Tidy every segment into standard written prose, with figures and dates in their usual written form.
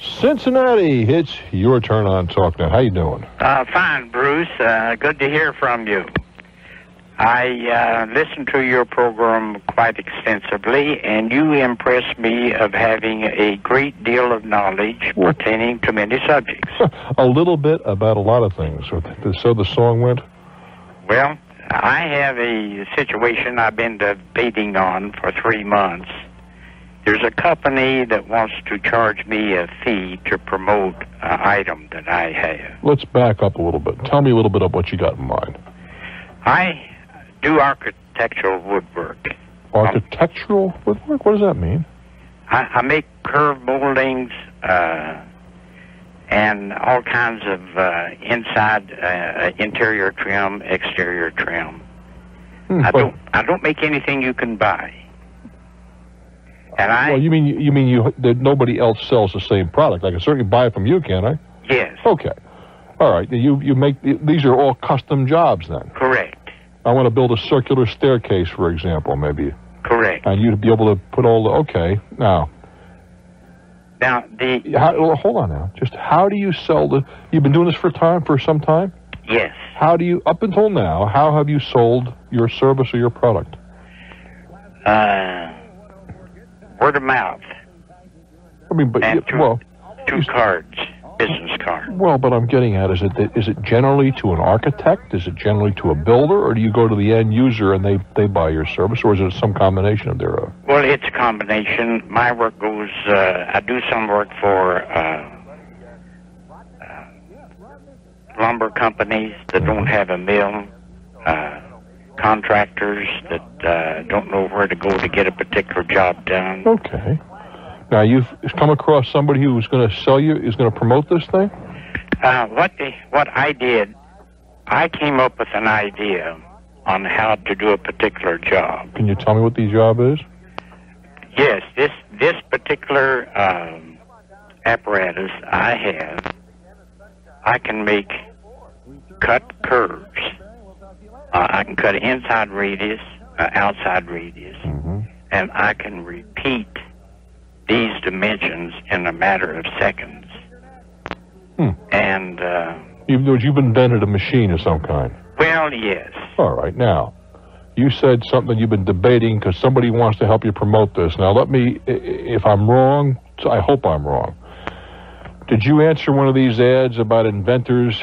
Cincinnati, it's your turn on TalkNet. How you doing? Fine, Bruce. Good to hear from you. I listened to your program quite extensively, and you impressed me of having a great deal of knowledge pertaining to many subjects. A little bit about a lot of things. So the song went? Well, I have a situation I've been debating on for 3 months. There's a company that wants to charge me a fee to promote an item that I have. Let's back up a little bit. Tell me a little bit of what you got in mind. I do architectural woodwork. Architectural woodwork? What does that mean? I make curved moldings and all kinds of inside interior trim, exterior trim. I don't make anything you can buy. And well, you mean that nobody else sells the same product? I can certainly buy it from you, can't I? Yes. Okay. All right. You make these are all custom jobs then. Correct. I want to build a circular staircase, for example, maybe. Correct. And you'd be able to put all the... Okay, now... Now, the... Well, hold on now. Just how do you sell the... You've been doing this for some time? Yes. How do you... Up until now, how have you sold your service or your product? Word of mouth. I mean, but... And two cards. Business card. Well, but I'm getting at is it generally to an architect? Is it generally to a builder, or do you go to the end user and they buy your service, or is it some combination of their own? Well, it's a combination. My work goes. I do some work for lumber companies that don't have a mill, contractors that don't know where to go to get a particular job done. Okay. Now, you've come across somebody who's going to sell you, who's going to promote this thing? What I did, I came up with an idea on how to do a particular job. Can you tell me what the job is? Yes, this particular apparatus I have, I can make cut curves. I can cut inside radius, outside radius, and I can repeat these dimensions in a matter of seconds. And you've invented a machine of some kind. Well, yes. All right. Now, you said something you've been debating because somebody wants to help you promote this. Now, let me, if I'm wrong, I hope I'm wrong. Did you answer one of these ads about inventors?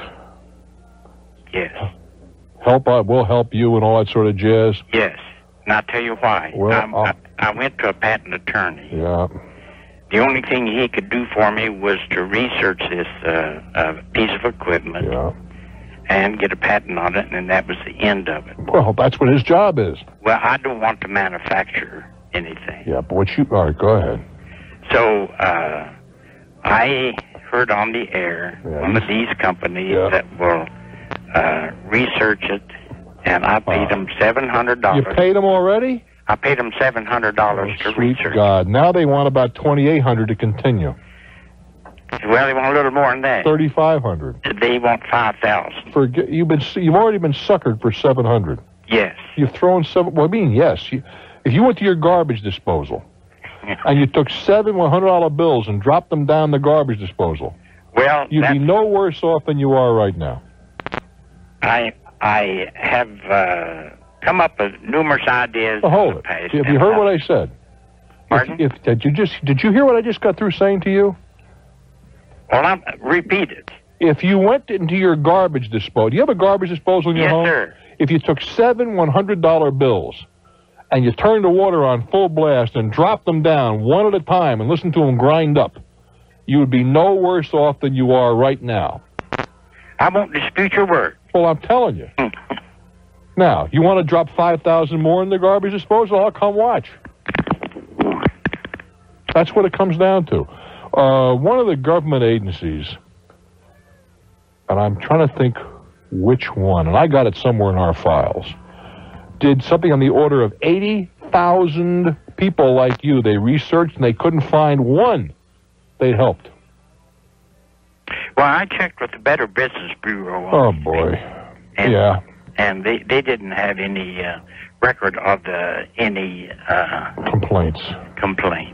Yes. We'll help you and all that sort of jazz? Yes. And I'll tell you why. Well, I went to a patent attorney. Yeah. The only thing he could do for me was to research this piece of equipment and get a patent on it, and that was the end of it. Well, that's what his job is. Well, I don't want to manufacture anything. Yeah, but what you... All right, go ahead. So I heard on the air one of these companies that will research it, and I paid them $700. You paid them already? I paid them $700 to research. Sweet God. Now they want about $2,800 to continue. Well, they want a little more than that. $3,500. They want $5,000. Forget you've already been suckered for $700. Yes. You've thrown seven. Well, I mean, yes. If you went to your garbage disposal and you took seven $100 bills and dropped them down the garbage disposal, well, you'd be no worse off than you are right now. I have. Come up with numerous ideas. Oh, hold it. Have you heard what I said? Pardon? Did you hear what I just got through saying to you? Well, repeat it. If you went into your garbage disposal, do you have a garbage disposal in your home? Yes, sir. If you took seven $100 bills and you turned the water on full blast and dropped them down one at a time and listened to them grind up, you would be no worse off than you are right now. I won't dispute your word. Well, I'm telling you. Now, you want to drop 5,000 more in the garbage disposal? I'll come watch. That's what it comes down to. One of the government agencies, and I'm trying to think which one, and I got it somewhere in our files, did something on the order of 80,000 people like you. They researched, and they couldn't find one they helped. Well, I checked with the Better Business Bureau. Oh, boy. Yeah. And they didn't have any record of any complaints.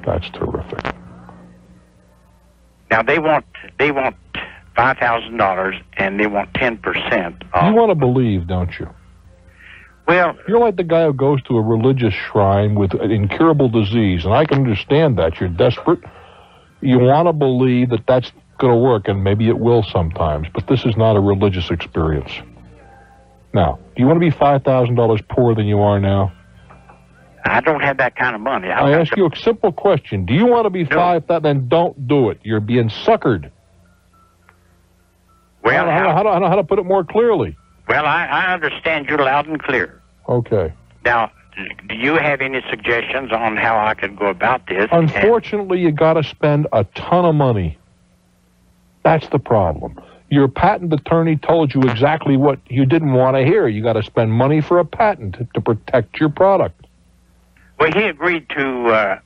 That's terrific. Now they want $5,000 and they want 10%. You want to believe, don't you? Well, you're like the guy who goes to a religious shrine with an incurable disease, and I can understand that. You're desperate. You want to believe that that's going to work, and maybe it will sometimes, but this is not a religious experience. Now, do you want to be $5,000 poorer than you are now? I don't have that kind of money. I ask you a simple question. Do you want to be $5,000? Then don't do it. You're being suckered. Well, I don't know how to put it more clearly. Well, I understand you loud and clear. Okay. Now, do you have any suggestions on how I could go about this? Unfortunately, you got to spend a ton of money. That's the problem. Your patent attorney told you exactly what you didn't want to hear. You got to spend money for a patent to protect your product. Well, he agreed to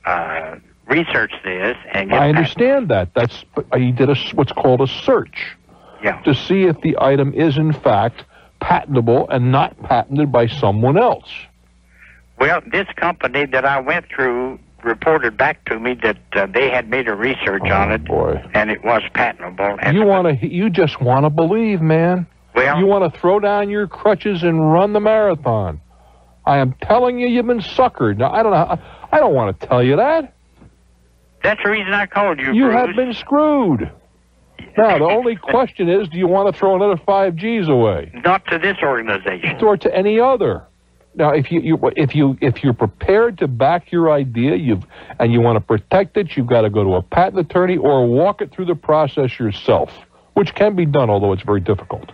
research this, and I understand that. That's he did what's called a search, yeah, to see if the item is in fact patentable and not patented by someone else. Well, this company that I went through reported back to me that they had made a research on it, and it was patentable. And you just want to believe, man. Well, you want to throw down your crutches and run the marathon. I am telling you, you've been suckered. Now, I don't know. I don't want to tell you that. That's the reason I called you. You have been screwed. Now, the only question is, do you want to throw another 5 G's away? Not to this organization, or to any other. Now, if you're prepared to back your idea, and you want to protect it, you've got to go to a patent attorney or walk it through the process yourself, which can be done, although it's very difficult.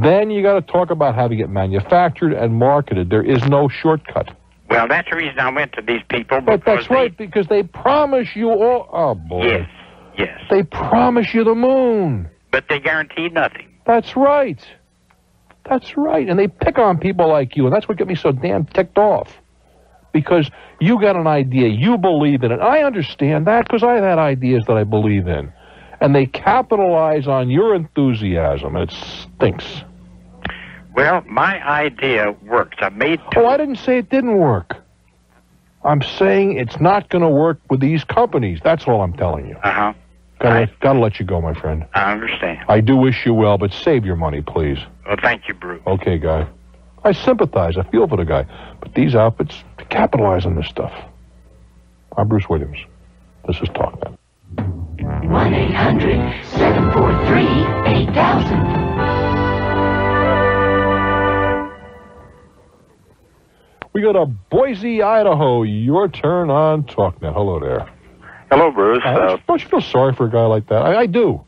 Then you got to talk about having it manufactured and marketed. There is no shortcut. Well, that's the reason I went to these people. But that's right, because they promise you all. Oh boy. Yes. Yes. They promise you the moon. But they guarantee nothing. That's right. That's right, and they pick on people like you, and that's what gets me so damn ticked off. Because you got an idea, you believe in it. I understand that, because I've had ideas that I believe in. And they capitalize on your enthusiasm. It stinks. Well, my idea works. I made two. Oh, I didn't say it didn't work. I'm saying it's not going to work with these companies. That's all I'm telling you. Uh-huh. Gotta let you go, my friend. I understand. I do wish you well, but save your money, please. Well, thank you, Bruce. Okay, guy. I sympathize. I feel for the guy. But these outfits capitalize on this stuff. I'm Bruce Williams. This is TalkNet. 1-800-743-8000. We go to Boise, Idaho. Your turn on TalkNet. Hello there. Hello, Bruce. Don't you feel sorry for a guy like that? I do.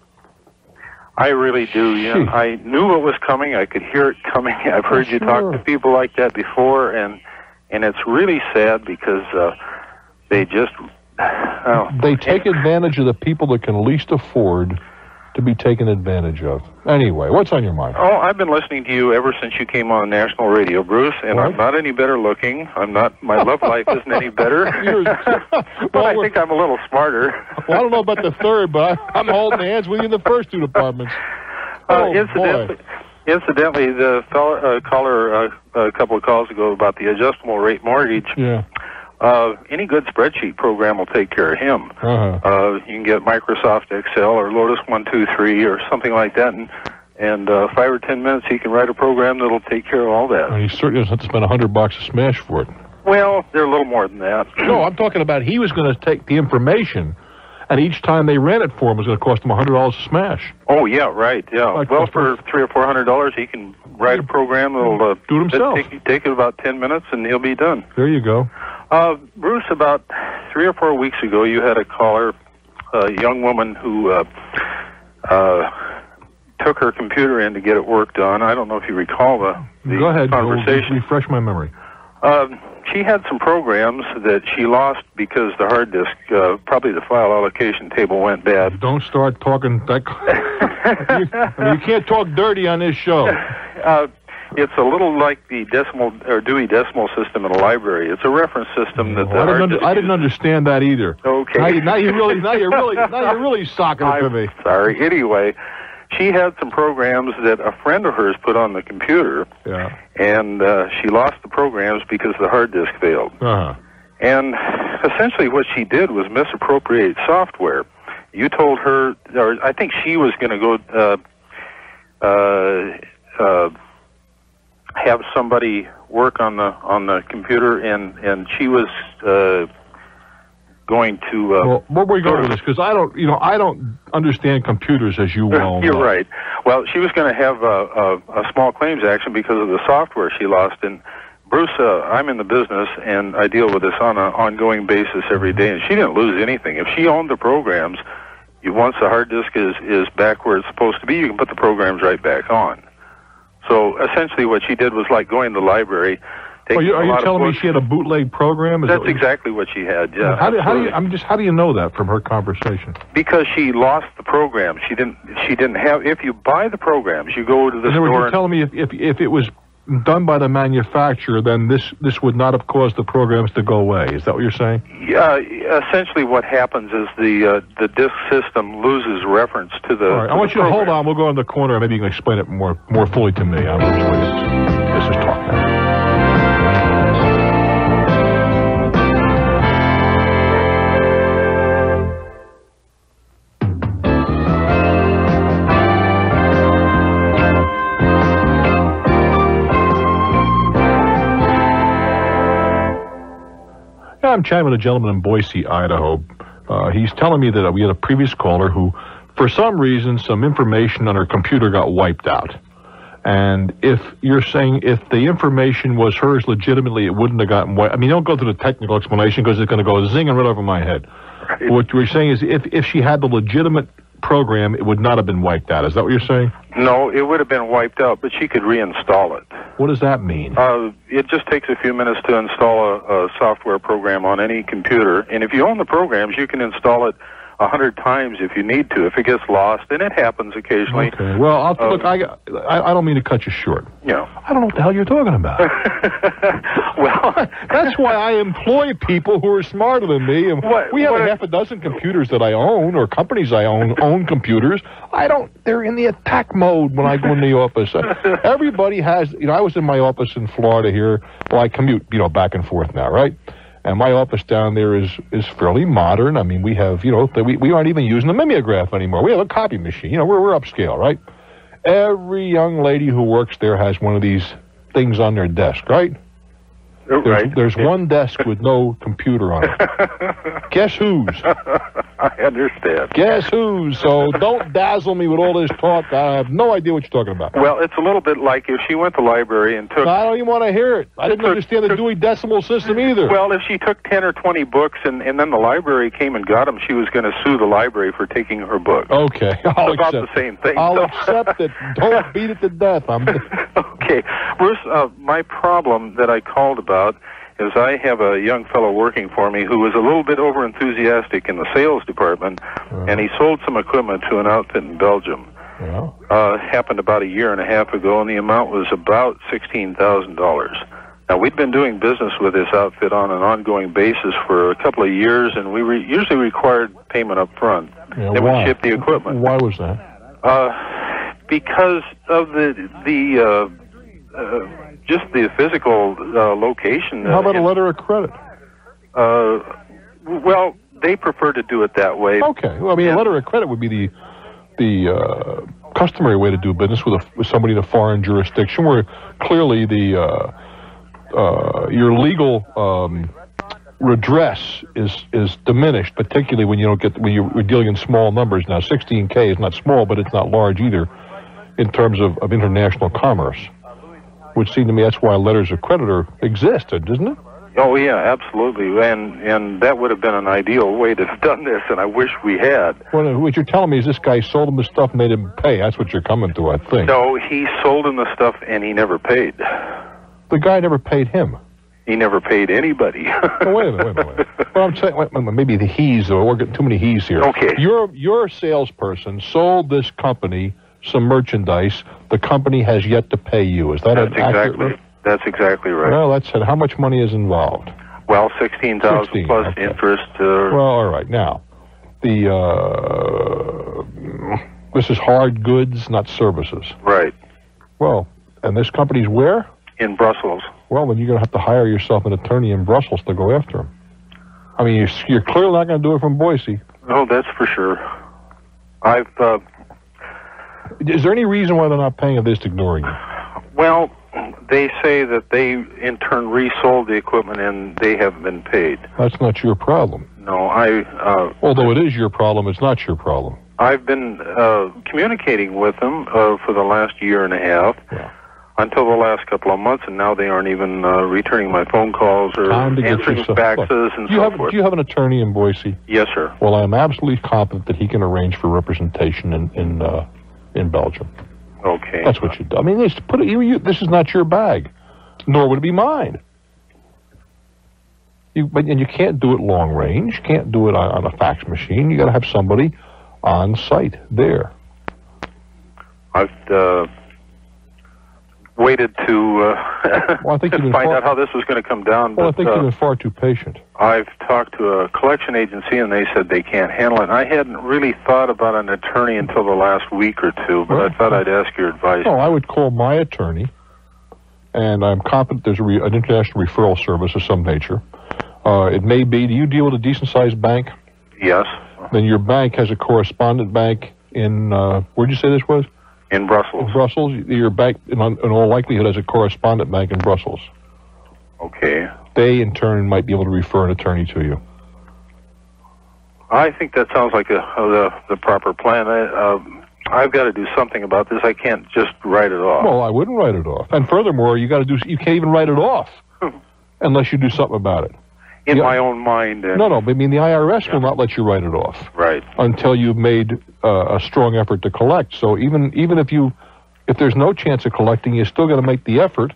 I really do. Yeah, you know, I knew it was coming. I could hear it coming. I've heard you talk to people like that before, and it's really sad because they just they take advantage of the people that can least afford to be taken advantage of. Anyway, what's on your mind? Oh, I've been listening to you ever since you came on national radio, Bruce, and I'm not any better looking. I'm not. My love life isn't any better. But I think I'm a little smarter. Well, I don't know about the third, but I'm holding hands with you in the first two departments. Incidentally, the caller a couple of calls ago about the adjustable rate mortgage. Yeah. Any good spreadsheet program will take care of him. Uh-huh. You can get Microsoft Excel or Lotus 1 2 3 or something like that, and 5 or 10 minutes he can write a program that'll take care of all that. And he certainly doesn't have to spend $100 a smash for it. Well, they're a little more than that. No, I'm talking about he was going to take the information, and each time they ran it for him, it was going to cost him $100 a smash. Oh yeah, right. Yeah. Like, well, for $300 or $400, he can write a program that'll do it himself. Take it about 10 minutes, and he'll be done. There you go. Bruce, about 3 or 4 weeks ago, you had a caller, a young woman who took her computer in to get it worked on. I don't know if you recall the Go ahead, conversation. Go refresh my memory. She had some programs that she lost because the hard disk, probably the file allocation table, went bad. Don't start talking that. You can't talk dirty on this show. It's a little like the decimal or Dewey decimal system in a library. It's a reference system that I didn't understand that either. Okay. Now you're really socking it to me. Sorry. Anyway, she had some programs that a friend of hers put on the computer. Yeah. And she lost the programs because the hard disk failed. Uh-huh. And essentially what she did was misappropriate software. You told her, or I think she was going to go have somebody work on the computer, and she was going to. Well, where we go to this, because I don't understand computers, as you well know. You're right. Well, she was going to have a small claims action because of the software she lost. And Bruce, I'm in the business, and I deal with this on an ongoing basis every day. And she didn't lose anything. If she owned the programs, once the hard disk is back where it's supposed to be, you can put the programs right back on. So essentially, what she did was like going to the library. Are you telling me she had a bootleg program? That's exactly what she had. Yeah. How do you know that from her conversation? Because she lost the program. She didn't have. If you buy the programs, you go to the store. You're telling me if it was done by the manufacturer, then this would not have caused the programs to go away. Is that what you're saying? Yeah. Essentially, what happens is the disk system loses reference to the. All right. I want you to hold on. We'll go in the corner. Maybe you can explain it more fully to me. I'm Bruce Williams. This is Talk Now. I'm chatting with a gentleman in Boise, Idaho. He's telling me that we had a previous caller who, for some reason, some information on her computer got wiped out. And if you're saying if the information was hers legitimately, it wouldn't have gotten wiped. I mean, don't go through the technical explanation because it's going to go zinging right over my head. Right. What we're saying is if she had the legitimate program, it would not have been wiped out. Is that what you're saying? No, it would have been wiped out, but she could reinstall it. What does that mean? It just takes a few minutes to install a software program on any computer, and if you own the programs, you can install it 100 times if you need to. If it gets lost, and it happens occasionally. Okay. Well, look, I don't mean to cut you short. Yeah. I don't know what the hell you're talking about. Well, that's why I employ people who are smarter than me. And we have half a dozen computers that I own, or companies I own computers. I don't. They're in the attack mode when I go in the office. Everybody has. I was in my office in Florida here. Well, I commute, back and forth now, right? And my office down there is fairly modern. I mean, we have, we aren't even using a mimeograph anymore. We have a copy machine. We're upscale, right? Every young lady who works there has one of these things on their desk, right? Right. There's one desk with no computer on it. Guess whose? I understand. Guess whose? So don't dazzle me with all this talk. I have no idea what you're talking about. Well, it's a little bit like if she went to the library and took... No, I don't even want to hear it. I didn't understand the Dewey decimal system either. Well, if she took 10 or 20 books and then the library came and got them, she was going to sue the library for taking her book. Okay. About the same thing. I'll accept it. Don't beat it to death. Okay. Bruce, my problem that I called about is I have a young fellow working for me who was a little bit over-enthusiastic in the sales department, and he sold some equipment to an outfit in Belgium. Yeah. Happened about a year and a half ago, and the amount was about $16,000. Now, we'd been doing business with this outfit on an ongoing basis for a couple of years, and we usually required payment up front. Yeah, they would ship the equipment. Why was that? Because of just the physical location. How about a letter of credit? Well, they prefer to do it that way. Okay. Well, I mean, a letter of credit would be the customary way to do business with somebody in a foreign jurisdiction, where clearly your legal redress is diminished, particularly when you don't get when you're dealing in small numbers. Now, 16K is not small, but it's not large either, in terms of international commerce. Which seemed to me that's why letters of credit existed, doesn't it? Oh, yeah, absolutely. And that would have been an ideal way to have done this, and I wish we had. Well, what you're telling me is this guy sold him the stuff and made him pay. That's what you're coming to, I think. No, he sold him the stuff and he never paid. The guy never paid him. He never paid anybody. Oh, wait a minute. Well, I'm saying maybe the he's, though. We're getting too many he's here. Okay. Your salesperson sold this company some merchandise. The company has yet to pay you. Is that accurate? That's exactly right. Well, that's it. How much money is involved? Well, $16,000 plus interest. Well, all right. Now, this is hard goods, not services. Right. Well, and this company's where? In Brussels. Well, then you're going to have to hire yourself an attorney in Brussels to go after him. I mean, you're clearly not going to do it from Boise. No, that's for sure. Is there any reason why they're not paying or they're just ignoring you? Well, they say that they, in turn, resold the equipment and they haven't been paid. That's not your problem. No, although it is your problem, it's not your problem. I've been communicating with them for the last year and a half. Yeah. Until the last couple of months, and now they aren't even returning my phone calls or answering faxes and so forth. Do you have an attorney in Boise? Yes, sir. Well, I'm absolutely confident that he can arrange for representation in Belgium. Okay. That's what you do. I mean, this is not your bag, nor would it be mine. And you can't do it long range. You can't do it on a fax machine. You got to have somebody on site there. I've waited to find out how this was going to come down. Well, but, I think you've been far too patient. I've talked to a collection agency, and they said they can't handle it. I hadn't really thought about an attorney until the last week or two, but right. I thought I'd ask your advice. No, I would call my attorney, and I'm confident there's an international referral service of some nature. It may be, do you deal with a decent-sized bank? Yes. Then your bank has a correspondent bank in, where did you say this was? In Brussels. In Brussels, your bank, in all likelihood, has a correspondent bank in Brussels. Okay. They, in turn, might be able to refer an attorney to you. I think that sounds like the proper plan. I've got to do something about this. I can't just write it off. Well, I wouldn't write it off. And furthermore, you can't even write it off unless you do something about it. In my own mind. No, I mean, the IRS will not let you write it off. Right. Until you've made a strong effort to collect. So even if there's no chance of collecting, you're still going to make the effort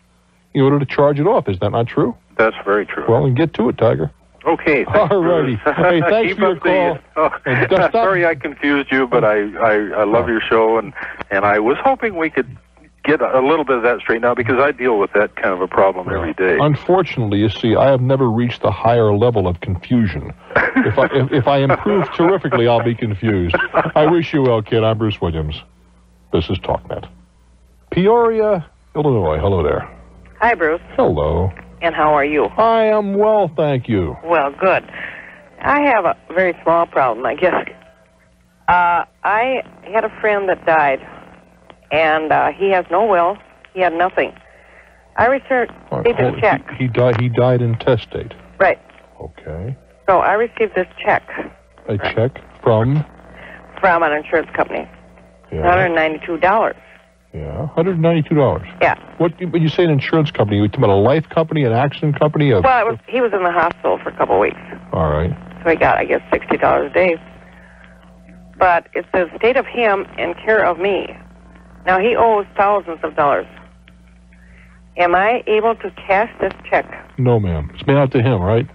in order to charge it off. Is that not true? That's very true. Well, then get to it, Tiger. Okay. All righty. Hey, thanks for your call. Sorry I confused you, but I love your show, and I was hoping we could get a little bit of that straight now, because I deal with that kind of a problem every day. Unfortunately, you see, I have never reached the higher level of confusion. If I improve terrifically, I'll be confused. I wish you well, kid. I'm Bruce Williams. This is TalkNet. Peoria, Illinois. Hello there. Hi, Bruce. Hello. And how are you? I am well, thank you. Well, good. I have a very small problem, I guess. I had a friend that died. And he has no will. He had nothing. I received a check. He died intestate. Right. Okay. So I received this check. A check from? From an insurance company. Yeah. $192. Yeah, $192. Yeah. What? When you say an insurance company, you talking about a life company, an accident company? Well, he was in the hospital for a couple of weeks. All right. So he got, I guess, $60 a day. But it says state of him and care of me. Now, he owes thousands of dollars. Am I able to cash this check? No, ma'am. It's made out to him, right?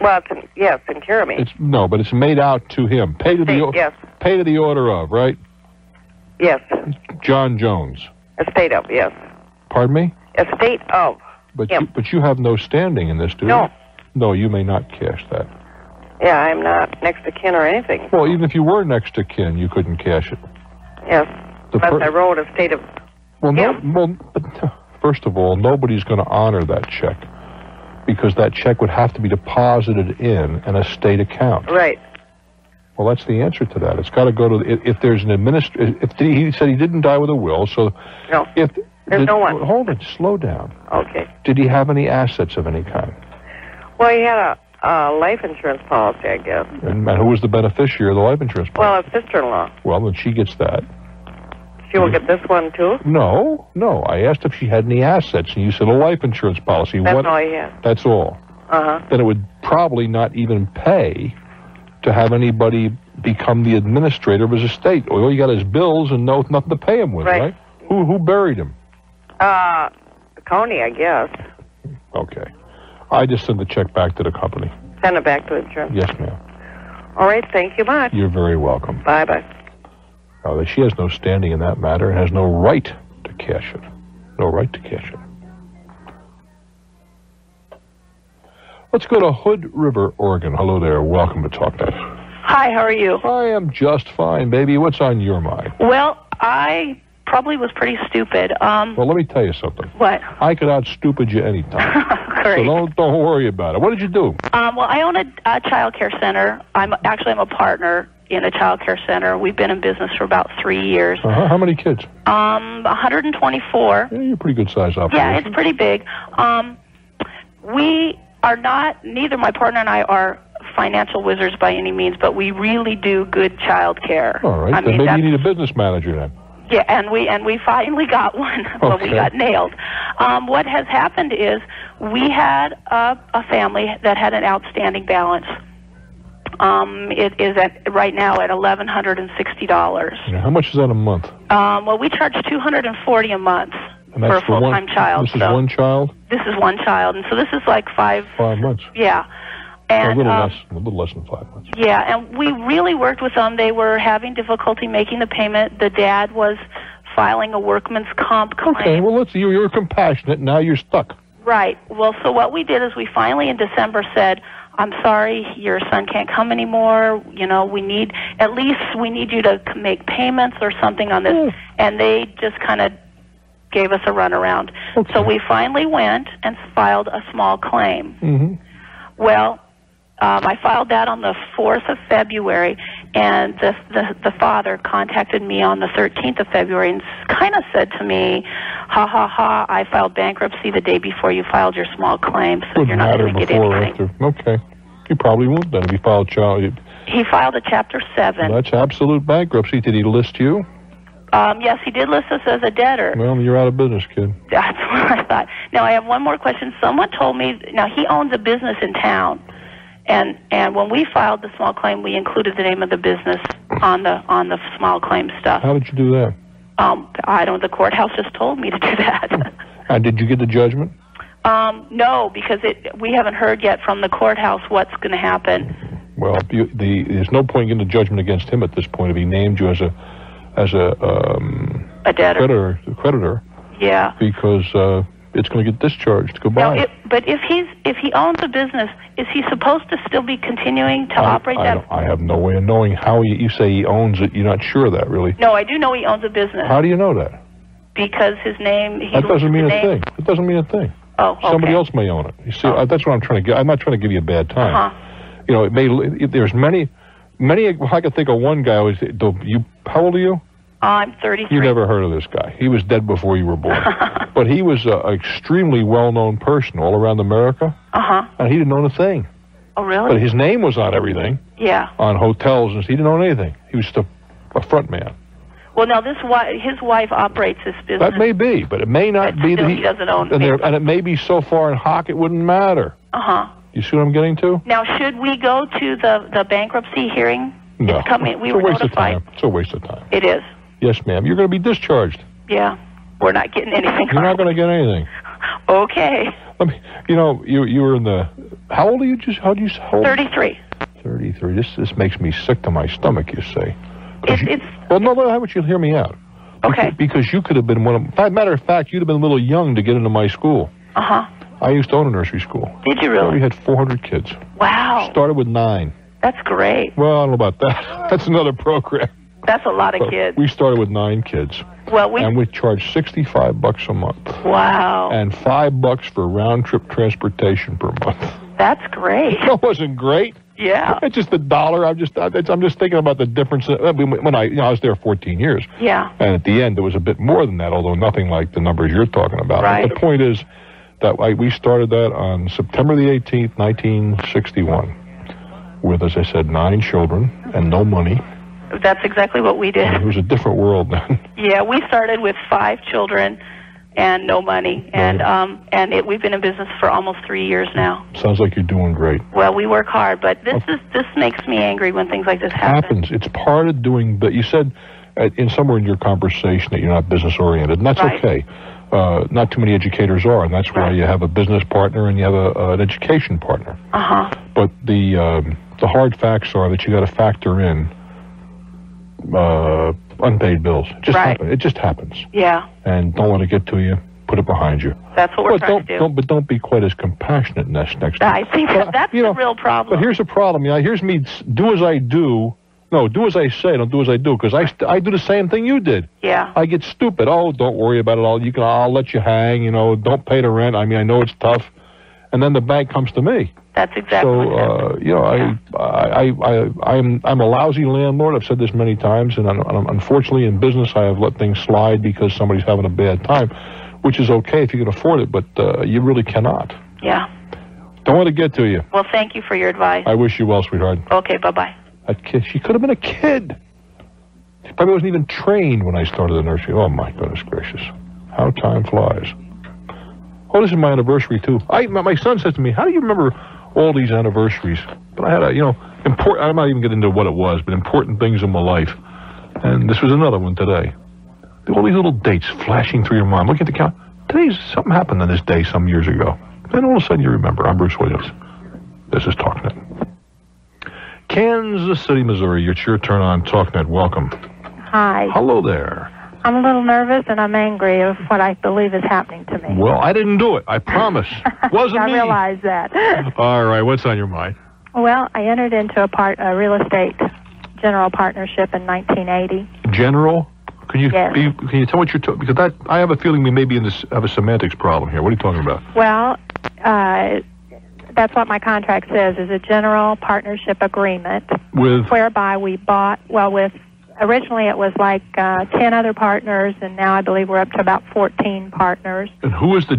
Well, in care of me. No, but it's made out to him. Pay to the order of, right? Yes. John Jones. Estate of, yes. Pardon me? Estate of. But him. But you have no standing in this, do you? No. No, you may not cash that. Yeah, I'm not next to kin or anything. Well, even if you were next to kin, you couldn't cash it. Yes. Unless I wrote a state of... Well, first of all, nobody's going to honor that check, because that check would have to be deposited in an estate account. Right. Well, that's the answer to that. It's got to go to... If there's an administrator... He said he didn't die with a will, so... No. There's no one. Hold it. Slow down. Okay. Did he have any assets of any kind? Well, he had a life insurance policy, I guess. And who was the beneficiary of the life insurance policy? Well, his sister-in-law. Well, then she gets that. You will get this one, too? No. I asked if she had any assets, and you said a life insurance policy. That's all I had. That's all. Uh-huh. Then it would probably not even pay to have anybody become the administrator of his estate. All you got is bills and nothing to pay him with, right? Who buried him? The county, I guess. Okay. I just send the check back to the company. Send it back to the insurance? Yes, ma'am. All right, thank you much. You're very welcome. Bye-bye. She has no standing in that matter and has no right to cash it. No right to cash it. Let's go to Hood River, Oregon. Hello there. Welcome to TalkNet. Hi, how are you? I am just fine, baby. What's on your mind? Well, I probably was pretty stupid. Well, let me tell you something. What? I could out-stupid you anytime. Great. So don't worry about it. What did you do? Well, I own a child care center. I'm a partner in a child care center. We've been in business for about 3 years. Uh-huh. How many kids? 124. Yeah, you're a pretty good size operation. Yeah, it's pretty big. We are not, neither my partner and I are financial wizards by any means, but we really do good child care. All right, then maybe you need a business manager then. Yeah, and we finally got one, but okay. We got nailed. What has happened is we had a family that had an outstanding balance. It is right now at $1,160. Yeah, how much is that a month? Well, we charge $240 a month for a full-time child. This is one child? This is one child, and so this is like 5 months. Yeah. And, a little less than 5 months. Yeah, and we really worked with them. They were having difficulty making the payment. The dad was filing a workman's comp claim. Okay, well, let's see. You were compassionate. Now you're stuck. Right. Well, so what we did is we finally in December said, I'm sorry, your son can't come anymore. You know, we need you to make payments or something on this. Mm. And they just kind of gave us a runaround. Okay. So we finally went and filed a small claim. Mm-hmm. Well, I filed that on the 4th of February, and the father contacted me on the 13th of February and kind of said to me, ha, ha, ha, I filed bankruptcy the day before you filed your small claim, so you're not going to get anything. Okay. He probably won't then. He filed a Chapter 7. That's absolute bankruptcy. Did he list you? Yes, he did list us as a debtor. Well, you're out of business, kid. That's what I thought. Now, I have one more question. Someone told me, now, he owns a business in town. And when we filed the small claim, we included the name of the business on the small claim stuff. How did you do that? I don't. The courthouse just told me to do that. And did you get the judgment? No, because we haven't heard yet from the courthouse what's going to happen. Well, there's no point in getting the judgment against him at this point if he named you as a debtor, a creditor. Yeah. Because. It's going to get discharged. Goodbye. Now, but if he owns a business, is he supposed to still be continuing to operate that? I have no way of knowing how you say he owns it. You're not sure of that, really. No, I do know he owns a business. How do you know that? Because his name. That doesn't mean a thing. It doesn't mean a thing. Oh, okay. Somebody else may own it. You see, that's what I'm trying to get. I'm not trying to give you a bad time. Uh-huh. You know, there's many. I could think of one guy. How old are you? I'm 33. You never heard of this guy. He was dead before you were born. But he was an extremely well-known person all around America. Uh-huh. And he didn't own a thing. Oh, really? But his name was on everything. Yeah. On hotels, and he didn't own anything. He was just a front man. Well, now, his wife operates this business. That may be, but it may not be that he doesn't own anything. And it may be so far in hock it wouldn't matter. Uh-huh. You see what I'm getting to? Now, should we go to the bankruptcy hearing? No. It's coming. We were notified. It's a waste of time. It is. Yes, ma'am. You're going to be discharged. Yeah. We're not getting anything. You're not going to get anything. Okay. Let me. You know, you were in the. How old are you? How do you? 33. 33. This makes me sick to my stomach. You say. Well, no. How would you hear me out? Okay. Because you could have been one of. Matter of fact, you'd have been a little young to get into my school. Uh huh. I used to own a nursery school. Did you really? We had 400 kids. Wow. Started with 9. That's great. Well, I don't know about that. That's another program. That's a lot of kids. We started with 9 kids. Well, and we charged $65 a month. Wow. And $5 for round-trip transportation per month. That's great. That wasn't great. Yeah. It's just the dollar. I'm just thinking about the difference. I was there 14 years. Yeah. And at the end, there was a bit more than that, although nothing like the numbers you're talking about. Right. But the point is that we started that on September the 18th, 1961, with, as I said, 9 children and no money. That's exactly what we did. It was a different world then. Yeah, we started with 5 children and no money, and we've been in business for almost 3 years now. Sounds like you're doing great. Well, we work hard, but this makes me angry when things like this happen. It happens. It's part of doing. But you said somewhere in your conversation that you're not business oriented, and that's okay. Not too many educators are, and that's why you have a business partner and you have an education partner. Uh huh. But the hard facts are that you got to factor in. Unpaid bills. It just happens. Yeah. And don't let it get to you. Put it behind you. That's what we're trying to do. But don't be quite as compassionate next time. I think that's the real problem. But here's the problem. Yeah, here's me. Do as I do. No, do as I say. Don't do as I do. Because I do the same thing you did. Yeah. I get stupid. Oh, don't worry about it. I'll let you hang. You know, don't pay the rent. I mean, I know it's tough. and then the bank comes to me. That's exactly. So you know, yeah. I'm a lousy landlord. I've said this many times, and I'm, unfortunately, in business, I have let things slide because somebody's having a bad time, which is okay if you can afford it, but you really cannot. Yeah. Don't want to get to you. Well, thank you for your advice. I wish you well, sweetheart. Okay, bye-bye. That kid, she could have been a kid. She probably wasn't even trained when I started the nursery. Oh, my goodness gracious. How time flies. Oh, this is my anniversary, too. My son says to me, how do you remember all these anniversaries? But I had a, you know, important, I'm not even getting into what it was, but important things in my life. And this was another one today. All these little dates flashing through your mind. Look at the count. Today's, something happened on this day some years ago. Then all of a sudden you remember, I'm Bruce Williams. This is TalkNet. Kansas City, Missouri, it's your turn on TalkNet. Welcome. Hi. Hello there. I'm a little nervous and I'm angry of what I believe is happening to me. Well, I didn't do it. I promise. Wasn't I me. I realize that. All right. What's on your mind? Well, I entered into a real estate general partnership in 1980. General? Can you, yes. Can you tell what you're talking about? Because that, I have a feeling we may be in this, have a semantics problem here. What are you talking about? Well, that's what my contract says, is a general partnership agreement. With? Whereby we bought, well, with, originally it was like 10 other partners, and now I believe we're up to about 14 partners. And who is the,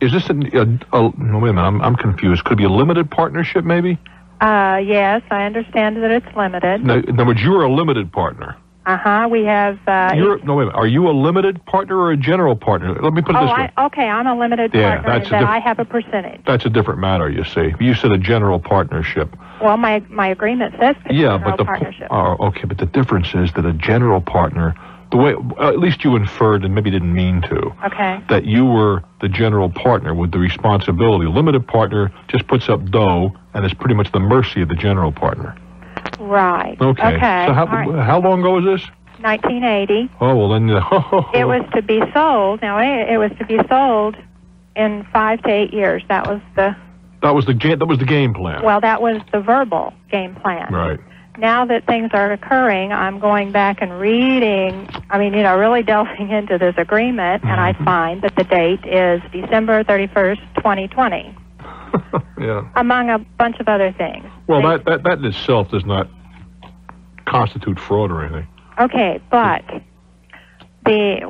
is this a no, wait a minute, I'm confused. Could it be a limited partnership maybe? Yes, I understand that it's limited. Now, in other words, you're a limited partner. Uh-huh, we have... no, wait a minute. Are you a limited partner or a general partner? Let me put it this way. Okay, I'm a limited partner, that's and I have a percentage. That's a different matter, you see. You said a general partnership. Well, my agreement says general partnership. Oh, okay, but the difference is that a general partner, the way, at least you inferred and maybe didn't mean to, okay, that you were the general partner with the responsibility. A limited partner just puts up dough and is pretty much the mercy of the general partner. Right. Okay. So how long ago was this? 1980. Oh, well then... It was to be sold. Now, it was to be sold in 5 to 8 years. That was the... That was the game plan. Well, that was the verbal game plan. Right. Now that things are occurring, I'm going back and reading, I mean, you know, really delving into this agreement, and I find that the date is December 31st, 2020. Yeah. Among a bunch of other things. Well, that in itself does not constitute fraud or anything. Okay, but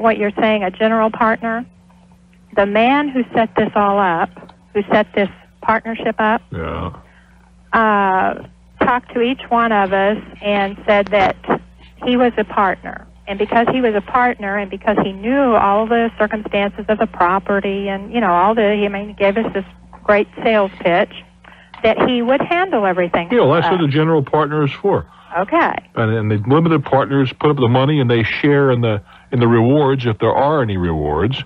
what you're saying, a general partner, the man who set this all up, who set this partnership up, yeah, talked to each one of us and said that he was a partner. And because he was a partner and because he knew all the circumstances of the property and, you know, all the, I mean, he gave us this great sales pitch that he would handle everything. Yeah, well, that's what the general partner is for. Okay. And the limited partners put up the money and they share in the rewards, if there are any rewards,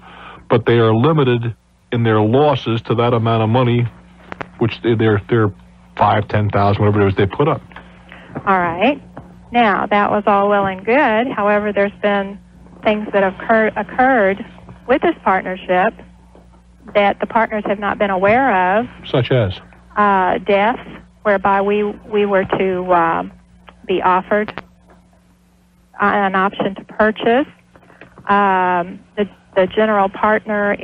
but they are limited in their losses to that amount of money, which they're 5, 10,000, whatever it is they put up. All right. Now that was all well and good. However, there's been things that have occurred with this partnership that the partners have not been aware of. Such as? Deaths, whereby we were to be offered an option to purchase. The general partner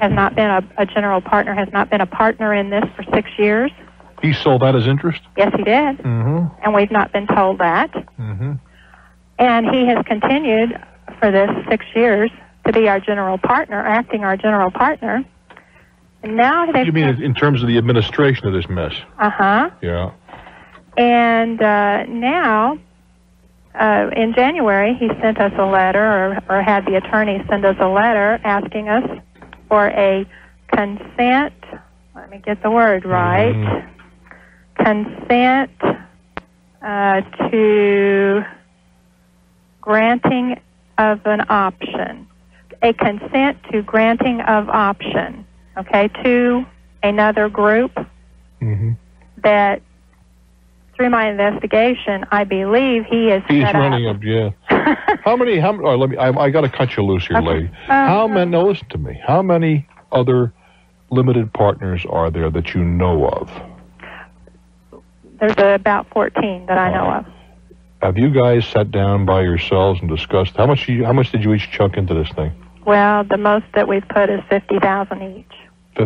has not been a partner in this for 6 years. He sold that as interest? Yes, he did. Mm-hmm. And we've not been told that. Mm-hmm. And he has continued for this 6 years to be our general partner, acting our general partner. And now they've... You mean in terms of the administration of this mess? Uh-huh. Yeah. And now, in January, he sent us a letter, or had the attorney send us a letter asking us for a consent, let me get the word right, consent to granting of an option. A consent to granting of option. Okay, to another group, that through my investigation, I believe he is. He's running up, yeah. How many? How? Oh, let me. I got to cut you loose here, okay, lady. How many? No, listen to me. How many other limited partners are there that you know of? There's about 14 that I know of. Have you guys sat down by yourselves and discussed how much? How much did you each chuck into this thing? Well, the most that we've put is $50,000 each.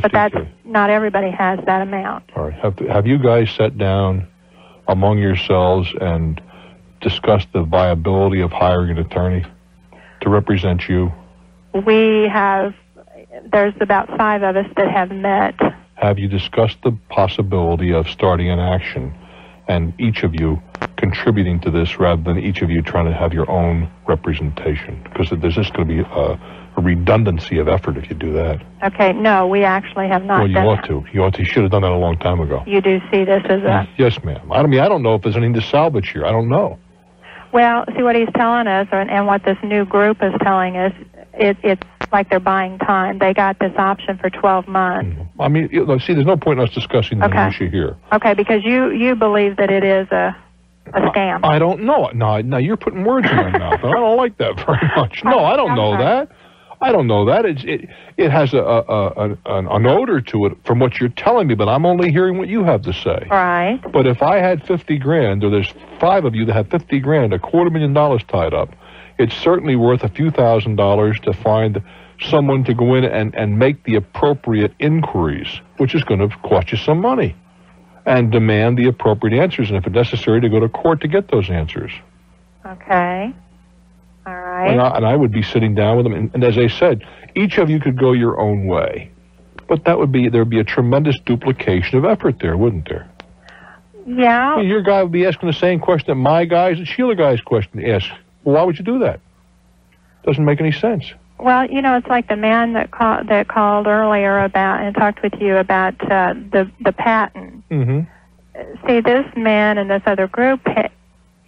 But that's not everybody has that amount. All right. Have you guys sat down among yourselves and discussed the viability of hiring an attorney to represent you? We have. There's about 5 of us that have met. Have you discussed the possibility of starting an action and each of you contributing to this rather than each of you trying to have your own representation? Because there's just going to be a redundancy of effort if you do that. Okay, no, we actually have not done that. Well, you ought to. You should have done that a long time ago. You do see this as a... Yes, ma'am. I mean, I don't know if there's anything to salvage here. I don't know. Well, see what he's telling us and what this new group is telling us, it's like they're buying time. They got this option for 12 months. I mean, you know, see, there's no point in us discussing the issue here. Okay, because you believe that it is a scam. I don't know. No, you're putting words in my mouth. I don't like that very much. No, I don't know that. I don't know that. It has an odor to it from what you're telling me, but I'm only hearing what you have to say. Right. But if I had 50 grand, or there's 5 of you that have 50 grand, $250,000 tied up, it's certainly worth a few $1,000s to find someone to go in and make the appropriate inquiries, which is going to cost you some money, and demand the appropriate answers, and if it's necessary, to go to court to get those answers. Okay. All right. And I would be sitting down with them, and as I said, each of you could go your own way, but that would be, there'd be a tremendous duplication of effort there, wouldn't there? Yeah. I mean, your guy would be asking the same question that my guys and Sheila guys question ask. Well, why would you do that? Doesn't make any sense. Well, you know, it's like the man that called earlier about and talked with you about the patent. Mm-hmm. See, this man and this other group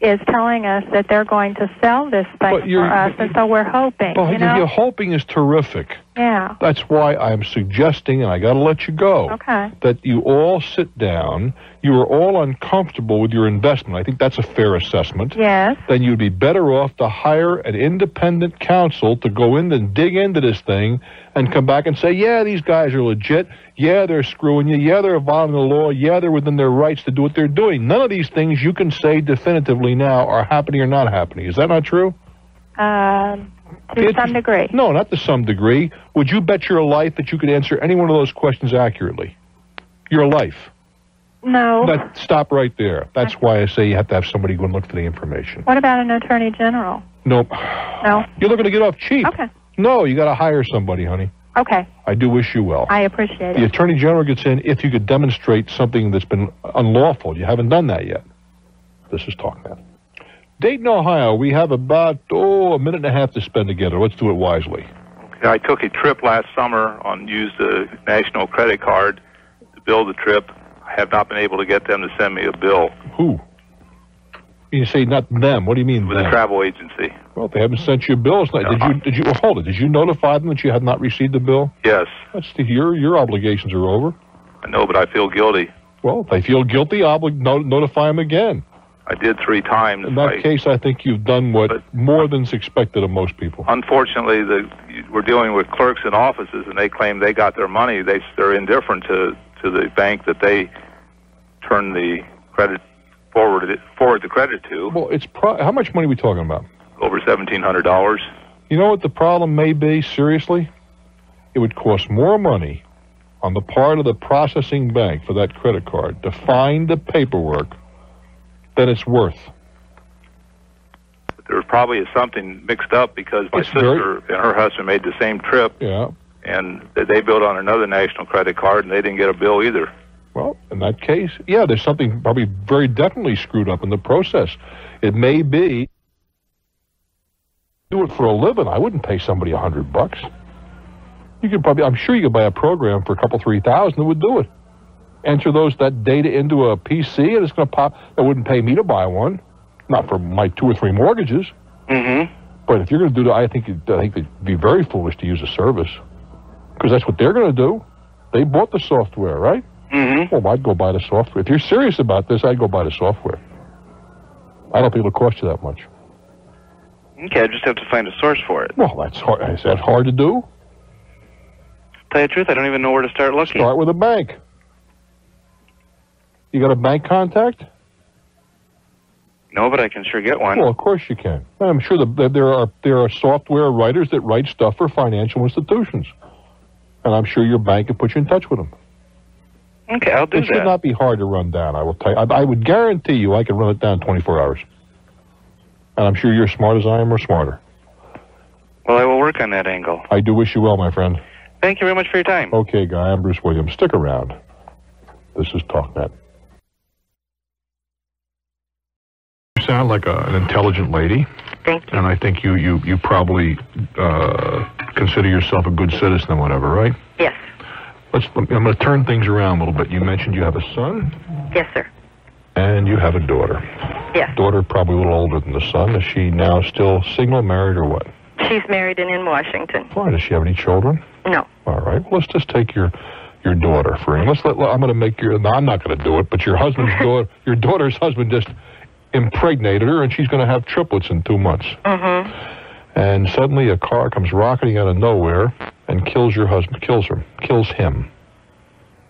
is telling us that they're going to sell this thing for us, and so we're hoping. Well, you know? Your hoping is terrific. Yeah. That's why I'm suggesting, and I got to let you go, that you all sit down. You are all uncomfortable with your investment. I think that's a fair assessment. Yes. Then you'd be better off to hire an independent counsel to go in and dig into this thing and come back and say, yeah, these guys are legit. Yeah, they're screwing you. Yeah, they're violating the law. Yeah, they're within their rights to do what they're doing. None of these things you can say definitively now are happening or not happening. Is that not true? To some degree. No, not to some degree. Would you bet your life that you could answer any one of those questions accurately? Your life. No. Stop right there. That's why I say you have to have somebody go and look for the information. What about an attorney general? Nope. No. You're looking to get off cheap. Okay. No, you got to hire somebody, honey. Okay. I do wish you well. I appreciate it. The attorney general gets in if you could demonstrate something that's been unlawful. You haven't done that yet. This is TalkNet. Dayton, Ohio, we have about, a minute and a half to spend together. Let's do it wisely. Okay, I took a trip last summer and used a national credit card to bill the trip. I have not been able to get them to send me a bill. Who? You say not them. What do you mean? With a travel agency. Well, they haven't sent you a bill. No. Did you hold it? Did you notify them that you had not received the bill? Yes. Your obligations are over. I know, but I feel guilty. Well, if they feel guilty, notify them again. I did 3 times. In that case, I think you've done more than's expected of most people. Unfortunately, we're dealing with clerks in offices, and they claim they got their money. They're indifferent to the bank that they turn the credit forward the credit to. Well, how much money are we talking about? Over $1,700. You know what the problem may be? Seriously, it would cost more money on the part of the processing bank for that credit card to find the paperwork than it's worth. There probably is something mixed up because my sister and her husband made the same trip. Yeah. And they billed on another national credit card, and they didn't get a bill either. Well, in that case, yeah, there's something probably very definitely screwed up in the process. It may be. Do it for a living. I wouldn't pay somebody $100. You could probably, I'm sure you could buy a program for a couple, 3,000 that would do it. Enter that data into a PC, and it's going to pop. It wouldn't pay me to buy one, not for my 2 or 3 mortgages. Mm-hmm. But if you're going to do that, I think it'd be very foolish to use a service, because that's what they're going to do. They bought the software, right? Mm-hmm. Well, I'd go buy the software. If you're serious about this, I'd go buy the software. I don't think it'll cost you that much. Okay, I just have to find a source for it. Well, that's hard. Is that hard to do? To tell you the truth, I don't even know where to start looking. Start with a bank. You got a bank contact? No, but I can sure get one. Well, of course you can. And I'm sure that there are software writers that write stuff for financial institutions. and I'm sure your bank can put you in touch with them. Okay, I'll do that. It should not be hard to run down, I will tell you. I would guarantee you I can run it down 24 hours. And I'm sure you're as smart as I am or smarter. Well, I will work on that angle. I do wish you well, my friend. Thank you very much for your time. Okay, Guy, I'm Bruce Williams. Stick around. This is TalkNet. You sound like an intelligent lady. Thank you. And I think you probably consider yourself a good citizen or whatever, right? Yes. I'm going to turn things around a little bit. You mentioned you have a son? Yes, sir. And you have a daughter? Yes. Daughter probably a little older than the son. Is she now still single, married, or what? She's married and in Washington. Why? Does she have any children? No. All right. Well, let's just take your daughter for him. I'm going to make your... No, I'm not going to do it, but your husband's daughter... Your daughter's husband just impregnated her, and she's going to have triplets in 2 months. Mm-hmm. And suddenly a car comes rocketing out of nowhere and kills your husband, kills him.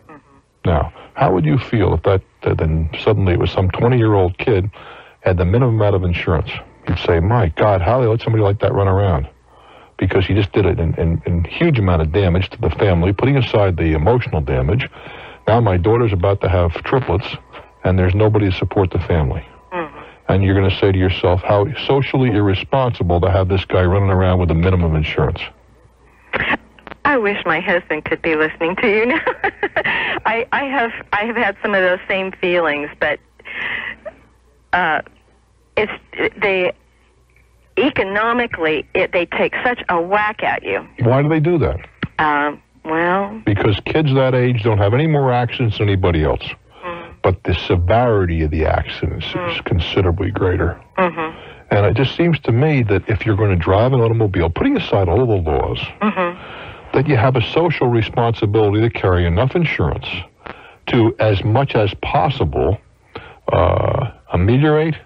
Mm-hmm. Now, how would you feel if then suddenly it was some 20-year-old kid had the minimum amount of insurance? You'd say, my God, how do they let somebody like that run around? Because he just did it in huge amount of damage to the family, putting aside the emotional damage. Now my daughter's about to have triplets, and there's nobody to support the family. Mm-hmm. And you're going to say to yourself, how socially irresponsible to have this guy running around with a minimum insurance. I wish my husband could be listening to you now. I have had some of those same feelings, but economically, they take such a whack at you. Why do they do that? Well... Because kids that age don't have any more accidents than anybody else. Mm-hmm. But the severity of the accidents mm-hmm. is considerably greater. Mm-hmm. And it just seems to me that if you're going to drive an automobile, putting aside all the laws, mm-hmm. that you have a social responsibility to carry enough insurance to, as much as possible, ameliorate,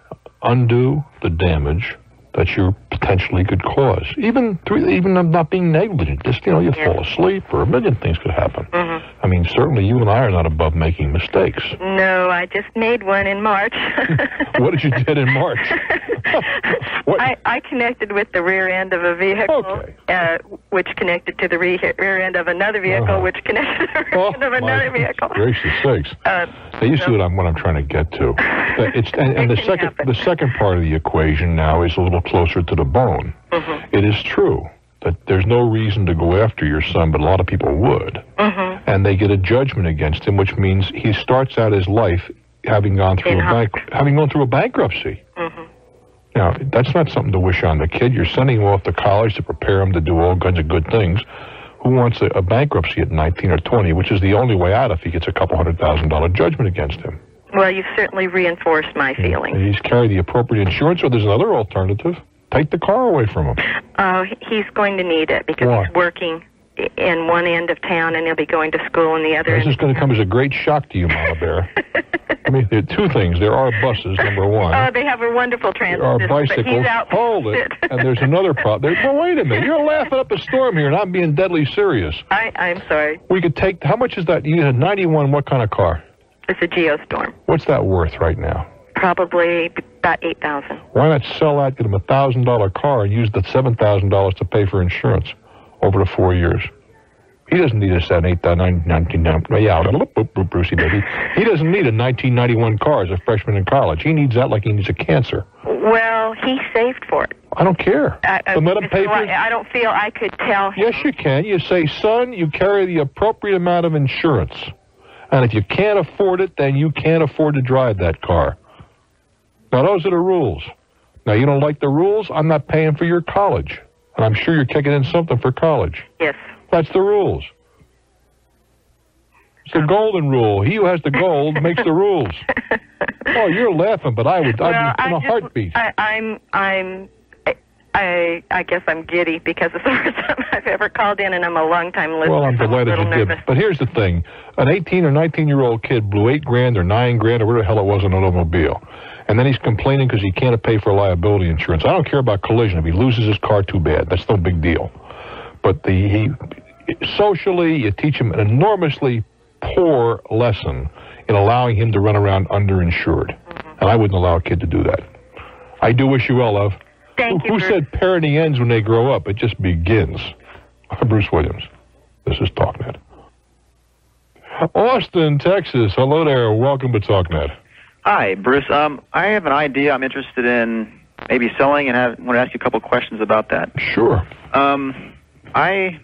undo the damage that you potentially could cause. Even not being negligent. Just, you yeah. fall asleep or a million things could happen. Mm-hmm. I mean, certainly you and I are not above making mistakes. No, I just made one in March. What did you do in March? I connected with the rear end of a vehicle, okay. Which connected to the rear end of another vehicle, uh-huh. which connected to the rear end of another vehicle. Gracious sakes. You see what I'm trying to get to. And the second part of the equation now is a little closer to the bone. Mm-hmm. It is true that there's no reason to go after your son, but a lot of people would. Mm-hmm. And they get a judgment against him, which means he starts out his life having gone through a bankruptcy. Mm-hmm. Now, that's not something to wish on the kid. You're sending him off to college to prepare him to do all kinds of good things. Who wants a bankruptcy at 19 or 20, which is the only way out if he gets a $200,000 judgment against him? Well, you've certainly reinforced my feelings. He's carried the appropriate insurance, or there's another alternative. Take the car away from him. Oh, he's going to need it because he's working in one end of town, and he'll be going to school in the other end. This is going to come as a great shock to you, Mama Bear. I mean, there are two things. There are buses, number one. Oh, they have a wonderful transit. There are bicycles. But he's out. Hold it. And there's another problem. Well, wait a minute. You're laughing up a storm here, and I'm being deadly serious. I'm sorry. We could take... How much is that? You had 91. What kind of car? It's a Geostorm. What's that worth right now? Probably about $8,000. Why not sell that, get him a $1,000 car, and use the $7,000 to pay for insurance over the 4 years? He doesn't need a 1991. Yeah, Brucey baby. He doesn't need a 1991 car as a freshman in college. He needs that like he needs a cancer. Well, he saved for it. I don't care. So let him pay for it. I don't feel I could tell him. Yes, you can. You say, son, you carry the appropriate amount of insurance. And if you can't afford it, then you can't afford to drive that car. Now, those are the rules. Now, you don't like the rules? I'm not paying for your college. And I'm sure you're kicking in something for college. Yes. That's the rules. It's the golden rule. He who has the gold makes the rules. Oh, you're laughing, but I would... I'd be in a heartbeat. I guess I'm giddy because it's the first time I've ever called in, and I'm a long-time listener. Well, I'm delighted you did. But here's the thing. An 18 or 19-year-old kid blew $8,000 or $9,000 or where the hell it was on an automobile. And then he's complaining because he can't pay for liability insurance. I don't care about collision. If he loses his car, too bad. That's no big deal. But socially, you teach him an enormously poor lesson in allowing him to run around underinsured. Mm-hmm. And I wouldn't allow a kid to do that. I do wish you well, love. Thank you, Bruce. Who said parenting ends when they grow up? It just begins. Bruce Williams. This is TalkNet. Austin, Texas. Hello there. Welcome to TalkNet. Hi, Bruce. I have an idea I'm interested in maybe selling, and I want to ask you a couple questions about that. Sure. I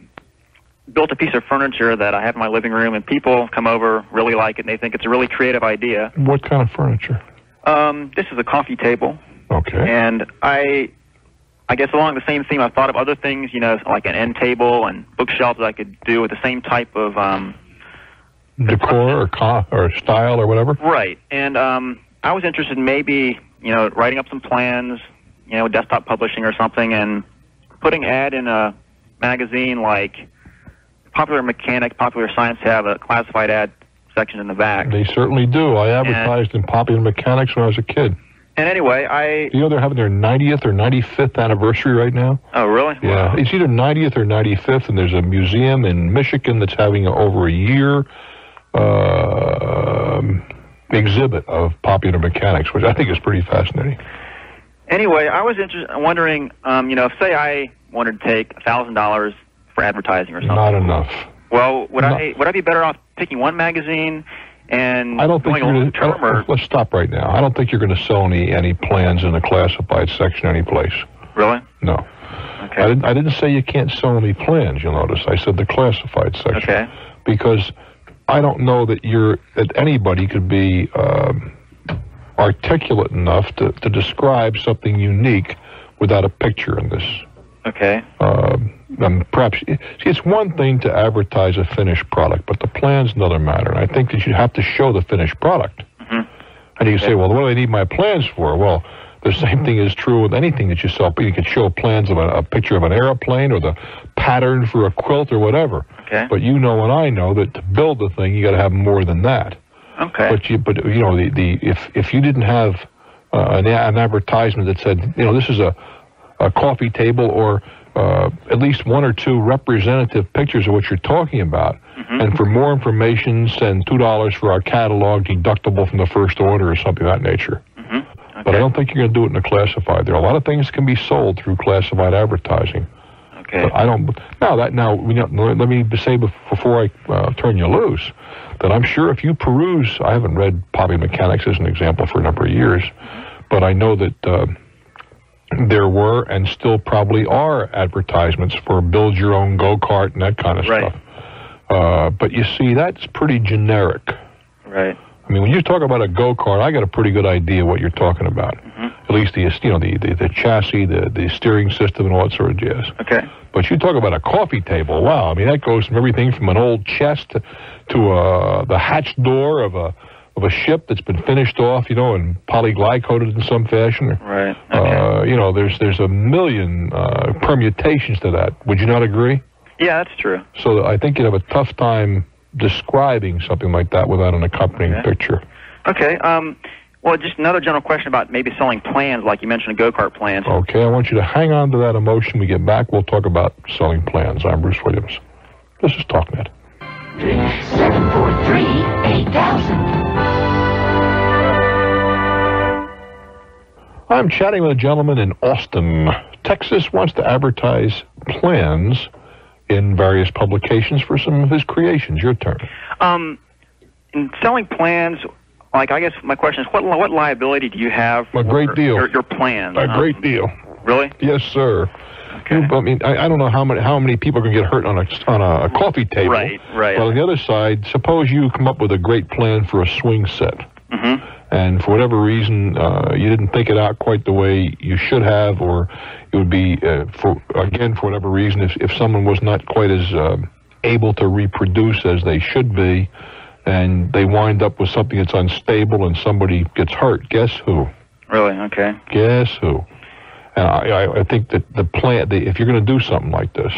built a piece of furniture that I have in my living room, and people come over, really like it, and they think it's a really creative idea. What kind of furniture? This is a coffee table. Okay. And I guess along the same theme, I've thought of other things, you know, like an end table and bookshelves that I could do with the same type of decor or style or whatever. Right. And I was interested in maybe, you know, writing up some plans, you know, desktop publishing or something, and putting ad in a magazine like Popular Mechanics, Popular Science have a classified ad section in the back. They certainly do. I advertised in Popular Mechanics when I was a kid. And anyway, Do you know they're having their 90th or 95th anniversary right now? Oh, really? Yeah. Wow. It's either 90th or 95th, and there's a museum in Michigan that's having over a year exhibit of Popular Mechanics, which I think is pretty fascinating. Anyway, I was wondering, you know, say I wanted to take $1,000 for advertising or something. Not enough. Well, would I be better off picking one magazine? And I don't think let's stop right now. I don't think you're going to sell any plans in the classified section any place. Really? No. Okay. I didn't say you can't sell any plans, you'll notice. I said the classified section. Okay. Because I don't know that anybody could be articulate enough to describe something unique without a picture in this. Okay. And perhaps it's one thing to advertise a finished product, but the plan's another matter. And I think that you have to show the finished product. Mm-hmm. And you can say, well, what do I need my plans for? Well, the same thing is true with anything that you sell. You can show plans of a picture of an airplane or the pattern for a quilt or whatever. Okay. But you know and I know that to build the thing, you got to have more than that. Okay. But you know, if you didn't have an advertisement that said, you know, this is a coffee table, or at least one or two representative pictures of what you're talking about. Mm-hmm. And for more information, send $2 for our catalog, deductible from the first order or something of that nature. Mm-hmm. Okay. But I don't think you're going to do it in a classified. There are a lot of things that can be sold through classified advertising. Okay. But I don't. Now, let me say before I turn you loose, that I'm sure if you peruse, I haven't read Popular Mechanics as an example for a number of years, but I know that there were and still probably are advertisements for build your own go-kart and that kind of stuff. But you see, that's pretty generic. Right. I mean, when you talk about a go-kart, I got a pretty good idea what you're talking about. Mm-hmm. At least the chassis, the steering system, and all that sort of jazz. Okay. But you talk about a coffee table. Wow. I mean, that goes from everything from an old chest to the hatch door of a ship that's been finished off, you know, and polyglycoated in some fashion. Right. Okay. You know, there's a million permutations to that. Would you not agree? Yeah, that's true. So I think you'd have a tough time describing something like that without an accompanying picture. Okay. Well, just another general question about maybe selling plans, like you mentioned, go-kart plans. Okay. I want you to hang on to that emotion. When we get back, we'll talk about selling plans. I'm Bruce Williams. This is TalkNet. 3743-8000. I'm chatting with a gentleman in Austin, Texas, wants to advertise plans in various publications for some of his creations. Your turn. In selling plans, like, I guess my question is, what liability do you have for your plans? A great deal. Really? Yes, sir. Okay. I mean, I don't know how many people can get hurt on a coffee table. Right, right. But on the other side, suppose you come up with a great plan for a swing set. Mm-hmm. And for whatever reason, you didn't think it out quite the way you should have, or it would be, for whatever reason, if someone was not quite as able to reproduce as they should be, and they wind up with something that's unstable and somebody gets hurt, guess who? Really? Okay. Guess who? And I think that if you're going to do something like this,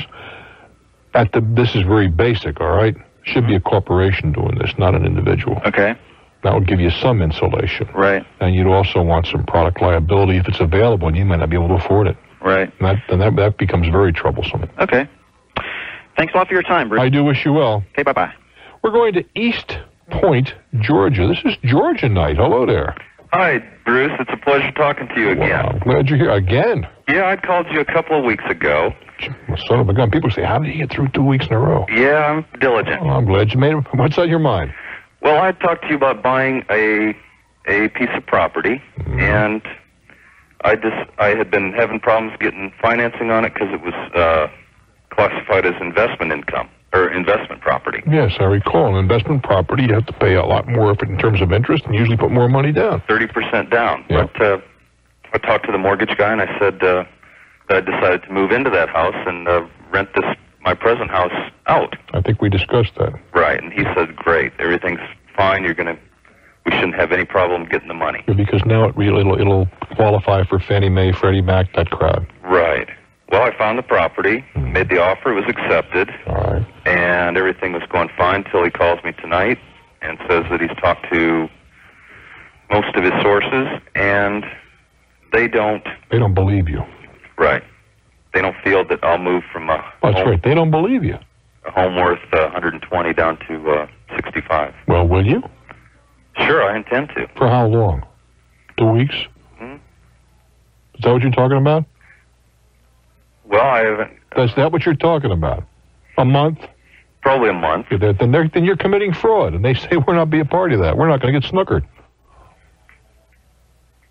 this is very basic, all right? Should be a corporation doing this, not an individual. Okay. That would give you some insulation. Right. And you'd also want some product liability if it's available, and you might not be able to afford it. Right. And that becomes very troublesome. Okay. Thanks a lot for your time, Bruce. I do wish you well. Okay, bye-bye. We're going to East Point, Georgia. This is Georgia night. Hello there. Hi, Bruce. It's a pleasure talking to you again. Wow. Glad you're here again. Yeah, I called you a couple of weeks ago. Son of a gun. People say, how did he get through 2 weeks in a row? Yeah, I'm diligent. Well, I'm glad you made it. What's on your mind? Well, I talked to you about buying a piece of property, and I had been having problems getting financing on it because it was classified as investment income or investment property. Yes, I recall. An investment property, you have to pay a lot more effort in terms of interest and usually put more money down. 30% down. Yeah. But I talked to the mortgage guy, and I said that I decided to move into that house and rent my present house out. I think we discussed that. Right, and he said, great, everything's fine, we shouldn't have any problem getting the money. Because now it'll qualify for Fannie Mae, Freddie Mac, that crowd. Right. Well, I found the property, made the offer, it was accepted. All right. And everything was going fine until he calls me tonight and says that he's talked to most of his sources, and they don't... They don't believe you. Right. They don't feel that I'll move from a home... That's right. They don't believe you. A home worth $120 down to $65. Well, will you? Sure, I intend to. For how long? 2 weeks? Hmm? Is that what you're talking about? Well, I haven't... Is that what you're talking about? A month? Probably a month. Then you're committing fraud, and they say we're not be a part of that. We're not going to get snookered.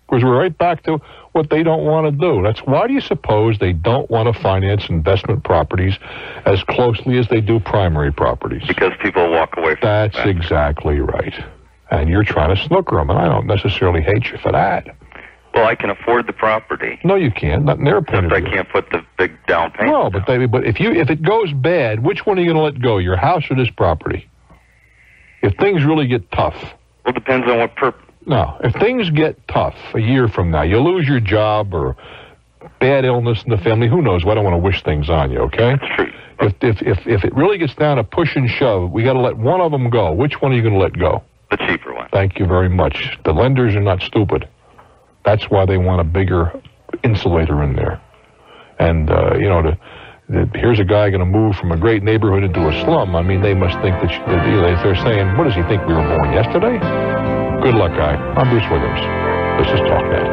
Because we're right back to what they don't want to do. That's why do you suppose they don't want to finance investment properties as closely as they do primary properties? Because people walk away from that. That's exactly right. And you're trying to snooker them, and I don't necessarily hate you for that. Well, I can afford the property. No, you can't. Not in their opinion. Except I can't put the big down payment. No, but baby, but if it goes bad, which one are you going to let go? Your house or this property? If things really get tough. Well, it depends on what purpose. No, if things get tough a year from now, you lose your job or bad illness in the family. Who knows? Well, I don't want to wish things on you. Okay. That's true. If it really gets down to push and shove, we got to let one of them go. Which one are you going to let go? The cheaper one. Thank you very much. The lenders are not stupid. That's why they want a bigger insulator in there. And, you know, here's a guy going to move from a great neighborhood into a slum. I mean, they must think that, they're saying, what does he think, we were born yesterday? Good luck, guy. I'm Bruce Williams. This is TalkNet.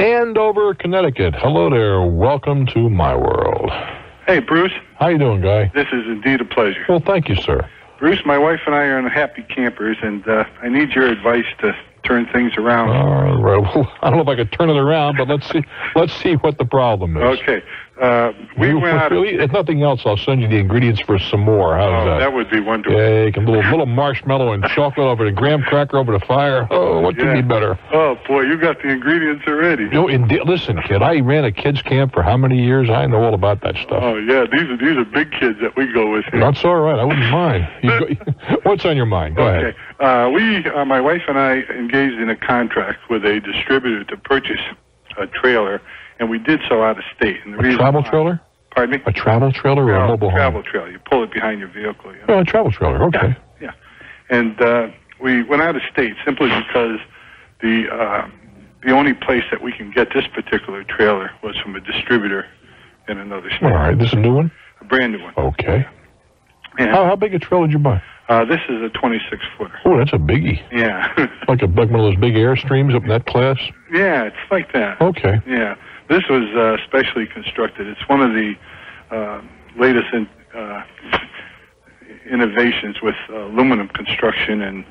Andover, Connecticut. Hello there. Welcome to my world. Hey, Bruce. How you doing, Guy? This is indeed a pleasure. Well, thank you, sir. Bruce, my wife and I are unhappy campers, and I need your advice to turn things around. All right. Well, I don't know if I could turn it around, but let's see. Let's see what the problem is. Okay. We went out. Really, if nothing else, I'll send you the ingredients for some more. How's that? That would be wonderful. Yeah, you can little marshmallow and chocolate over the graham cracker over the fire. Oh, what could be better? Oh boy, you got the ingredients already. You know, listen, kid. I ran a kids camp for how many years? I know all about that stuff. Oh yeah, these are big kids that we go with here. That's all right. I wouldn't mind. What's on your mind? Go ahead. My wife and I engaged in a contract with a distributor to purchase a trailer. And we did so out of state. And a travel trailer? Pardon me? A travel trailer or a mobile home? A travel trailer. You pull it behind your vehicle. You know? Oh, a travel trailer. Okay. Yeah. And we went out of state simply because the only place that we can get this particular trailer was from a distributor in another state. All right. This is a new one? A brand new one. Okay. And how big a trailer did you buy? This is a 26-footer. Oh, that's a biggie. Yeah. like one of those big Airstreams up in that class? Yeah, it's like that. Okay. Yeah. This was specially constructed. It's one of the latest innovations with aluminum construction and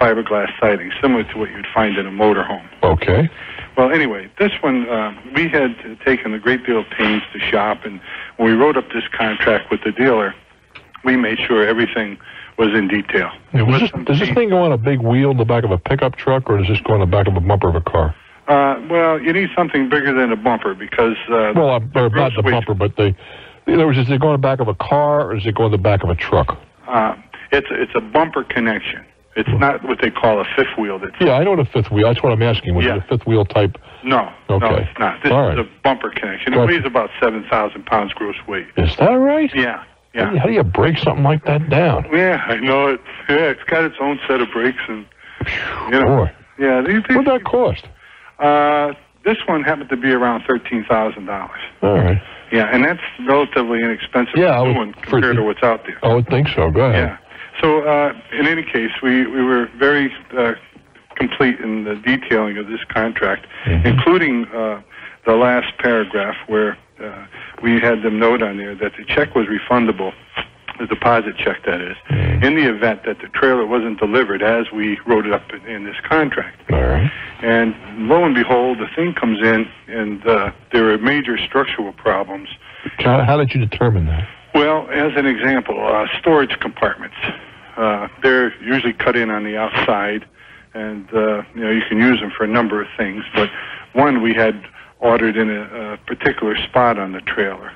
fiberglass siding, similar to what you'd find in a motorhome. Okay. Well, anyway, this one, we had taken a great deal of pains to shop, and when we wrote up this contract with the dealer, we made sure everything was in detail. Does this thing go on a big wheel in the back of a pickup truck, or does this go on the back of a bumper of a car? Well, you need something bigger than a bumper because... well, not the bumper, but in other words, is it going in the back of a car or is it going in the back of a truck? It's a bumper connection. It's not what they call a fifth wheel. Yeah, I know what a fifth wheel. That's what I'm asking. Was it a fifth wheel type? No. Okay. No, it's not. This is a bumper connection. It weighs about 7,000 pounds gross weight. Is that right? Yeah. Yeah. How do you break something like that down? Yeah, I know. It's got its own set of brakes. And, you know, boy. Yeah. What'd that cost? This one happened to be around $13,000. All right. Yeah, and that's relatively inexpensive compared to what's out there. I would think so. Go ahead. Yeah. So in any case, we were very complete in the detailing of this contract, including the last paragraph where we had them note on there that the check was refundable, the deposit check that is, in the event that the trailer wasn't delivered as we wrote it up in this contract. All right. And lo and behold, the thing comes in, and there were major structural problems. How did you determine that? Well, as an example, storage compartments. They're usually cut in on the outside, and you know, you can use them for a number of things, but one we had ordered in a particular spot on the trailer.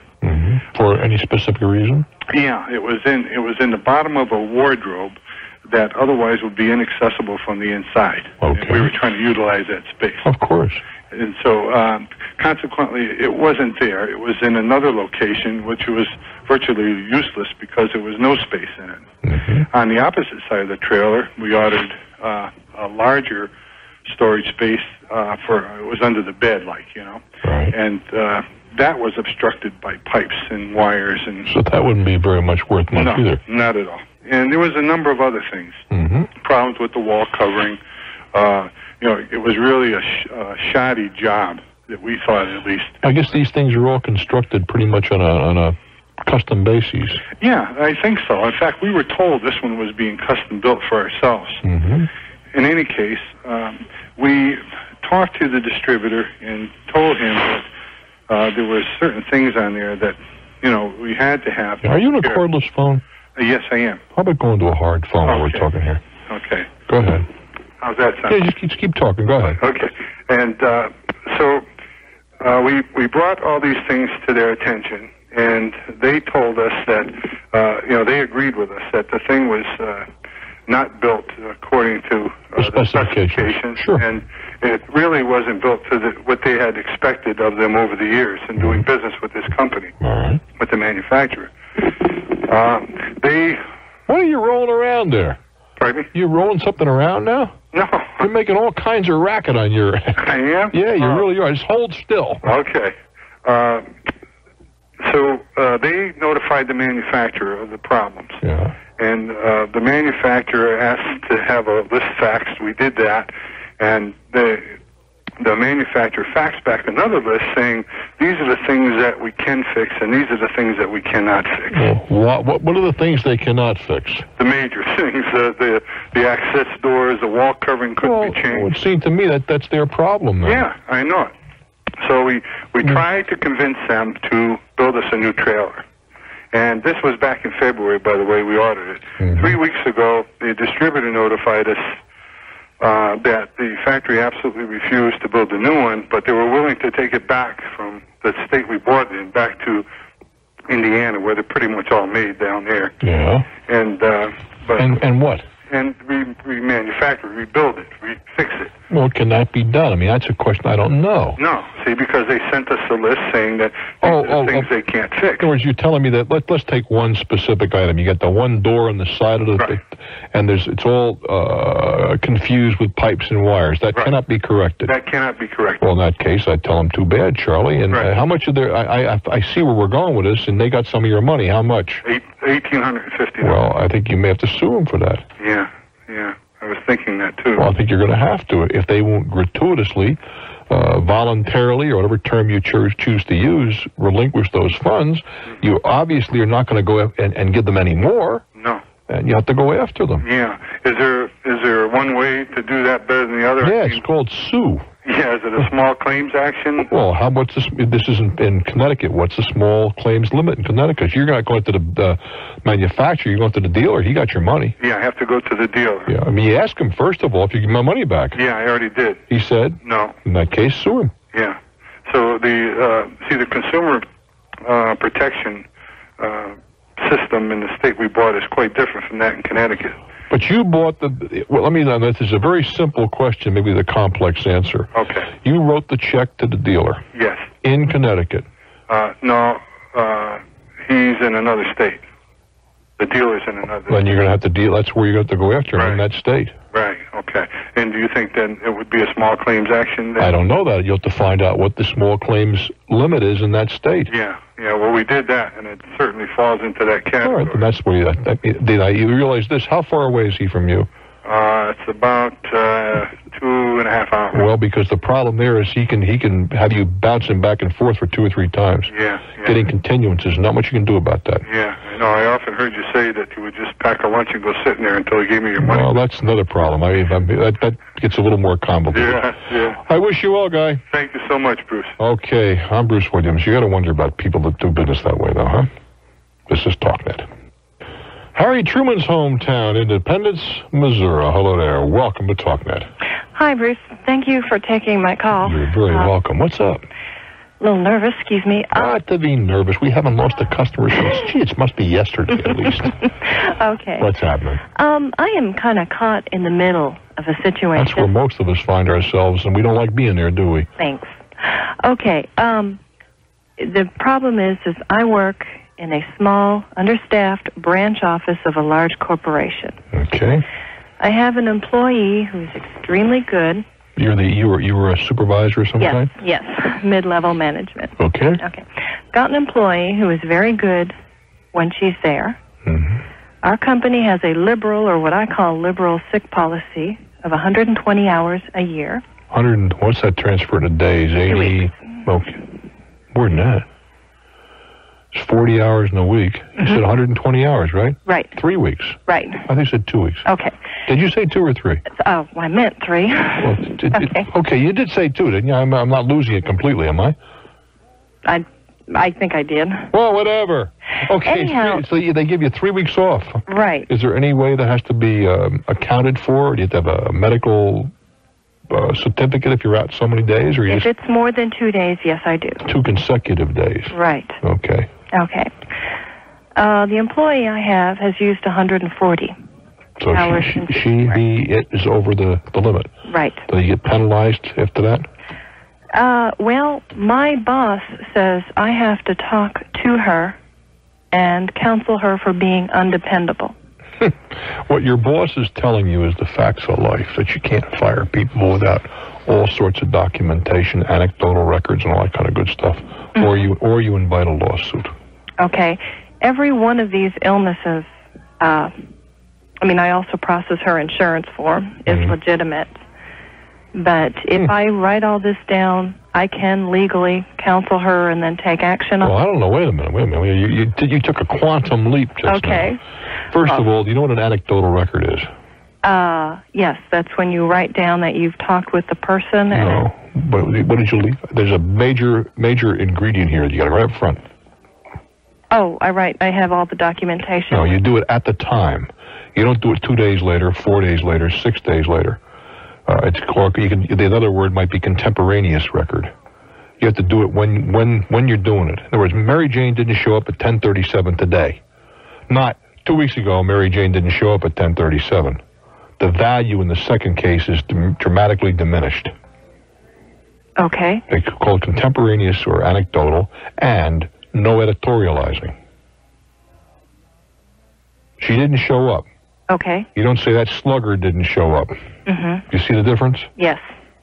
For any specific reason? Yeah, it was in the bottom of a wardrobe that otherwise would be inaccessible from the inside. Okay. And we were trying to utilize that space. Of course. And so, consequently, it wasn't there. It was in another location, which was virtually useless because there was no space in it. On the opposite side of the trailer, we ordered a larger storage space for, it was under the bed, like, you know. Right. And that was obstructed by pipes and wires. And so that wouldn't be very much worth much either. Not at all. And there was a number of other things. Problems with the wall covering. You know, it was really a shoddy job that we thought, at least. I guess these things are all constructed pretty much on a custom basis. Yeah, I think so. In fact, we were told this one was being custom built for ourselves. In any case, we talked to the distributor and told him that there were certain things on there that, you know, we had to have. Are you on a cordless phone? Yes, I am. How about going to a hard phone while we're talking here? Okay. Go ahead. How's that sound? Yeah, just keep talking. Go ahead. Okay. And so we brought all these things to their attention, and they told us that, you know, they agreed with us that the thing was not built according to the specifications. Sure. And it really wasn't built to what they had expected of them over the years in doing business with this company, with the manufacturer. What are you rolling around there? Pardon me? You rolling something around now? No. You're making all kinds of racket on your end. I am? Yeah, you really are. Just hold still. Okay. So they notified the manufacturer of the problems. Yeah. And the manufacturer asked to have a list faxed. We did that. And the manufacturer faxed back another list saying, these are the things that we can fix, and these are the things that we cannot fix. Well, what are the things they cannot fix? The major things, the access doors, the wall covering couldn't be changed. Well, it seemed to me that that's their problem, though. Yeah, I know it. So we tried to convince them to build us a new trailer. And this was back in February, by the way, we ordered it. 3 weeks ago, the distributor notified us that the factory absolutely refused to build a new one, but they were willing to take it back from the state we bought it in back to Indiana, where they're pretty much all made down there. Yeah. And and what? And remanufacture, rebuild it, fix it. Well, can that be done? I mean, that's a question I don't know. No, see, because they sent us a list saying that things they can't fix. In other words, you're telling me that let's take one specific item. You got the one door on the side of the thing, and it's all confused with pipes and wires. That cannot be corrected. That cannot be corrected. Well, in that case, I tell them too bad, Charlie. And how much of their? I see where we're going with this, and they got some of your money. How much? $1,850. Well, I think you may have to sue them for that. Yeah. Yeah, I was thinking that, too. Well, I think you're going to have to. If they won't gratuitously, voluntarily, or whatever term you choose to use, relinquish those funds, you obviously are not going to go and give them any more. No. And you have to go after them. Yeah. Is there one way to do that better than the other? Yeah, it's called sue. Yeah, is it a small claims action? Well, how much this is in Connecticut. What's the small claims limit in Connecticut? You're not going to the manufacturer. You're going to the dealer. He got your money. Yeah, I have to go to the dealer. Yeah, I mean, you ask him, first of all, if you give my money back. Yeah, I already did. He said? No. In that case, sue him. Yeah. So the consumer protection system in the state we bought is quite different from that in Connecticut. But you bought well, let me know, this is a very simple question, maybe the complex answer. Okay. You wrote the check to the dealer. Yes. In Connecticut. No, he's in another state. The dealer's in another state. Then you're going to have to deal. That's where you have to go after him, in that state. Right. Okay. And do you think then it would be a small claims action? Then? I don't know that. You'll have to find out what the small claims limit is in that state. Yeah. Yeah. Well, we did that, and it certainly falls into that category. All right. Then that's where. You realize this? How far away is he from you? It's about 2.5 hours. Well, because the problem there is he can have you bouncing back and forth for 2 or 3 times. Yeah. Getting continuances. Not much you can do about that. Yeah. No, I often heard you say that you would just pack a lunch and go sit in there until you gave me your money. Well, that's another problem. I mean that gets a little more complicated. Yeah. I wish you well, Guy. Thank you so much, Bruce. Okay, I'm Bruce Williams. You got to wonder about people that do business that way, though, huh? This is TalkNet. Harry Truman's hometown, Independence, Missouri. Hello there. Welcome to TalkNet. Hi, Bruce. Thank you for taking my call. You're very welcome. What's up? A little nervous, excuse me. Not to be nervous. We haven't lost a customer since, gee, it must be yesterday at least. Okay. What's happening? I am kind of caught in the middle of a situation. That's where most of us find ourselves, and we don't like being there, do we? Thanks. Okay. The problem is I work in a small, understaffed branch office of a large corporation. Okay. I have an employee who's extremely good. You were a supervisor or something? Yes, yes, mid-level management. Okay. Okay. Got an employee who is very good when she's there. Mm-hmm. Our company has a liberal, or what I call liberal, sick policy of 120 hours a year. What's that transfer to days? 80? Okay. More than that. It's 40 hours in a week. You said 120 hours, right? Right. 3 weeks. Right. I think you said 2 weeks. Okay. Did you say 2 or 3? Oh, well, I meant 3. Well, okay, you did say 2, didn't you? I'm not losing it completely, am I? I think I did. Well, whatever. Okay, anyhow, so they give you 3 weeks off. Right. Is there any way that has to be accounted for? Do you have to have a medical certificate if you're out so many days? Or if it's more than 2 days, yes, I do. 2 consecutive days. Right. Okay. Okay. The employee I have has used 140 hours. So it is over the limit. Right. Do you get penalized after that? Well, my boss says I have to talk to her and counsel her for being undependable. What your boss is telling you is the facts of life, that you can't fire people without all sorts of documentation, anecdotal records, and all that kind of good stuff. Mm-hmm. Or you invite a lawsuit. Okay. Every one of these illnesses, I also process her insurance form, is legitimate. But if I write all this down, I can legally counsel her and then take action on it. Well, I don't know. Wait a minute. You took a quantum leap just now. First of all, do you know what an anecdotal record is? Yes, that's when you write down that you've talked with the person. No, but what did you leave? There's a major ingredient here that you got to write up front. Oh, I have all the documentation. No, you do it at the time. You don't do it 2 days later, 4 days later, 6 days later. It's called, another word might be contemporaneous record. You have to do it when you're doing it. In other words, Mary Jane didn't show up at 10:37 today. Not 2 weeks ago, Mary Jane didn't show up at 10:37. The value in the second case is dramatically diminished. Okay. They call it contemporaneous or anecdotal, and no editorializing. She didn't show up. Okay. You don't say that sluggard didn't show up. Mm-hmm. You see the difference? Yes.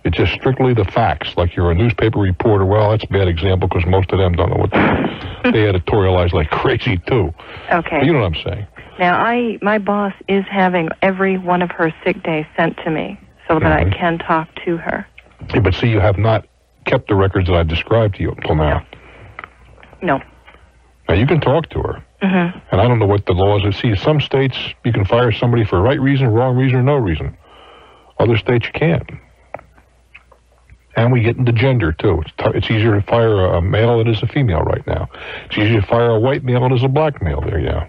It's just strictly the facts, like you're a newspaper reporter. Well, that's a bad example because most of them don't know what they editorialize like crazy, too. Okay. But you know what I'm saying. Now, my boss is having every one of her sick days sent to me so that I can talk to her. Yeah, but see, you have not kept the records that I described to you until now. No. Now, you can talk to her. Mm-hmm. And I don't know what the laws are. See, some states, you can fire somebody for right reason, wrong reason, or no reason. Other states, you can't. And we get into gender, too. It's easier to fire a male than it is a female right now. It's easier to fire a white male than it is a black male. There you go.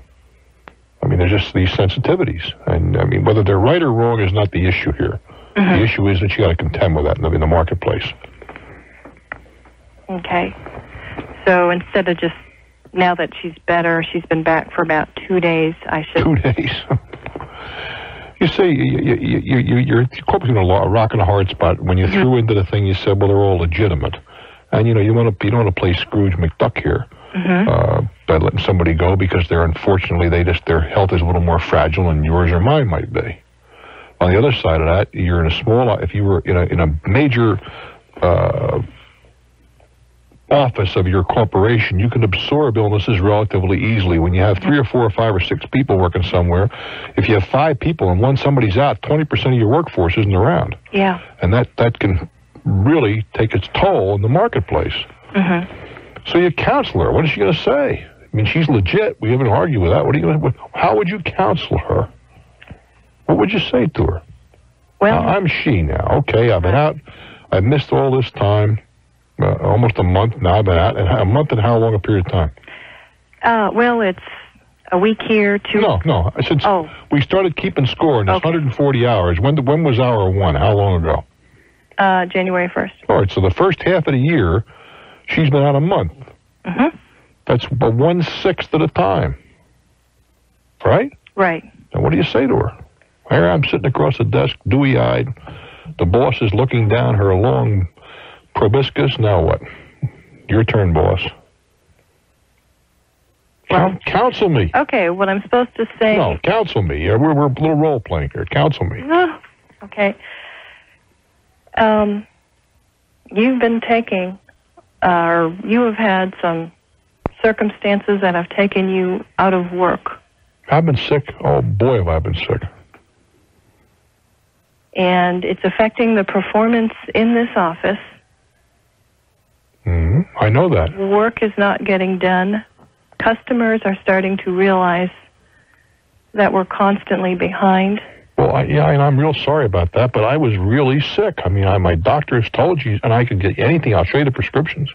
I mean, there's just these sensitivities. And, I mean, whether they're right or wrong is not the issue here. Mm-hmm. The issue is that you got to contend with that in the marketplace. Okay. So instead of just, now that she's better, she's been back for about 2 days, I should... 2 days? You say you're caught between a rock and a hard spot. When you threw into the thing, you said, well, they're all legitimate. And, you know, you don't want to play Scrooge McDuck here. Mm-hmm. By letting somebody go because they're unfortunately their health is a little more fragile than yours or mine might be. On the other side of that, you're in a small. If you were in a major office of your corporation, you can absorb illnesses relatively easily. When you have 3 or 4 or 5 or 6 people working somewhere, if you have 5 people and somebody's out, 20% of your workforce isn't around. Yeah, and that can really take its toll in the marketplace. Mm-hmm. So your counselor, what is she going to say? I mean, she's legit. We haven't argued with that. What are you going to? How would you counsel her? What would you say to her? Well, I'm she now. Okay, I've been out. I've missed all this time, almost a month now. I've been out, and a month and how long a period of time? Well, it's a week here. 2. No. Since we started keeping score, and it's 140 hours. When was hour 1? How long ago? January 1st. All right. So the first half of the year. She's been out a month. Mm-hmm. That's about 1/6 of the time. Right? Right. Now, what do you say to her? Here I'm sitting across the desk, dewy-eyed. The boss is looking down her long proboscis. Now what? Your turn, boss. Well, counsel me. Okay, what I'm supposed to say... No, counsel me. We're a little role-playing here. Counsel me. Okay. You've been taking... you have had some circumstances that have taken you out of work. I've been sick. Oh, boy, have I been sick. And it's affecting the performance in this office. Mm-hmm. I know that. Work is not getting done. Customers are starting to realize that we're constantly behind. Well, and I'm real sorry about that, but I was really sick. I mean, my doctor has told you, and I could get anything. I'll show you the prescriptions.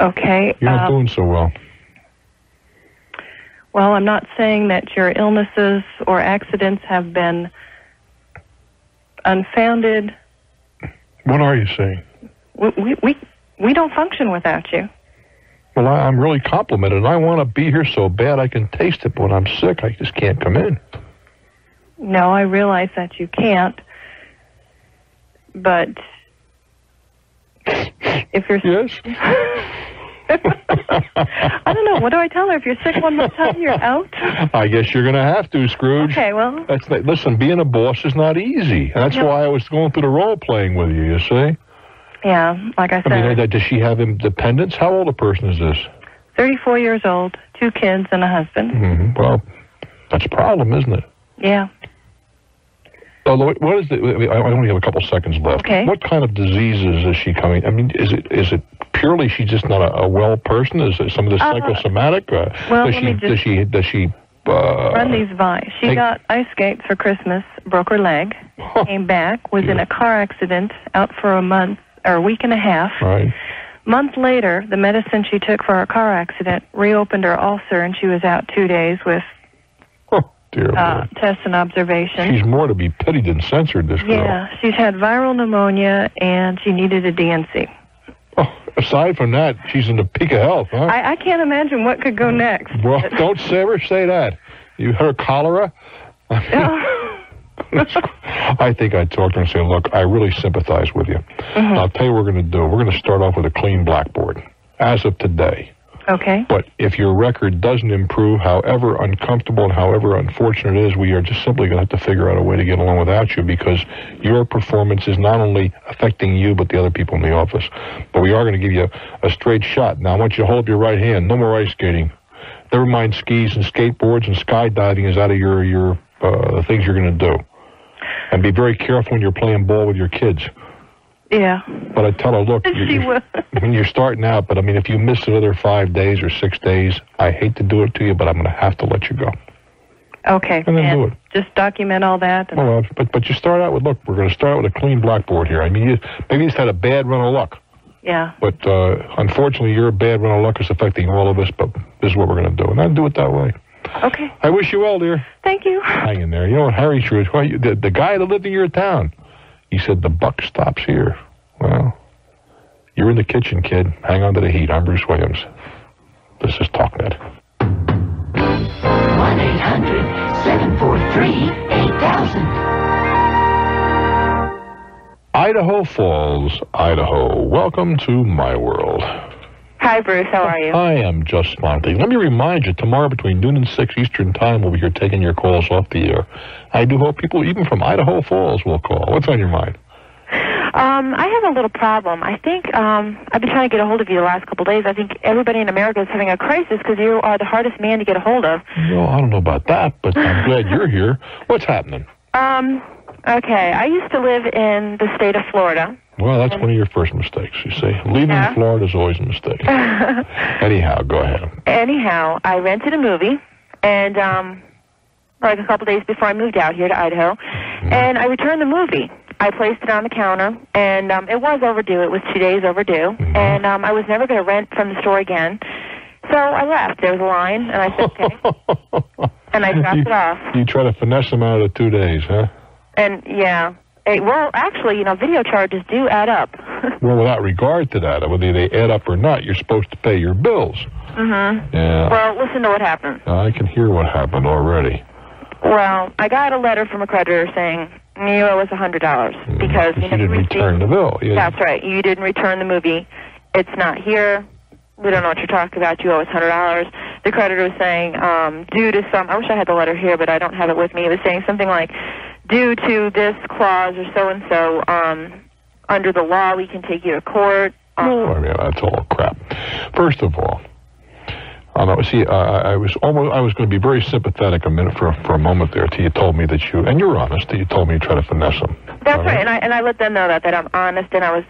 Okay. You're not doing so well. Well, I'm not saying that your illnesses or accidents have been unfounded. What are you saying? We don't function without you. Well, I'm really complimented, and I want to be here so bad I can taste it, but when I'm sick, I just can't come in. No, I realize that you can't, but if you're... Yes? I don't know. What do I tell her? If you're sick one more time, you're out? I guess you're going to have to, Scrooge. Okay, well... Listen, being a boss is not easy. That's why I was going through the role-playing with you, you see? Yeah, like I said... I mean, does she have independence? How old a person is this? 34 years old, 2 kids and a husband. Mm-hmm. Well, that's a problem, isn't it? Yeah. Although, what is the? I only have a couple seconds left. Okay. What kind of diseases is she coming? I mean, is it purely she's just not a well person? Is it some of the psychosomatic? Well, does she run these vines? She got ice skates for Christmas, broke her leg, came back, was in a car accident, out for a month or a week and a half. Right. Month later, the medicine she took for her car accident reopened her ulcer, and she was out 2 days with. Tests and observations. She's more to be pitied than censored, this girl. Yeah, she's had viral pneumonia, and she needed a DNC. Oh, aside from that, she's in the peak of health, huh? I can't imagine what could go next. Well, don't ever say that. You heard cholera? I think I talked to her and said, look, I really sympathize with you. Mm-hmm. I'll tell you what we're going to do. We're going to start off with a clean blackboard, as of today. Okay. But if your record doesn't improve, however uncomfortable and however unfortunate it is, we are just simply going to have to figure out a way to get along without you because your performance is not only affecting you but the other people in the office. But we are going to give you a straight shot. Now, I want you to hold up your right hand. No more ice skating. Never mind skis and skateboards and skydiving is out of your things you're going to do. And be very careful when you're playing ball with your kids. Yeah. But I tell her, look, you're starting out, but I mean, if you miss another 5 days or 6 days, I hate to do it to you, but I'm going to have to let you go. Okay. And then do it. Just document all that. Well, but you start out with, look, we're going to start out with a clean blackboard here. I mean, maybe you just had a bad run of luck. Yeah. But unfortunately, your bad run of luck is affecting all of us, but this is what we're going to do. And I'll do it that way. Okay. I wish you well, dear. Thank you. Hang in there. You know what Harry Scrooge, the guy that lived in your town, he said, the buck stops here. Well, you're in the kitchen, kid. Hang on to the heat. I'm Bruce Williams. This is TalkNet. 1-800-743-8000. Idaho Falls, Idaho. Welcome to my world. Hi, Bruce. How are you? I am just fine. Let me remind you, tomorrow between noon and 6 Eastern Time, we'll be here taking your calls off the air. I do hope people, even from Idaho Falls, will call. What's on your mind? I have a little problem. I think I've been trying to get a hold of you the last couple of days. I think everybody in America is having a crisis because you are the hardest man to get a hold of. Well, I don't know about that, but I'm glad you're here. What's happening? Okay. I used to live in the state of Florida. Well, that's one of your first mistakes, you see. Leaving Florida is always a mistake. Anyhow, go ahead. Anyhow, I rented a movie, and like a couple days before I moved out here to Idaho, and I returned the movie. I placed it on the counter, and it was overdue. It was 2 days overdue, and I was never going to rent from the store again. So I left. There was a line, and I said, okay. And I dropped it off. You try to finesse them out of 2 days, huh? And, yeah. Well, actually, you know, video charges do add up. Well, without regard to that, whether they add up or not, you're supposed to pay your bills. Mm-hmm. Yeah. Well, listen to what happened. I can hear what happened already. Well, I got a letter from a creditor saying, you owe us $100 because you didn't return the bill. Yeah. That's right. You didn't return the movie. It's not here. We don't know what you're talking about. You owe us $100. The creditor was saying, due to some... I wish I had the letter here, but I don't have it with me. It was saying something like, due to this clause or so-and-so, under the law, we can take you to court. Oh, yeah, that's all crap. First of all, see, I was going to be very sympathetic for a moment there till you told me that you, and you're honest, that you told me you try to finesse them. That's right, and I let them know that I'm honest and I'm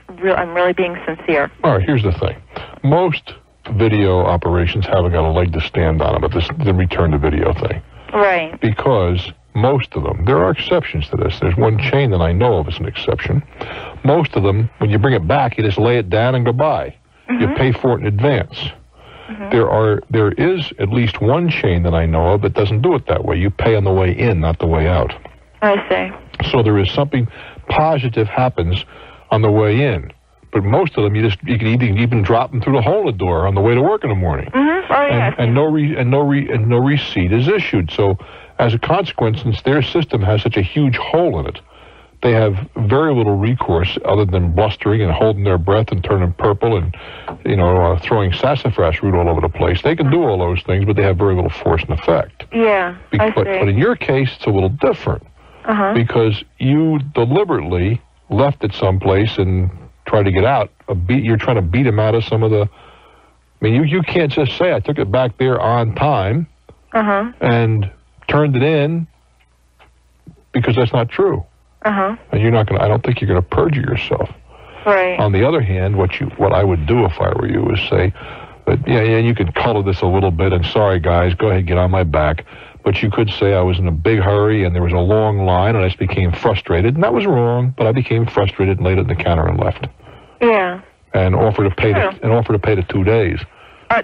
really being sincere. All right, here's the thing. Most video operations haven't got a leg to stand on about this, the return to video thing. Right. Because... most of them. There are exceptions to this. There's one chain that I know of is an exception. Most of them, when you bring it back, you just lay it down and go bye. You pay for it in advance. There is at least one chain that I know of that doesn't do it that way. You pay on the way in, not the way out. I see. So there is something positive happens on the way in. But most of them, you can even drop them through the hole in the door on the way to work in the morning. And no receipt is issued. So as a consequence, since their system has such a huge hole in it, they have very little recourse other than blustering and holding their breath and turning purple and, you know, throwing sassafras root all over the place. They can do all those things, but they have very little force and effect. Yeah, but in your case, it's a little different because you deliberately left it someplace and tried to get out. You're trying to beat them out of some of the... I mean, you can't just say, I took it back there on time and... turned it in, because that's not true. And you're not going to, I don't think you're going to perjure yourself. Right. On the other hand, what I would do if I were you is say, but yeah, you could color this a little bit, and sorry guys, go ahead, get on my back. But you could say I was in a big hurry and there was a long line and I just became frustrated, and that was wrong, but I became frustrated and laid it on the counter and left. Yeah. And offered to pay the 2 days.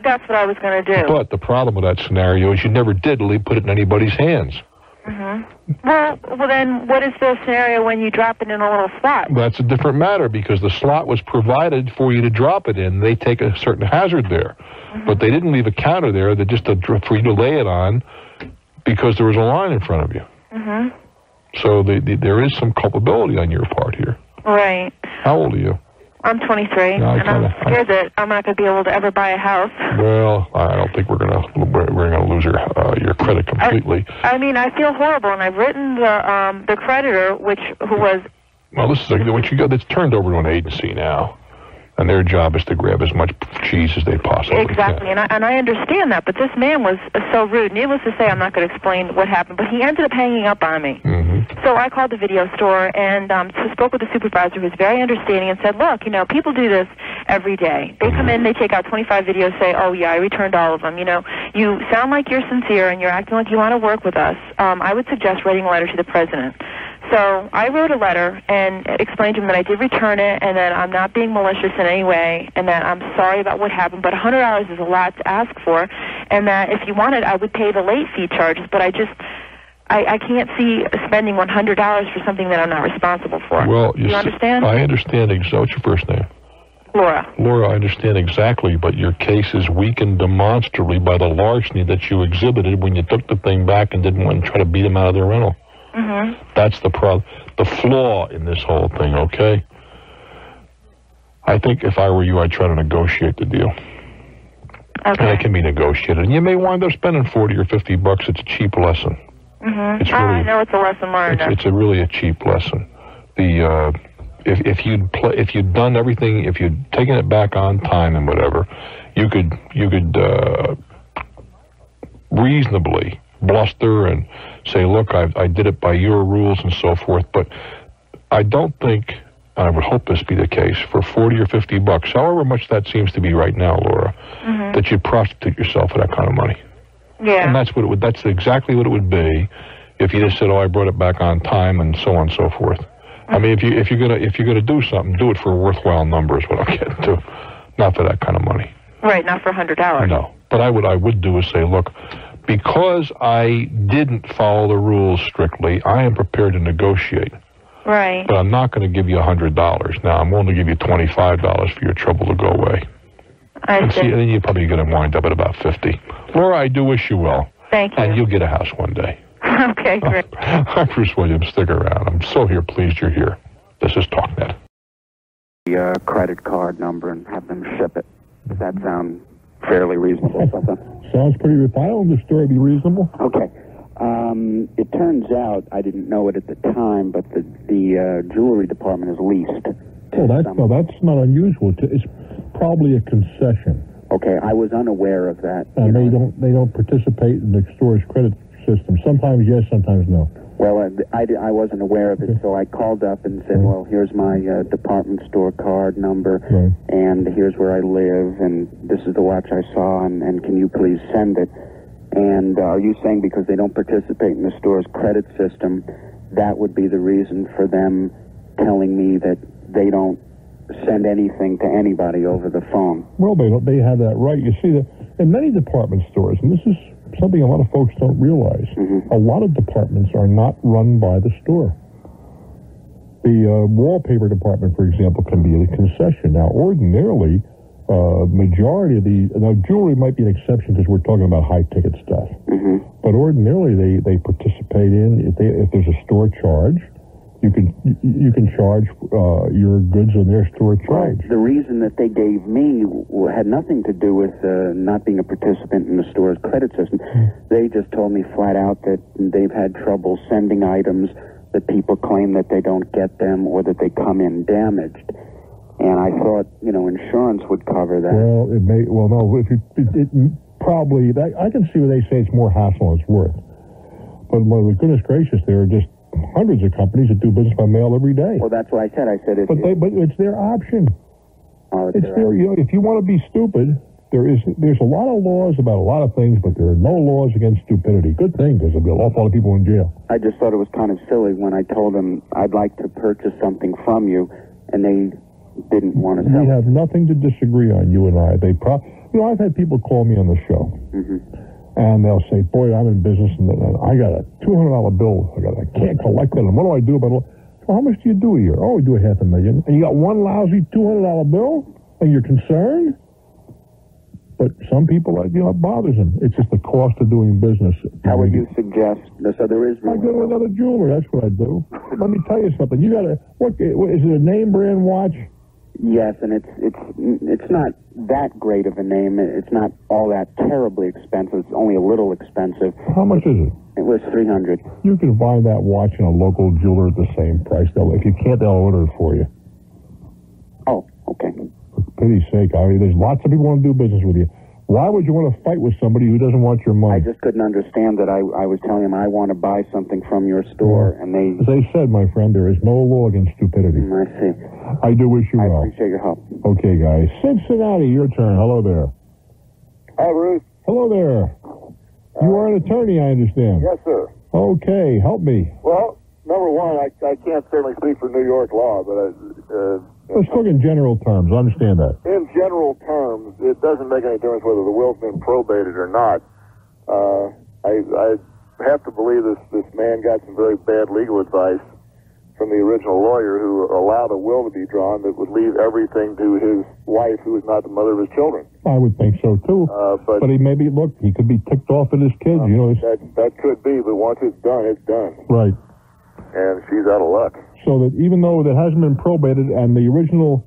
That's what I was going to do. But the problem with that scenario is you never did put it in anybody's hands. Well, then what is the scenario when you drop it in a little slot? That's a different matter because the slot was provided for you to drop it in. They take a certain hazard there. But they didn't leave a counter there for you to lay it on because there was a line in front of you. So there is some culpability on your part here. Right. How old are you? I'm 23, no, and I'm scared that I'm not going to be able to ever buy a house. Well, I don't think we're going to lose your credit completely. I mean, I feel horrible, and I've written the creditor, who was. Well, this is what you got. It's turned over to an agency now, and their job is to grab as much cheese as they possibly can. Exactly, and I understand that, but this man was so rude. Needless to say, I'm not going to explain what happened, but he ended up hanging up on me. So I called the video store and spoke with the supervisor, who was very understanding, and said, look, you know, people do this every day. They come in, they take out 25 videos, say, oh, yeah, I returned all of them. You know, you sound like you're sincere and you're acting like you want to work with us. I would suggest writing a letter to the president. So I wrote a letter and explained to him that I did return it and that I'm not being malicious in any way and that I'm sorry about what happened, but $100 is a lot to ask for, and that if you wanted, I would pay the late fee charges, but I can't see spending $100 for something that I'm not responsible for. Well, you understand? I understand exactly. What's your first name? Laura. Laura, I understand exactly, but your case is weakened demonstrably by the larceny that you exhibited when you took the thing back and didn't want to try to beat them out of their rental. That's the problem. The flaw in this whole thing, okay? I think if I were you, I'd try to negotiate the deal. Okay. And it can be negotiated. And you may wind up spending $40 or $50. It's a cheap lesson. Mm-hmm. It's really, I know it's a lesson learned. It's a really a cheap lesson. The if you'd taken it back on time and whatever, you could reasonably bluster and say, look, I did it by your rules and so forth. But I don't think, I would hope this be the case, for $40 or $50, however much that seems to be right now, Laura, mm-hmm. that you'd prostitute yourself for that kind of money. Yeah. And that's what it would, that's exactly what it would be if you just said, oh, I brought it back on time and so on and so forth. Mm-hmm. I mean, if you're gonna do something, do it for a worthwhile number is what I'm getting to. Not for that kind of money. Right, not for $100. No. But I would do is say, look, because I didn't follow the rules strictly, I am prepared to negotiate. Right. But I'm not going to give you $100. Now, I'm willing to give you $25 for your trouble to go away. I see. And then you're probably going to wind up at about $50. Laura, I do wish you well. Thank you. And you'll get a house one day. Okay, great. I'm Bruce Williams. Stick around. I'm so pleased you're here. This is TalkNet. The credit card number and have them ship it. Does that sound fairly reasonable? Sounds pretty reliable. This story be reasonable. Okay. It turns out, I didn't know it at the time, but the jewelry department is leased. Oh, that's not unusual. It's probably a concession. Okay, I was unaware of that. And they don't participate in the store's credit system. Sometimes yes, sometimes no. Well, I wasn't aware of it, okay. So I called up and said, right. Well, here's my department store card number, right. And here's where I live, and this is the watch I saw, and can you please send it? And are you saying because they don't participate in the store's credit system, that would be the reason for them telling me that they don't send anything to anybody over the phone? Well, they have that right. You see, in many department stores, and this is something a lot of folks don't realize, mm-hmm. a lot of departments are not run by the store. The wallpaper department, for example, can be a concession. Now, ordinarily, majority of the... Now, jewelry might be an exception because we're talking about high-ticket stuff. Mm-hmm. But ordinarily, they participate in... If there's a store charge, you can charge your goods on their store charge. Right. The reason that they gave me had nothing to do with not being a participant in the store's credit system. Mm-hmm. They just told me flat out that they've had trouble sending items that people claim that they don't get them or that they come in damaged. And I thought, insurance would cover that. Well, it may. Well, no. Probably. I can see where they say it's more hassle than it's worth. But well, goodness gracious, there are just hundreds of companies that do business by mail every day. Well, that's what I said. I said it. But it's their option. Oh, it's their option. If you want to be stupid, there's a lot of laws about a lot of things, but there are no laws against stupidity. Good thing, there's an awful lot of people in jail. I just thought it was kind of silly when I told them I'd like to purchase something from you, and they didn't want to sell. We have nothing to disagree on, you and I. I've had people call me on the show, mm-hmm. and they'll say, "Boy, I'm in business, and I got a $200 bill. I can't collect it. And what do I do about it? Well, how much do you do a year? Oh, we do $500,000. And you got one lousy $200 bill, and you're concerned. But some people, it bothers them. It's just the cost of doing business. How would you suggest? So there is. I go to another jeweler. That's what I do. Let me tell you something. You got a what is it? A name brand watch? Yes, and it's not that great of a name. It's not all that terribly expensive. It's only a little expensive. How much is it? It was $300. You can buy that watch in a local jeweler at the same price. If you can't, they'll order it for you. Oh, okay. For pity's sake, I mean, there's lots of people who want to do business with you. Why would you want to fight with somebody who doesn't want your money? I just couldn't understand that. I was telling him I want to buy something from your store, and they... As I said, my friend, there is no law against stupidity. I see. I do wish you well. I appreciate your help. Okay, guys. Cincinnati, your turn. Hello there. Hi, Ruth. Hello there. You are an attorney, I understand. Yes, sir. Okay, help me. Well, number one, I can't certainly speak for New York law, but let's talk in general terms. I understand that. In general terms, it doesn't make any difference whether the will's been probated or not. I have to believe this man got some very bad legal advice from the original lawyer who allowed a will to be drawn that would leave everything to his wife, who is not the mother of his children. I would think so, too. But he maybe, look, he could be ticked off at his kids. That could be, but once it's done, it's done. Right. And she's out of luck. So that even though that hasn't been probated and the original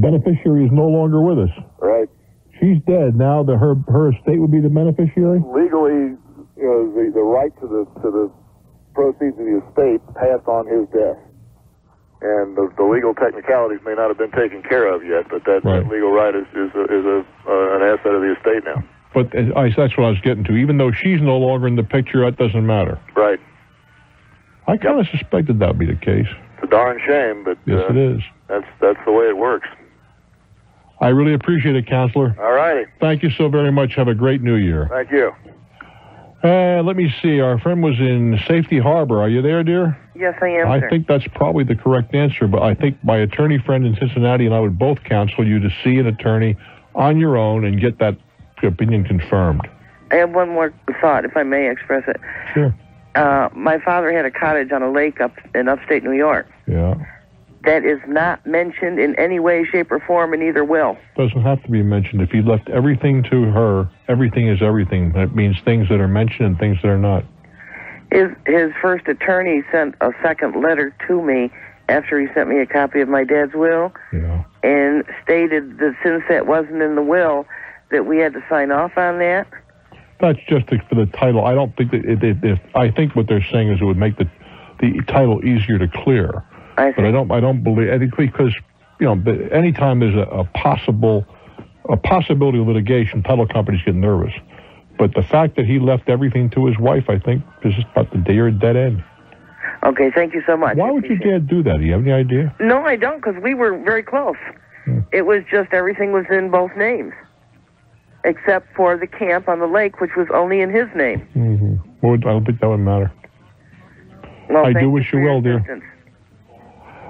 beneficiary is no longer with us, right? she's dead now. Her estate would be the beneficiary. Legally, you know, the right to the proceeds of the estate passed on his death, and the legal technicalities may not have been taken care of yet, but that, right. That legal right is an asset of the estate now. But that's what I was getting to. Even though she's no longer in the picture, that doesn't matter. Right. I kind of suspected that would be the case. It's a darn shame, but yes, it is. That's the way it works. I really appreciate it, Counselor. All righty. Thank you so very much. Have a great New Year. Thank you. Let me see. Our friend was in Safety Harbor. Are you there, dear? Yes, I am, sir. I think that's probably the correct answer, but I think my attorney friend in Cincinnati and I would both counsel you to see an attorney on your own and get that opinion confirmed. I have one more thought, if I may express it. Sure. My father had a cottage on a lake up in upstate New York. Yeah. That is not mentioned in any way, shape, or form in either will. Doesn't have to be mentioned. If you left everything to her, everything is everything. That means things that are mentioned and things that are not. His first attorney sent a second letter to me after he sent me a copy of my dad's will, yeah, and stated that since that wasn't in the will, that we had to sign off on that. That's just for the title. I don't think that I think what they're saying is it would make the title easier to clear. I see. But I don't believe, I think, because, you know, anytime there's a possibility of litigation, title companies get nervous. But the fact that he left everything to his wife, I think, is about the dead end. Okay, thank you so much. Why would your dad do that? Do you have any idea? No, I don't, because we were very close. Hmm. It was just everything was in both names, except for the camp on the lake, which was only in his name. Mm-hmm. Well, I don't think that would matter. Well, I do wish you well, dear.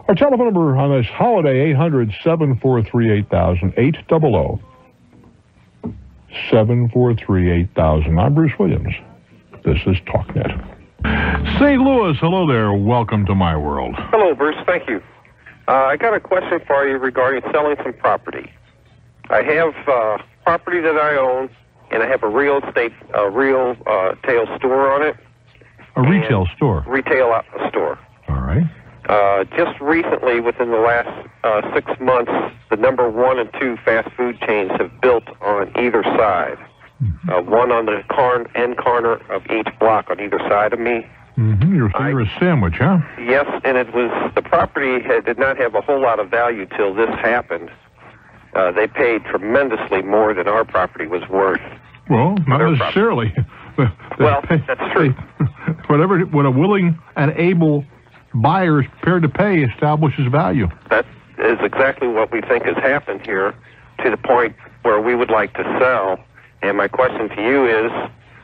Our telephone number on this holiday, 800-743-8000, 800-743-8000. I'm Bruce Williams. This is TalkNet. St. Louis, hello there. Welcome to my world. Hello, Bruce. Thank you. I got a question for you regarding selling some property. I have property that I own, and I have a real estate, retail store on it. A retail store? Retail store. All right. Just recently, within the last 6 months, the number 1 and 2 fast food chains have built on either side. Mm-hmm. One on the end corner of each block on either side of me. Mm-hmm. Your favorite sandwich, huh? Yes, and it was, the property did not have a whole lot of value till this happened. They paid tremendously more than our property was worth. Well, not necessarily. Well, that's true. What a willing and able buyer is prepared to pay establishes value. That is exactly what we think has happened here, to the point where we would like to sell. And my question to you is,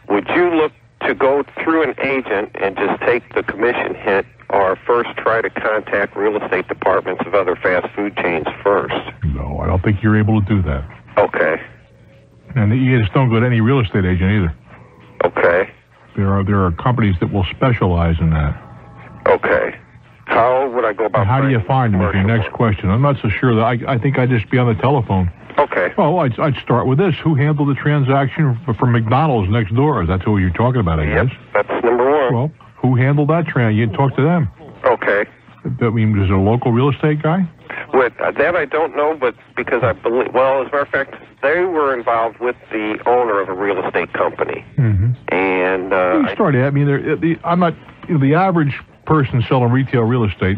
would you look to go through an agent and just take the commission hit, or first try to contact real estate departments of other fast food chains first? No, I don't think you're able to do that. Okay. And you just don't go to any real estate agent either. Okay. There are companies that will specialize in that. Okay. How would I go about that? How do you find them is your next question. I'm not so sure that I think I'd just be on the telephone. Okay. Well, I'd start with this. Who handled the transaction for McDonald's next door? That's who you're talking about, I guess. Yep, that's number 1. Well, who handled that transaction? You'd talk to them. Okay. I mean, is it a local real estate guy? With that, I don't know, but because I believe, well, as a matter of fact, they were involved with the owner of a real estate company. Mm-hmm. And you started. I mean, I'm not, you know, the average person selling retail real estate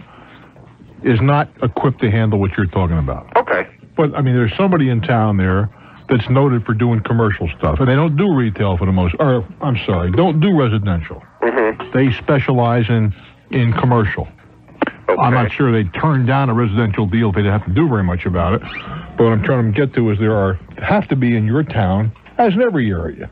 is not equipped to handle what you're talking about. Okay. But, I mean, there's somebody in town there that's noted for doing commercial stuff, and they don't do retail for the most, or, I'm sorry, don't do residential. Mm-hmm. They specialize in commercial. Okay. I'm not sure they'd turn down a residential deal if they'd have to do very much about it, but what I'm trying to get to is have to be in your town, as in every area,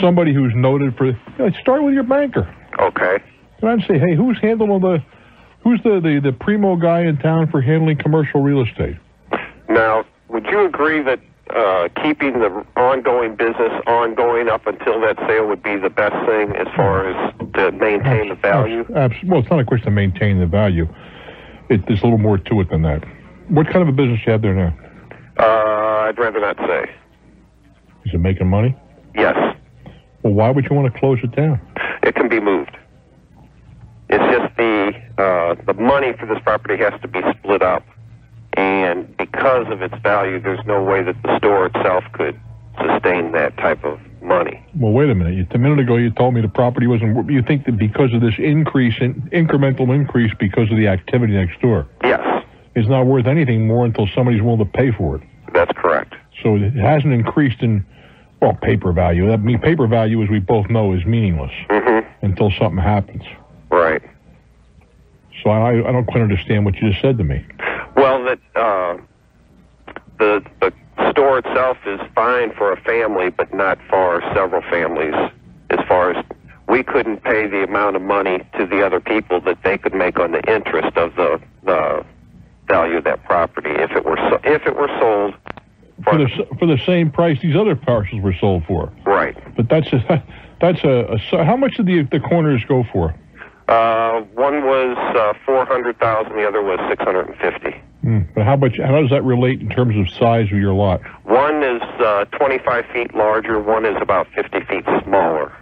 somebody who's noted for, you know, start with your banker. Okay. And I'd say, hey, who's the primo guy in town for handling commercial real estate? Now, would you agree that keeping the ongoing business ongoing up until that sale would be the best thing as far as to maintain the value? Well, it's not a question of maintaining the value. There's a little more to it than that. What kind of a business do you have there now? I'd rather not say. Is it making money? Yes. Well, why would you want to close it down? It can be moved. It's just the money for this property has to be split up. And because of its value, there's no way that the store itself could sustain that type of money. Well, wait a minute. A minute ago, you told me the property wasn't. You think that because of this increase in incremental increase because of the activity next door? Yes. It's not worth anything more until somebody's willing to pay for it. That's correct. So it hasn't increased in, well, paper value. I mean, paper value, as we both know, is meaningless until something happens. Right. So I don't quite understand what you just said to me. Well, that the store itself is fine for a family, but not for several families. As far as we couldn't pay the amount of money to the other people that they could make on the interest of the value of that property if it were sold for the same price these other parcels were sold for. Right. But that's how much did the corners go for? One was 400,000. The other was 650. But how does that relate in terms of size of your lot? One is 25 feet larger. One is about 50 feet smaller.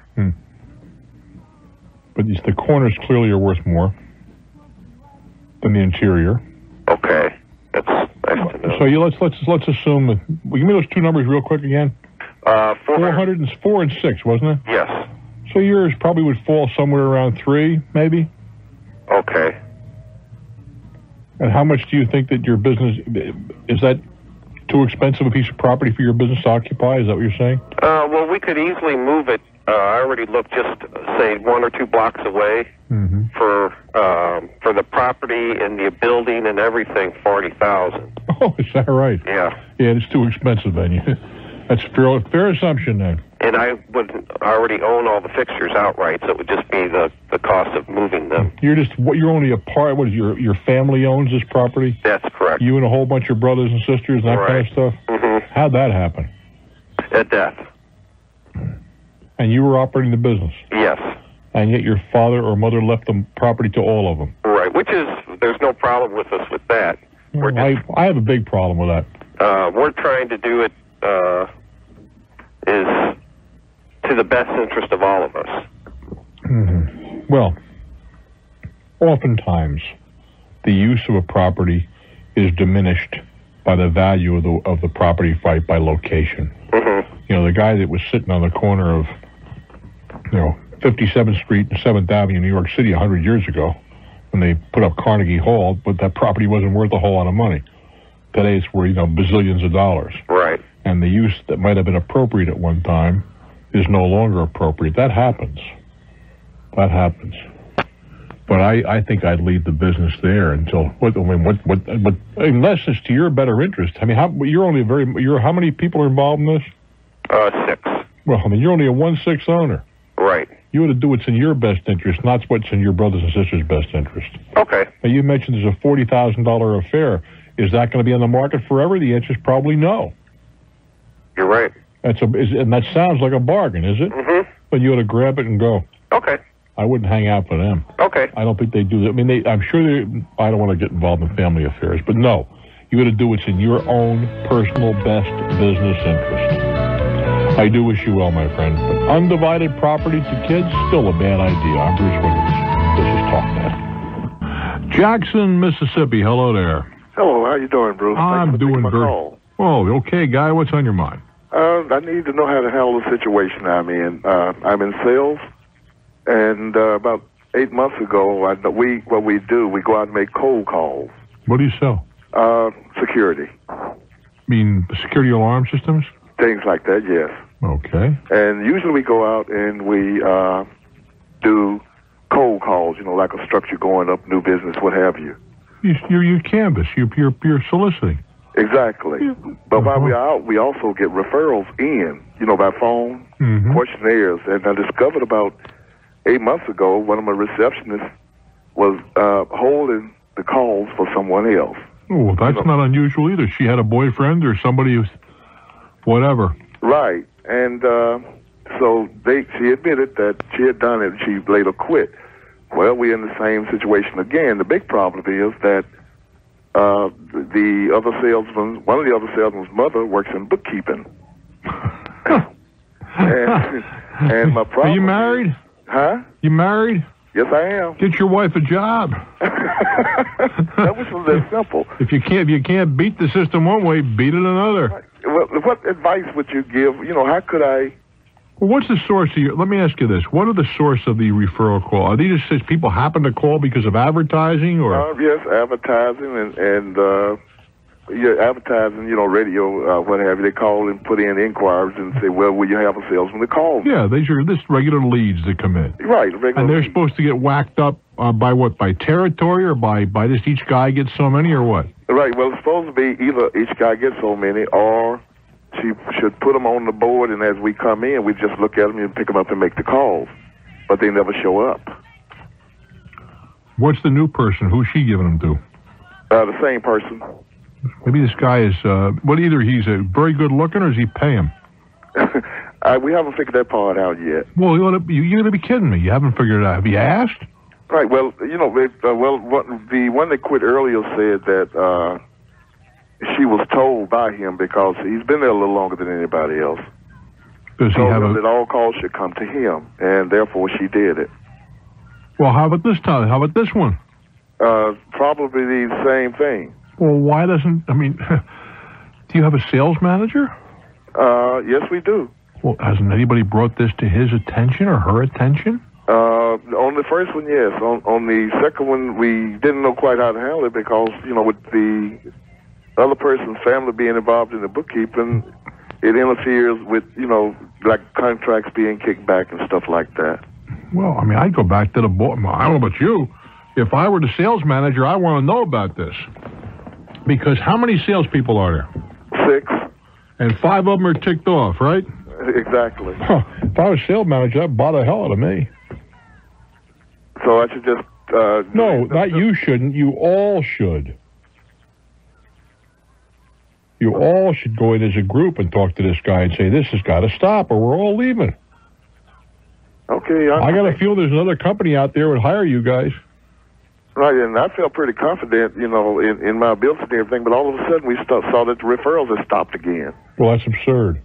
But the corners clearly are worth more than the interior. Okay, that's nice to know. So let's assume that. Well, give me those two numbers real quick again. 404 and 6, wasn't it? Yes. So yours probably would fall somewhere around 3, maybe. Okay. And how much do you think that your business is? That too expensive a piece of property for your business to occupy? Is that what you're saying? Well, we could easily move it. I already looked, just say 1 or 2 blocks away for the property and the building and everything, 40,000. Oh, is that right? Yeah. Yeah, it's too expensive then. That's a fair assumption then. And I would already own all the fixtures outright, so it would just be the cost of moving them. You're only a part. What is your family owns this property? That's correct. You and a whole bunch of brothers and sisters and that kind of stuff. How'd that happen? At death. And you were operating the business. Yes. And yet your father or mother left the property to all of them. Right. Which is, there's no problem with us with that. Well, I have a big problem with that. We're trying to do it is to the best interest of all of us. Well, oftentimes the use of a property is diminished by the value of the property by location. You know, the guy that was sitting on the corner of, 57th Street and 7th Avenue in New York City 100 years ago when they put up Carnegie Hall, but that property wasn't worth a whole lot of money. Today it's worth, bazillions of dollars. Right. And the use that might have been appropriate at one time is no longer appropriate. That happens. That happens. But I think I'd leave the business there until. Unless it's to your better interest. I mean, how many people are involved in this? 6. Well, I mean, you're only a 1/6 owner. Right. You ought to do what's in your best interest, not what's in your brothers and sisters' best interest. Okay. Now, you mentioned there's a $40,000 affair. Is that going to be on the market forever? The answer is probably no. You're right. And that sounds like a bargain, is it? But you ought to grab it and go. Okay. I wouldn't hang out for them. Okay. I don't think they do that. I mean, I don't want to get involved in family affairs, but no, you ought to do what's in your own personal best business interest. I do wish you well, my friend, but undivided property to kids, still a bad idea. I'm Bruce Williams. This is Talk Net. Jackson, Mississippi. Hello there. Hello. How you doing, Bruce? I'm doing great. Oh, okay, guy. What's on your mind? I need to know how to handle the situation I'm in. I'm in sales, and about 8 months ago, we go out and make cold calls. What do you sell? Security. I mean, security alarm systems? Things like that, yes. Okay. And usually we go out and we do cold calls, like a structure going up, new business, what have you. You canvass. You're soliciting. Exactly. But while we're out, we also get referrals in, by phone, questionnaires. And I discovered about 8 months ago, one of my receptionists was holding the calls for someone else. Oh, that's not unusual either. She had a boyfriend or somebody who's whatever. Right. And so she admitted that she had done it, and she later quit. Well, we're in the same situation again. The big problem is that one of the other salesman's mother works in bookkeeping. and my problem. Are you married? Huh? You married? Yes, I am. Get your wife a job. That was that simple. If you can't beat the system one way, beat it another. Well, what advice would you give? You know, how could I? Well, what's the source of your? Let me ask you this: what are the source of the referral call? Are these just people happen to call because of advertising, or? Yes, advertising and advertising. You know, radio, what have you? They call and put in inquiries and say, "Well, will you have a salesman to call?" Yeah, these are just regular leads that come in. Right, regular. And they're leads. Supposed to get whacked up by what? By territory, or by just each guy gets so many, or what? Right. Well, it's supposed to be either each guy gets so many, or she should put them on the board, and as we come in, we just look at them and pick them up and make the calls. But they never show up. What's the new person? Who's she giving them to? The same person. Maybe this guy is, either he's a very good looking, or does he pay him? We haven't figured that part out yet. Well, you ought to be kidding me. You haven't figured it out. Have you asked? Right. Well, you know, the one that quit earlier said that she was told by him because he's been there a little longer than anybody else. Does he have that all calls should come to him, and therefore she did it. Well, how about this time? How about this one? Probably the same thing. Well, why doesn't, do you have a sales manager? Yes, we do. Well, hasn't anybody brought this to his attention or her attention? On the first one, yes. On the second one, we didn't know quite how to handle it because, you know, with the other person's family being involved in the bookkeeping, it interferes with, you know, like contracts being kicked back and stuff like that. Well, I mean, I'd go back to the board. I don't know about you. If I were the sales manager, I want to know about this. Because how many salespeople are there? 6. And 5 of them are ticked off, right? Exactly. Huh. If I was a sales manager, that'd bother the hell out of me. So I should just... no, not you shouldn't. You all should. You all should go in as a group and talk to this guy and say, this has got to stop or we're all leaving. Okay. I got to feel there's another company out there that would hire you guys. Right, and I felt pretty confident, you know, in my ability and everything, but all of a sudden we saw that the referrals had stopped again. Well, that's absurd.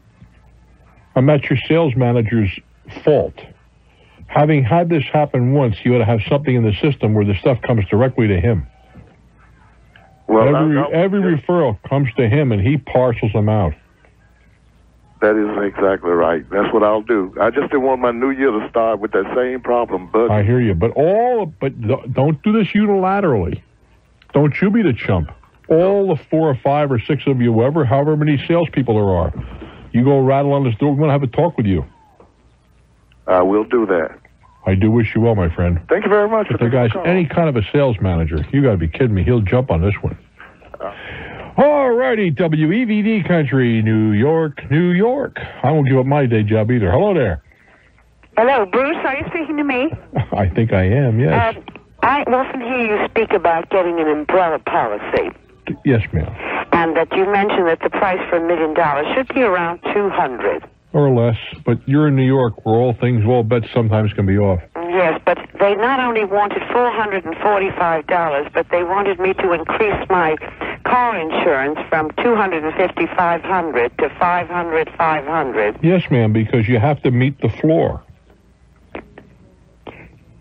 And that's your sales manager's fault. Having had this happen once, you ought to have something in the system where the stuff comes directly to him. Well, every referral comes to him, and he parcels them out. That is exactly right. That's what I'll do. I just didn't want my new year to start with that same problem. But I hear you. But don't do this unilaterally. Don't you be the chump. All the 4 or 5 or 6 of you, however many salespeople there are, you go rattle on this door. We're going to have a talk with you. I will do that. I do wish you well, my friend. Thank you very much. If the guy's any kind of a sales manager, you got to be kidding me. He'll jump on this one. All righty, WEVD Country, New York, New York. I won't give up my day job either. Hello there. Hello, Bruce. Are you speaking to me? I think I am, yes. I often hear you speak about getting an umbrella policy. Yes, ma'am. And that you mentioned that the price for $1 million should be around $200. Or less, but you're in New York where all bets sometimes can be off. Yes, but they not only wanted $445, but they wanted me to increase my car insurance from $250,500 to $500,500. Yes, ma'am, because you have to meet the floor.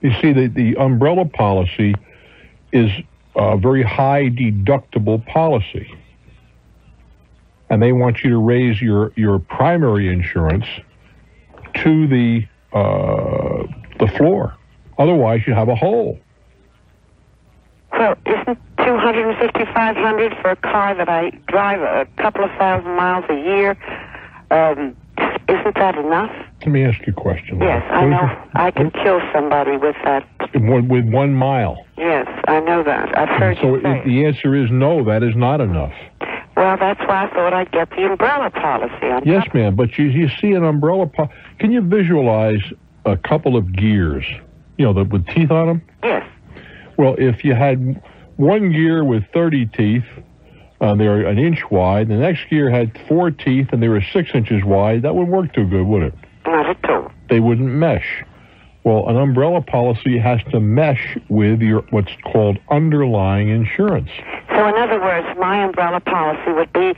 You see, the umbrella policy is a very high deductible policy. And they want you to raise your primary insurance to the floor. Otherwise, you have a hole. Well, isn't $250,500 for a car that I drive a couple of thousand miles a year? Isn't that enough? Let me ask you a question. Yes, I know. I can kill somebody with that. With 1 mile. Yes, I know that. I've heard you say. So the answer is no. That is not enough. Well, that's why I thought I'd get the umbrella policy. Yes, ma'am, but you see an umbrella policy. Can you visualize a couple of gears, you know, with teeth on them? Yes. Well, if you had one gear with 30 teeth, they were an inch wide, the next gear had 4 teeth and they were 6 inches wide, that wouldn't work too good, would it? Not at all. They wouldn't mesh. Well, an umbrella policy has to mesh with your what's called underlying insurance. So in other words, my umbrella policy would be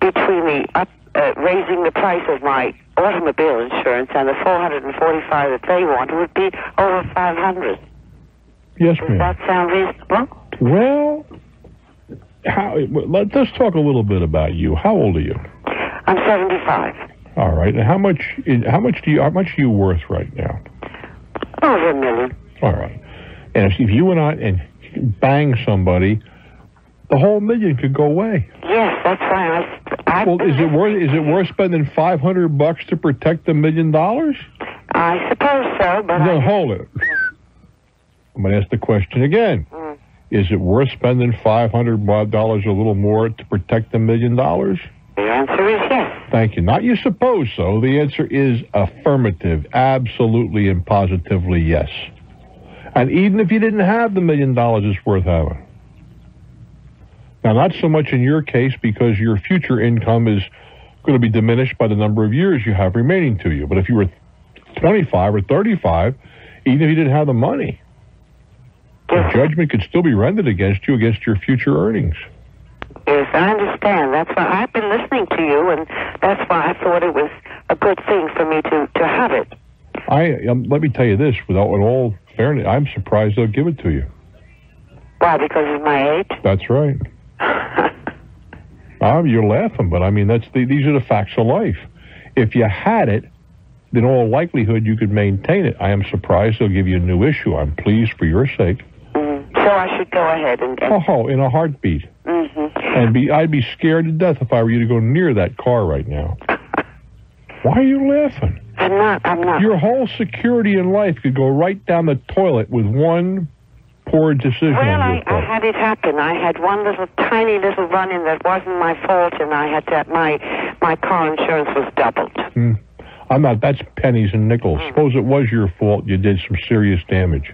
between the raising the price of my automobile insurance, and the $445 that they wanted would be over $500. Yes, ma'am. Does that sound reasonable? Well, let's talk a little bit about you. How old are you? I'm 75. All right. And how much are you worth right now? Over $1 million. All right. And if you went out and bang somebody, the whole $1 million could go away. Yes, that's right. Well, is it worth spending $500 to protect the $1 million? I suppose so, but no, hold it. I'm going to ask the question again. Mm. Is it worth spending $500 a little more to protect the $1 million? The answer is yes. Thank you. Not you suppose so. The answer is affirmative. Absolutely and positively yes. And even if you didn't have the $1 million, it's worth having. Now, not so much in your case because your future income is going to be diminished by the number of years you have remaining to you. But if you were 25 or 35, even if you didn't have the money, the judgment could still be rendered against you against your future earnings. Yes, I understand. That's why I've been listening to you, and that's why I thought it was a good thing for me to have it. Let me tell you this, in all fairness, I'm surprised they'll give it to you. Why, because of my age? That's right. You're laughing, but I mean, these are the facts of life. If you had it, in all likelihood, you could maintain it. I am surprised they'll give you a new issue. I'm pleased for your sake. Mm-hmm. So I should go ahead and... Oh, in a heartbeat. Mm-hmm. I'd be scared to death if I were you to go near that car right now. Why are you laughing? I'm not. Your whole security in life could go right down the toilet with one poor decision. Well, I had it happen. I had one tiny little run-in that wasn't my fault, and I had that my car insurance was doubled. Mm. I'm not. That's pennies and nickels. Mm. Suppose it was your fault. You did some serious damage.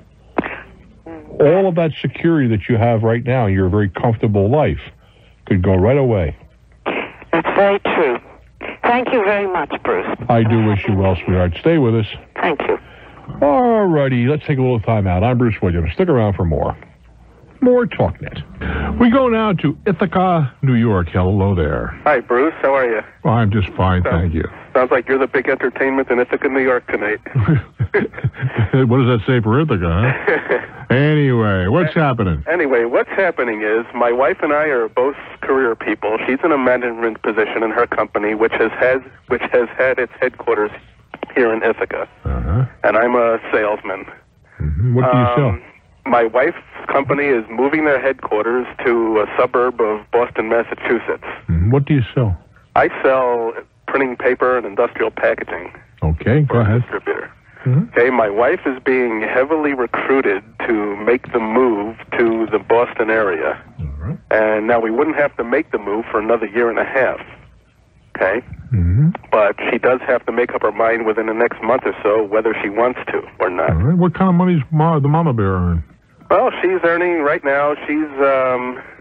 Mm. All of that security that you have right now, your very comfortable life, could go right away. That's very true. Thank you very much, Bruce. I do wish you well, sweetheart. Stay with us. Thank you. All righty, let's take a little time out. I'm Bruce Williams. Stick around for more. More TalkNet. We go now to Ithaca, New York. Hello there. Hi, Bruce. How are you? Well, I'm just fine, thank you. Sounds like you're the big entertainment in Ithaca, New York tonight. What does that say for Ithaca, huh? Anyway, what's happening? Anyway, what's happening is my wife and I are both career people. She's in a management position in her company, which has had its headquarters here in Ithaca. Uh-huh. And I'm a salesman. Mm-hmm. What do you sell? My wife's company is moving their headquarters to a suburb of Boston, Massachusetts. What do you sell? I sell printing paper and industrial packaging. Okay, go ahead. Distributor. Mm-hmm. Okay, my wife is being heavily recruited to make the move to the Boston area. Right. And now we wouldn't have to make the move for another year and a half. Okay? Mm-hmm. But she does have to make up her mind within the next month or so whether she wants to or not. All right. What kind of money's the mama bear earning? Well, she's earning right now. She's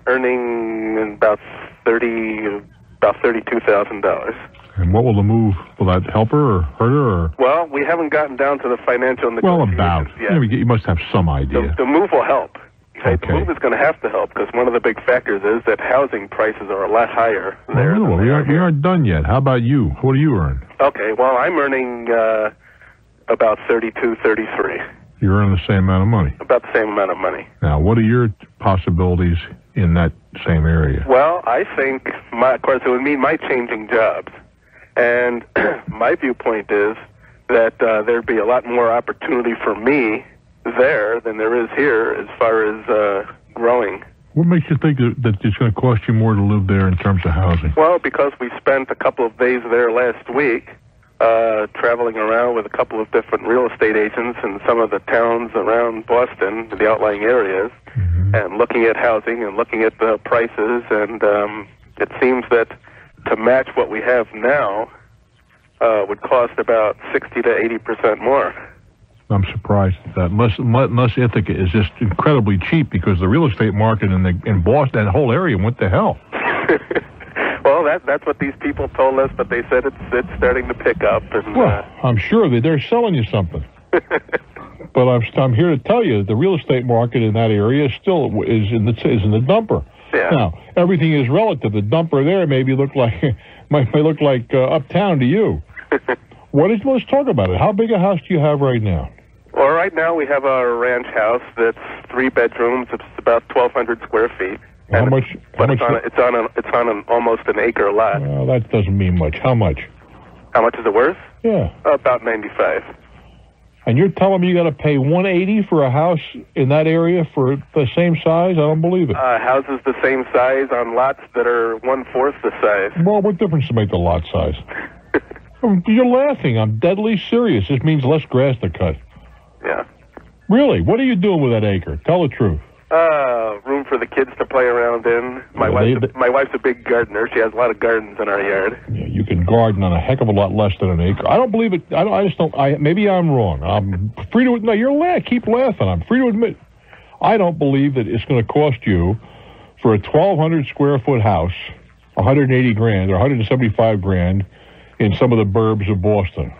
earning about $32,000. And what will the move? Will that help her or hurt her? Or? Well, we haven't gotten down to the financial negotiations. Well, about. Yet. You must have some idea. The move will help. Okay. The move is going to have to help because one of the big factors is that housing prices are a lot higher there. Well, you aren't done yet. How about you? What do you earn? Okay. Well, I'm earning about $32,000, $33,000. You're earning the same amount of money. About the same amount of money. Now, what are your possibilities in that same area? Well, I think, of course, it would mean my changing jobs. And my viewpoint is that there'd be a lot more opportunity for me there than there is here as far as growing. What makes you think that it's going to cost you more to live there in terms of housing? Well, because we spent a couple of days there last week, traveling around with a couple of different real estate agents in some of the towns around Boston, the outlying areas, mm-hmm. and looking at housing and looking at the prices, and it seems that to match what we have now would cost about 60 to 80% more. I'm surprised at that. Unless Ithaca is just incredibly cheap because the real estate market in Boston, that whole area, went to hell. Well, that's what these people told us, but they said it's starting to pick up. And, well, I'm sure that they're selling you something. But I'm here to tell you that the real estate market in that area still is in the dumper. Yeah. Now, everything is relative. The dumper there maybe look like might look like uptown to you. Let's talk about it. How big a house do you have right now? Well, right now we have a ranch house that's 3 bedrooms. It's about 1,200 square feet. How much? But it's on almost an acre lot. Well, that doesn't mean much. How much? How much is it worth? Yeah. About 95. And you're telling me you got to pay 180 for a house in that area for the same size? I don't believe it. Houses the same size on lots that are 1/4 the size. Well, what difference does it make the lot size? You're laughing. I'm deadly serious. This means less grass to cut. Yeah. Really? What are you doing with that acre? Tell the truth. Room for the kids to play around in. My wife's a big gardener. She has a lot of gardens in our yard. Yeah, you can garden on a heck of a lot less than an acre. I don't believe it. Maybe I'm wrong. I'm free to. No, keep laughing. I'm free to admit. I don't believe that it's going to cost you for a 1,200 square foot house, $180,000 or $175,000 in some of the burbs of Boston.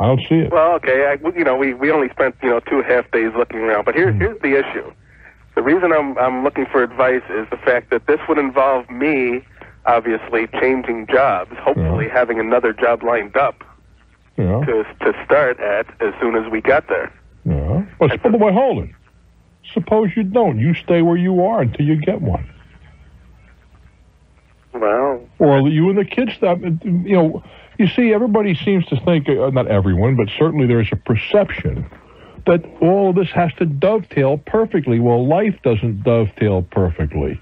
I don't see it. Well, okay, we only spent 2 half days looking around, but here's the issue. The reason I'm looking for advice is the fact that this would involve me, obviously, changing jobs. Hopefully, having another job lined up to start at as soon as we got there. Yeah. Well, hold it. Suppose you don't. You stay where you are until you get one. Well. Or you and the kids stop. You see, everybody seems to think, not everyone, but certainly there's a perception that all of this has to dovetail perfectly. Well, life doesn't dovetail perfectly.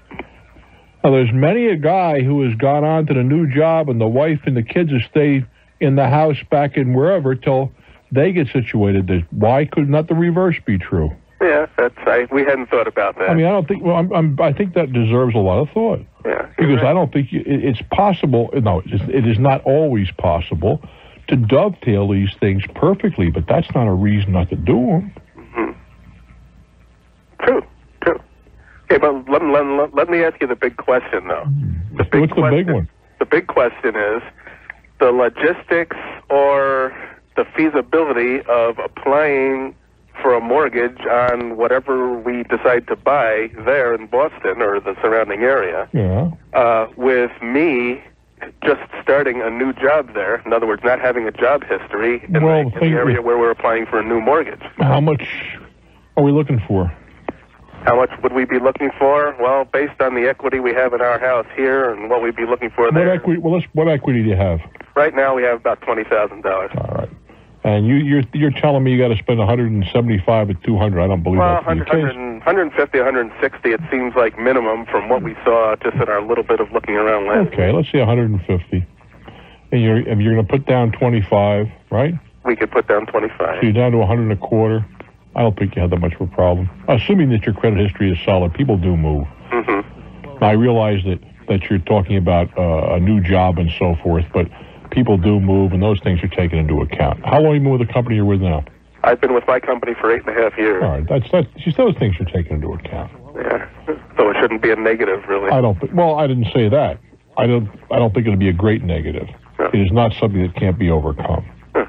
Now, there's many a guy who has gone on to the new job and the wife and the kids have stayed in the house back in wherever till they get situated. Why could not the reverse be true? Yeah, we hadn't thought about that. I mean, I don't think. Well, I think that deserves a lot of thought. Yeah. Because right. I don't think it's possible. No, it is not always possible to dovetail these things perfectly. But that's not a reason not to do them. Mm-hmm. True. Okay, but let me ask you the big question, though. What's the big question? The big question is the logistics or the feasibility of applying for a mortgage on whatever we decide to buy there in Boston or the surrounding area, with me just starting a new job there. In other words, not having a job history in the area where we're applying for a new mortgage. How much are we looking for? How much would we be looking for? Well, based on the equity we have in our house here and what we'd be looking for there. What equity do you have? Right now we have about $20,000. All right. And you're telling me you got to spend $175,000 at $200,000. I don't believe that to be the case. $150,000, $160,000. It seems like minimum from what we saw just in our little bit of looking around last. Okay, let's see, $150,000. And you're going to put down $25,000, right? We could put down $25,000. So you're down to $125,000. I don't think you have that much of a problem, assuming that your credit history is solid. People do move. Mm-hmm. I realize that you're talking about a new job and so forth, but people do move, and those things are taken into account. How long have you been with the company you're with now? I've been with my company for 8.5 years. All right, those things are taken into account. Yeah, so it shouldn't be a negative, really. I didn't say that. I don't think it'll be a great negative. No. It is not something that can't be overcome. Huh.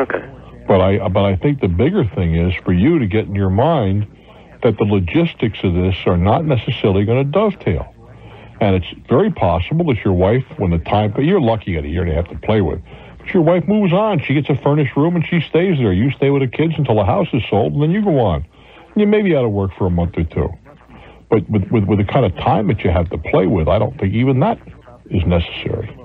Okay. But I think the bigger thing is for you to get in your mind that the logistics of this are not necessarily going to dovetail. And it's very possible that your wife, when the time comes, you're lucky you got a year and a half to play with, but your wife moves on. She gets a furnished room and she stays there. You stay with the kids until the house is sold, and then you go on. And you may be out of work for a month or two. But with the kind of time that you have to play with, I don't think even that is necessary.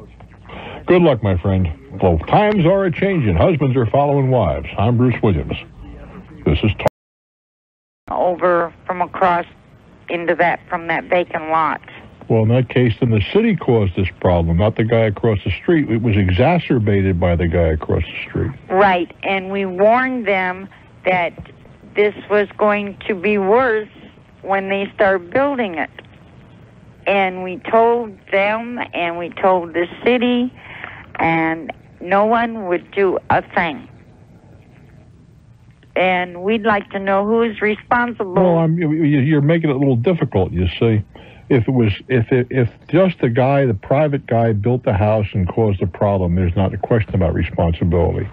Good luck, my friend. Well, times are a-changing. Husbands are following wives. I'm Bruce Williams. This is Talk. Over from across into that, from that vacant lot. Well, in that case, then the city caused this problem, not the guy across the street. It was exacerbated by the guy across the street. Right, and we warned them that this was going to be worse when they start building it. And we told them, and we told the city, and no one would do a thing. And we'd like to know who's responsible. Well, you're making it a little difficult, you see. If just the private guy built the house and caused the problem, there's not a question about responsibility.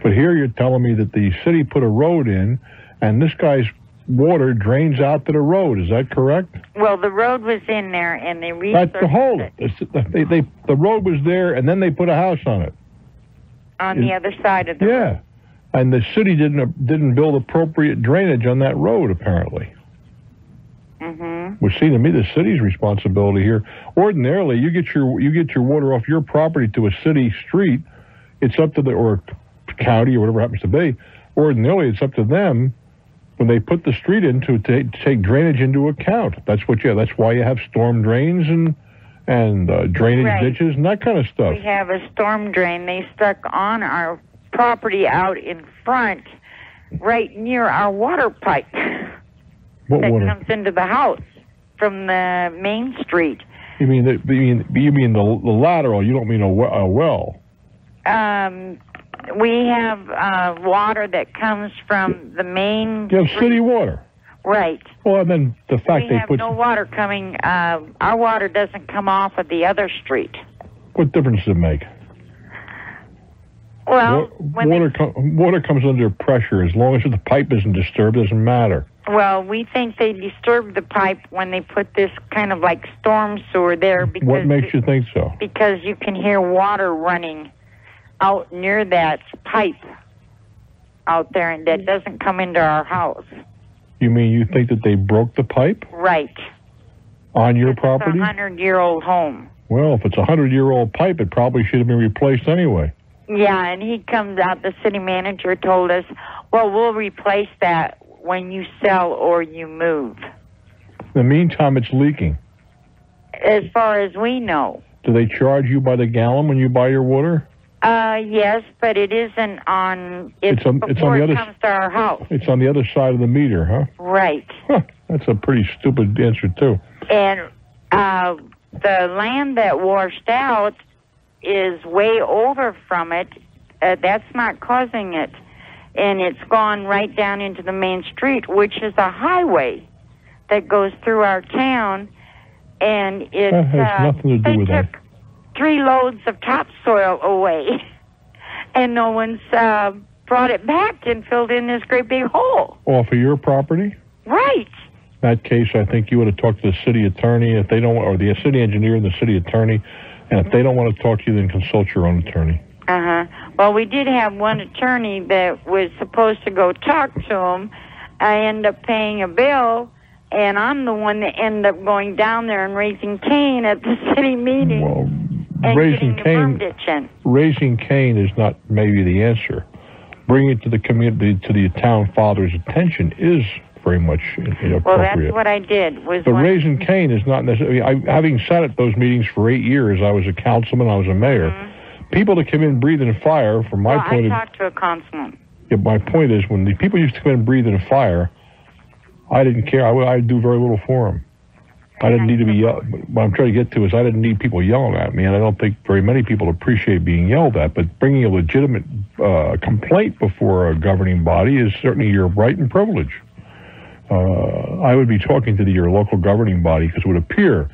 But here you're telling me that the city put a road in, and this guy's water drains out to the road. Is that correct? Well, the road was in there, and they resurfaced. That's the hole. The road was there, and then they put a house on it. On the other side of the road. Yeah, and the city didn't build appropriate drainage on that road, apparently. Mm-hmm. Which seemed to me the city's responsibility here. Ordinarily, you get your water off your property to a city street. It's up to the or county or whatever it happens to be. Ordinarily, it's up to them when they put the street in to take drainage into account. That's what. Yeah, that's why you have storm drains and drainage ditches and that kind of stuff. We have a storm drain they stuck on our property out in front, right near our water pipe. What water? That comes into the house from the main street. You mean the lateral? You don't mean a well? We have water that comes from the main. You have city water. Right. Well, I mean, the fact they put... We have no water coming. Our water doesn't come off of the other street. What difference does it make? Well, water comes under pressure. As long as the pipe isn't disturbed, it doesn't matter. Well, we think they disturbed the pipe when they put this kind of like storm sewer there. Because what makes you think so? Because you can hear water running out near that pipe out there, and that doesn't come into our house. You mean you think that they broke the pipe? Right. On your property? It's a 100-year-old home. Well, if it's a 100-year-old pipe, it probably should have been replaced anyway. Yeah, and he comes out, the city manager told us, well, we'll replace that when you sell or you move. In the meantime, it's leaking. As far as we know. Do they charge you by the gallon when you buy your water? Yes, but it isn't on... It's before it comes to our house. It's on the other side of the meter, huh? Right. Huh, that's a pretty stupid answer, too. And the land that washed out is way over from it. That's not causing it. And it's gone right down into the main street, which is a highway that goes through our town. And it has nothing to do with that. 3 loads of topsoil away, and no one's brought it back and filled in this great big hole. Off of your property? Right. In that case, I think you would have talked to the city attorney if they don't, or the city engineer and the city attorney, and if they don't want to talk to you, then consult your own attorney. Uh-huh. Well, we did have one attorney that was supposed to go talk to him. I end up paying a bill, and I'm the one that ended up going down there and raising Cain at the city meeting. Well, raising Cain is not maybe the answer. Bringing it to the community, to the town father's attention, is very much inappropriate. Well, that's what I did. But raising Cain is not necessarily... having sat at those meetings for 8 years, I was a councilman, I was a mayor. Mm-hmm. People that come in breathing fire, from my point of view... Well, I talked to a councilman. Yeah, my point is, when the people used to come in breathing fire, I didn't care. I'd do very little for them. I didn't need to be yelled. What I'm trying to get to is I didn't need people yelling at me, and I don't think very many people appreciate being yelled at. But bringing a legitimate complaint before a governing body is certainly your right and privilege. I would be talking to your local governing body, because it would appear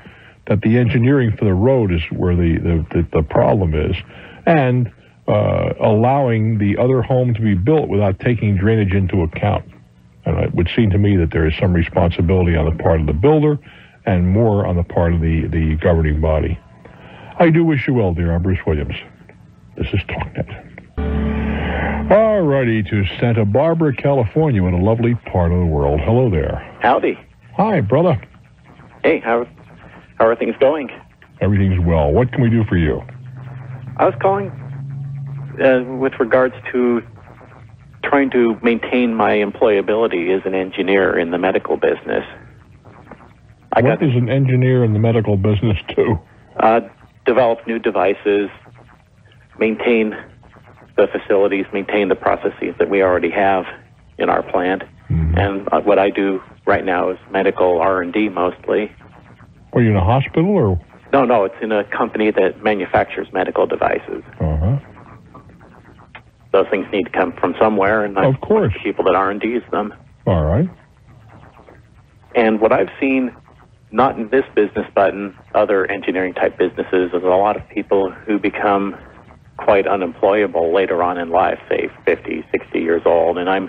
that the engineering for the road is where the problem is, and allowing the other home to be built without taking drainage into account. And it would seem to me that there is some responsibility on the part of the builder, and more on the part of the governing body. I do wish you well, dear. I'm Bruce Williams. This is TalkNet. All righty, to Santa Barbara, California, in a lovely part of the world. Hello there. Howdy. Hi, brother. Hey, how are things going? Everything's well. What can we do for you? I was calling with regards to trying to maintain my employability as an engineer in the medical business. What is an engineer in the medical business do? Develop new devices, maintain the facilities, maintain the processes that we already have in our plant. Mm-hmm. And what I do right now is medical R&D mostly. Are you in a hospital or? No, it's in a company that manufactures medical devices. Uh-huh. Those things need to come from somewhere, and of course, people that R&D's them. All right. And what I've seen, not in this business, but in other engineering-type businesses, is a lot of people who become quite unemployable later on in life, say 50, 60 years old, and I'm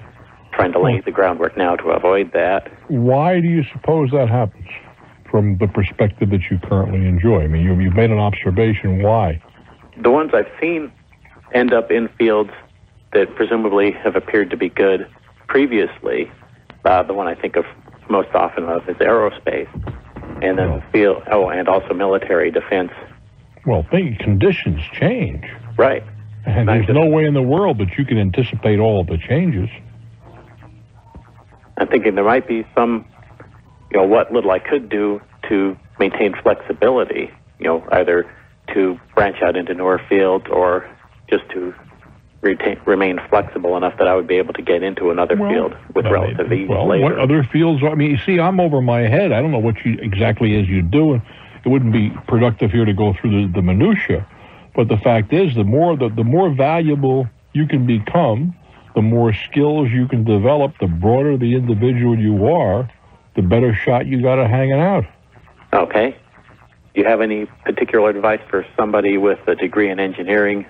trying to lay the groundwork now to avoid that. Why do you suppose that happens from the perspective that you currently enjoy? I mean, you've made an observation. Why? The ones I've seen end up in fields that presumably have appeared to be good previously. The one I think of most often of is aerospace, and then and also military defense. Well, conditions change. Right. And there's no way in the world that you can anticipate all of the changes. I'm thinking there might be some, what little I could do to maintain flexibility, either to branch out into newer fields or just to remain flexible enough that I would be able to get into another field with relative ease later. What other fields are, I'm over my head. I don't know what you do. It wouldn't be productive here to go through the minutiae. But the fact is, the more valuable you can become, the more skills you can develop, the broader the individual you are, the better shot you got at hanging out. Okay. Do you have any particular advice for somebody with a degree in engineering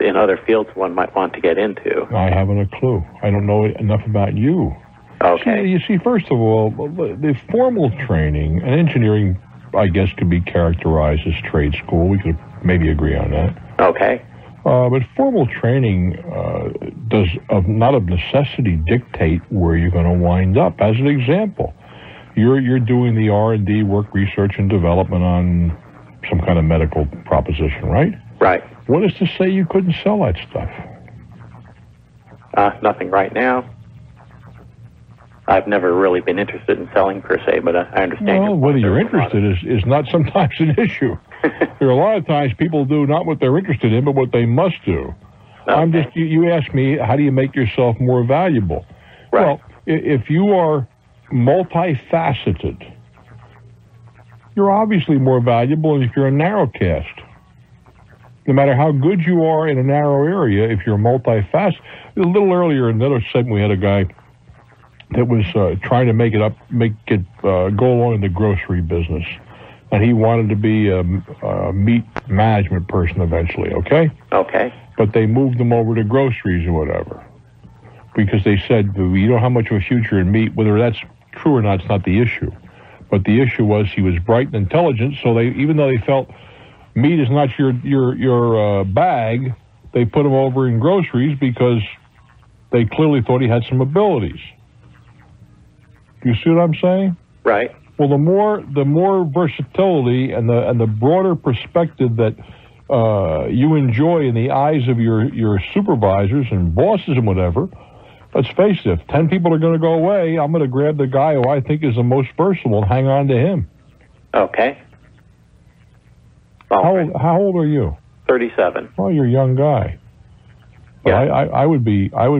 in other fields one might want to get into? I haven't a clue. I don't know enough about you. Okay. You see, first of all, the formal training, and engineering, I guess, could be characterized as trade school. We could maybe agree on that. Okay. But formal training does not of necessity dictate where you're going to wind up. As an example, you're doing the R&D work, research and development on some kind of medical proposition, right? Right. What is to say you couldn't sell that stuff? Nothing right now. I've never really been interested in selling per se, but I understand. Well, whether you're interested is not sometimes an issue. There are a lot of times people do not what they're interested in, but what they must do. Okay. You asked me, how do you make yourself more valuable? Right. Well, if you are multifaceted, you're obviously more valuable than if you're a narrowcast. No matter how good you are in a narrow area, if you're multifaceted. A little earlier in another segment, we had a guy that was trying to make it go along in the grocery business. And he wanted to be a meat management person eventually, okay? Okay. But they moved him over to groceries or whatever because they said, you know how much of a future in meat, whether that's true or not, it's not the issue. But the issue was he was bright and intelligent, so they, even though they felt meat is not your bag, they put him over in groceries because they clearly thought he had some abilities. You see what I'm saying? Right. Well, the more versatility and the broader perspective that you enjoy in the eyes of your supervisors and bosses and whatever, let's face it, if 10 people are going to go away, I'm going to grab the guy who I think is the most versatile and hang on to him. Okay. How old are you? 37. Well, you're a young guy. But yeah. I would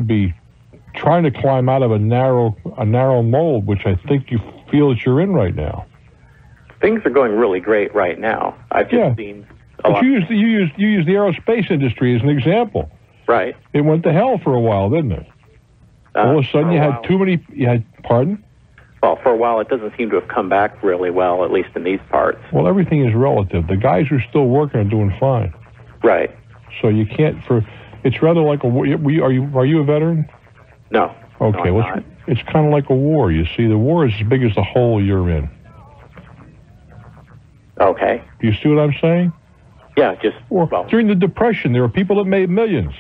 be trying to climb out of a narrow mold, which I think you feel that you're in right now. Things are going really great right now. I've just seen a lot. You use the aerospace industry as an example. Right. It went to hell for a while, didn't it? All of a sudden, Pardon? Well, for a while, it doesn't seem to have come back really well, at least in these parts. Well, everything is relative. The guys who are still working are doing fine. Right. So you can't. It's rather like a. Are you a veteran? No. Okay, it's kind of like a war, you see. The war is as big as the hole you're in. Okay. Do you see what I'm saying? Yeah, during the Depression, there were people that made millions.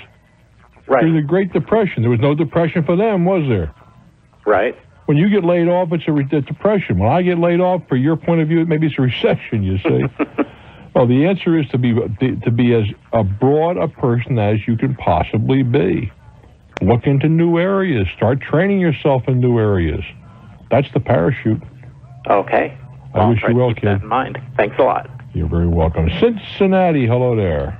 Right. During the Great Depression, there was no depression for them, was there? Right. When you get laid off, it's a depression. When I get laid off, for your point of view, maybe it's a recession, you see. Well, the answer is to be as broad a person as you can possibly be. Look into new areas. Start training yourself in new areas. That's the parachute. Okay. I wish you well, kid. Keep that in mind. Thanks a lot. You're very welcome. Cincinnati, hello there.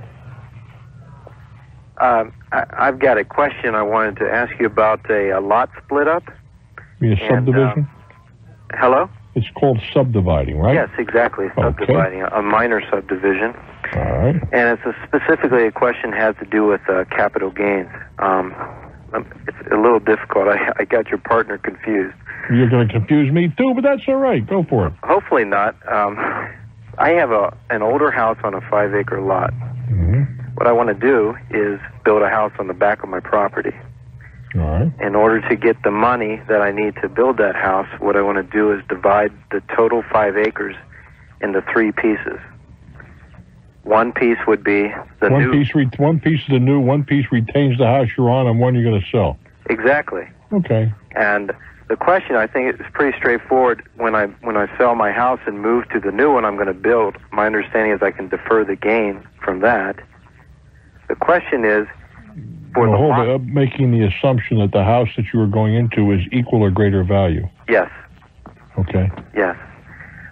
I've got a question I wanted to ask you about a lot split up. You mean a subdivision? Hello? It's called subdividing, right? Yes, exactly. Subdividing, okay. A minor subdivision. All right. And it's specifically a question has to do with capital gains. It's a little difficult. I got your partner confused. You're going to confuse me too, but that's all right. Go for it. Hopefully not. I have an older house on a 5-acre lot. Mm-hmm. What I want to do is build a house on the back of my property. All right. In order to get the money that I need to build that house, what I want to do is divide the total 5 acres into 3 pieces. One piece would be the new. One piece is the new, one piece retains the house you're on, and one you're going to sell. Exactly. Okay. And the question, I think, is pretty straightforward. When I sell my house and move to the new one I'm going to build, my understanding is I can defer the gain from that. The question is, making the assumption that the house that you are going into is equal or greater value. Yes. Okay. Yes.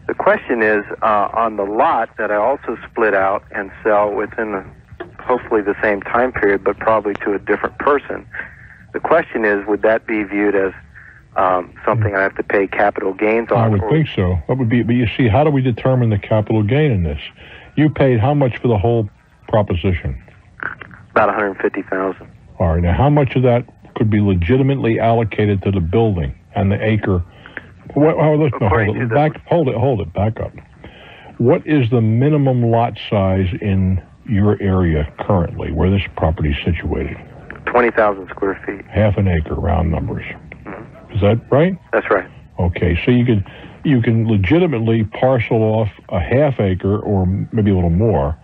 The question is, on the lot that I also split out and sell within hopefully the same time period, but probably to a different person, the question is, would that be viewed as something I have to pay capital gains on? I would think so. That would be, but you see, how do we determine the capital gain in this? You paid how much for the whole proposition? About $150,000. All right. Now, how much of that could be legitimately allocated to the building and the acre? Hold it back up. What is the minimum lot size in your area currently, where this property is situated? 20,000 square feet. Half an acre, round numbers. Mm-hmm. Is that right? That's right. Okay, so you can legitimately parcel off a half acre or maybe a little more.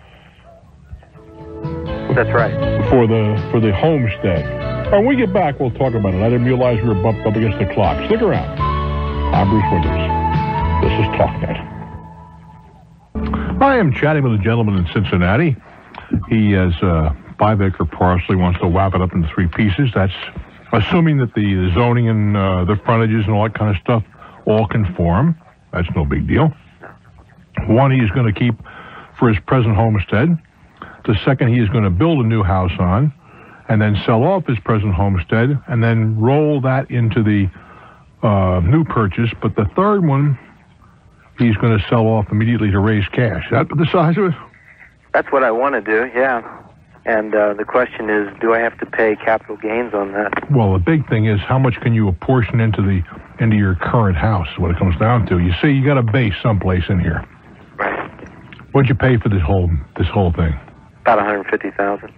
That's right. For the homestead. When we get back, we'll talk about it. I didn't realize we were bumped up against the clock. Stick around. I'm Bruce Williams. This is TalkNet. I am chatting with a gentleman in Cincinnati. He has a 5-acre parcel. He wants to wrap it up into 3 pieces. That's assuming that the zoning and the frontages and all that kind of stuff all conform. That's no big deal. One he's going to keep for his present homestead. The second he is going to build a new house on, and then sell off his present homestead, and then roll that into the new purchase. But the third one, he's going to sell off immediately to raise cash. Is that the size of it? That's what I want to do, yeah. And the question is, do I have to pay capital gains on that? Well, the big thing is, how much can you apportion into your current house? Is what it comes down to. You see, you got a base someplace in here. Right. What'd you pay for this whole thing? About $150,000.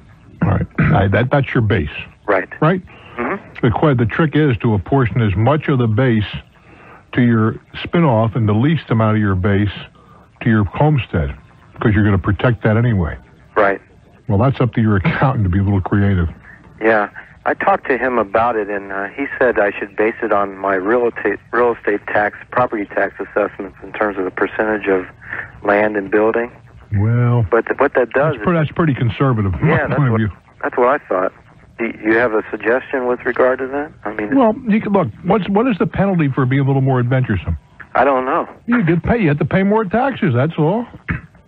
All right, that's your base. Right. Right. Mm-hmm. The trick is to apportion as much of the base to your spin-off and the least amount of your base to your homestead, because you're going to protect that anyway. Right. Well, that's up to your accountant to be a little creative. Yeah, I talked to him about it, and he said I should base it on my real estate tax, property tax assessments in terms of the percentage of land and building. Well, but what that does that's pretty conservative. Yeah, that's what I thought. Do you have a suggestion with regard to that? I mean, well, you can look. What is the penalty for being a little more adventuresome? I don't know. You have to pay more taxes. That's all.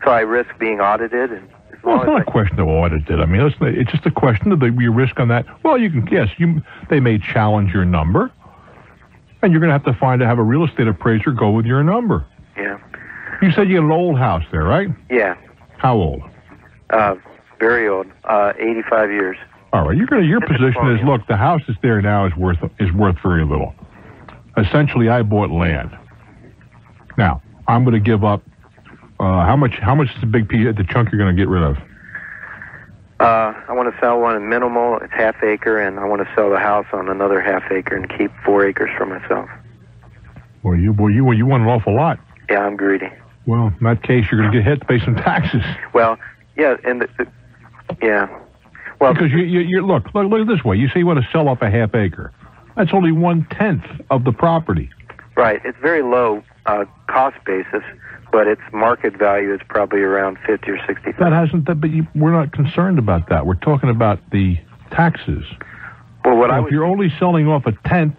So I risk being audited. And it's not a question of audited. I mean, it's just a question of your risk on that. Well, you can they may challenge your number, and you're going to have to have a real estate appraiser go with your number. Yeah. You said you had an old house there, right? Yeah. How old? Very old. 85 years. All right. Your position is, look, the house that's there now is worth very little. Essentially, I bought land. Now I'm going to give up. How much is the big piece, the chunk you're going to get rid of? I want to sell one in minimal. It's half acre, and I want to sell the house on another half acre and keep 4 acres for myself. Well, you want an awful lot. Yeah, I'm greedy. Well, in that case, you're going to get hit to pay some taxes. Well, yeah, and yeah. Well, because you look at it this way. You say you want to sell off a half acre. That's only 1/10 of the property. Right. It's very low cost basis, but its market value is probably around 50 or 60. We're not concerned about that. We're talking about the taxes. Well, if you're only selling off 1/10.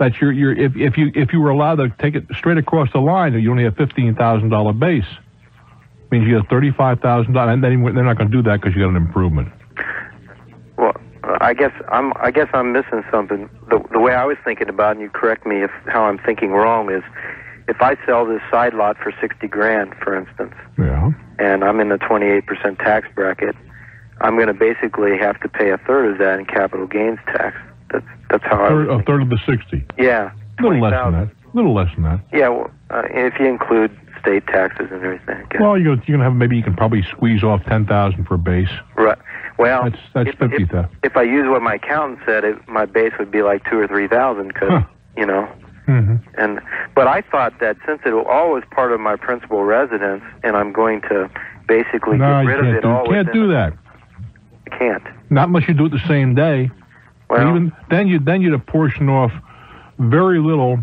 That's if you were allowed to take it straight across the line, you only have $15,000 base. It means you have $35,000, and they're not going to do that because you got an improvement. Well, I guess I'm missing something. The way I was thinking about it, and you correct me if how I'm thinking wrong, is if I sell this side lot for $60,000, for instance, yeah, and I'm in the 28% tax bracket, I'm going to basically have to pay 1/3 of that in capital gains tax. That's how a third of the 60. Yeah, a little less than that. Yeah, well, if you include state taxes and everything. Well, you're gonna have maybe you can probably squeeze off $10,000 for base. Right. Well, that's 50, if I use what my accountant said, my base would be like 2 or 3 thousand, because you know. And but I thought that since it was always part of my principal residence, and I'm going to basically get rid of it all. Can't do that. I can't. Not unless you do it the same day. Well, even then you'd apportion off very little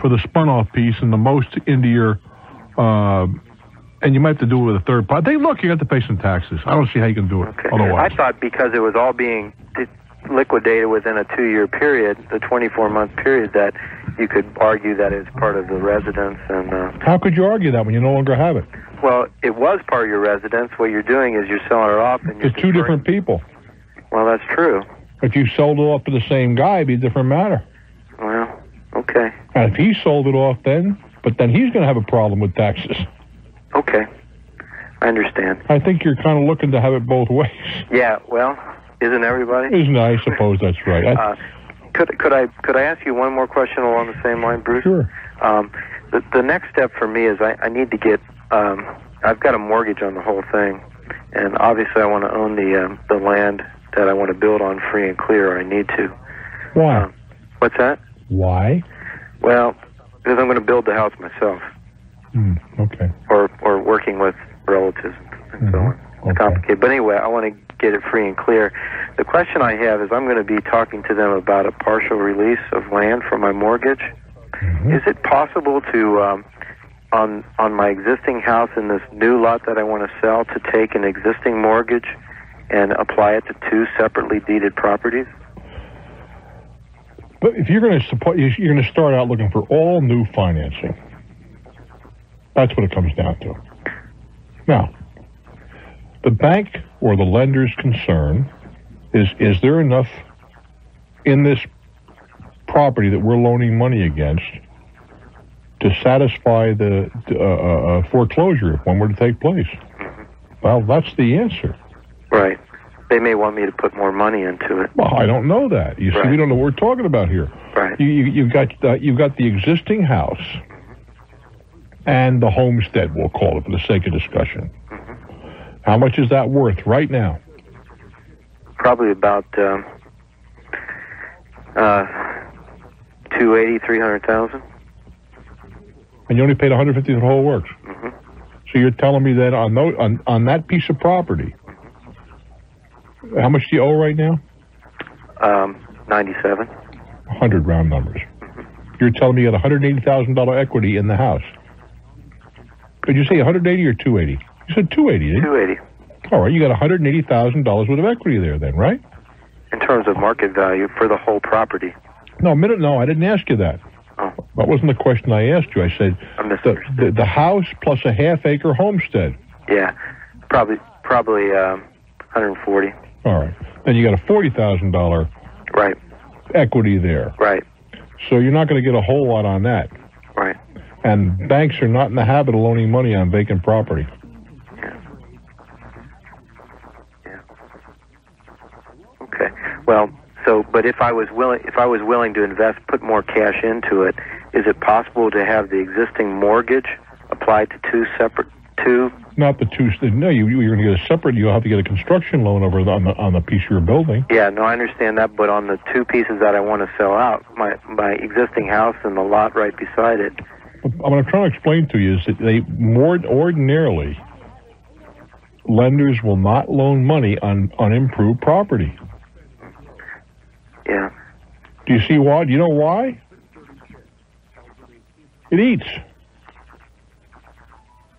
for the spun-off piece, and the most into your. And you might have to do it with a third party. Hey, look, you have to pay some taxes. I don't see how you can do it otherwise. I thought because it was all being liquidated within a 2-year period, the 24-month period, that you could argue that it's part of the residence. And how could you argue that when you no longer have it? Well, it was part of your residence. What you're doing is you're selling it off. And it's two different people. Well, that's true. If you sold it off to the same guy, it'd be a different matter. Well, okay. And if he sold it off then, but then he's going to have a problem with taxes. Okay, I understand. I think you're kind of looking to have it both ways. Yeah, well, isn't everybody? Isn't I suppose that's right. Could I ask you one more question along the same line, Bruce? Sure. The next step for me is I need to get. I've got a mortgage on the whole thing, and obviously I want to own the land that I want to build on free and clear. I need to. Why? What's that? Why? Well, because I'm going to build the house myself. Okay. Or working with relatives and so on. It's complicated. But anyway, I want to get it free and clear. The question I have is I'm going to be talking to them about a partial release of land from my mortgage. Is it possible to, on my existing house in this new lot that I want to sell, to take an existing mortgage and apply it to 2 separately deeded properties? But if you're going to you're going to start out looking for all new financing. That's what it comes down to. Now, the bank or the lender's concern is there enough in this property that we're loaning money against to satisfy the foreclosure if one were to take place? Well, that's the answer. Right. They may want me to put more money into it. Well, I don't know that. You see, we don't know what we're talking about here. Right. You've got the existing house and the homestead, we'll call it, for the sake of discussion. How much is that worth right now? Probably about 280,000, 300,000. And you only paid 150 for the whole works. So you're telling me that on that piece of property, how much do you owe right now? 97. 100 round numbers. You're telling me you got $180,000 equity in the house. Did you say 180 or 280? You said 280, didn't you? 280. All right, you got $180,000 worth of equity there then, right? In terms of market value for the whole property. No, I didn't ask you that. Oh. That wasn't the question I asked you. I said the house plus a half-acre homestead. Yeah, probably 140. All right. Then you got a $40,000 equity there. Right. So you're not going to get a whole lot on that. Right. And banks are not in the habit of loaning money on vacant property. Yeah. Okay. Well, but if I was willing to invest, put more cash into it, is it possible to have the existing mortgage applied to two separate? Not the two. No, you're going to get a separate. You'll have to get a construction loan on the piece you're building. Yeah, no, I understand that. But on the 2 pieces that I want to sell out, my existing house and the lot right beside it. What I'm trying to explain to you is that ordinarily lenders will not loan money on unimproved property. Yeah. Do you see why? Do you know why? It eats.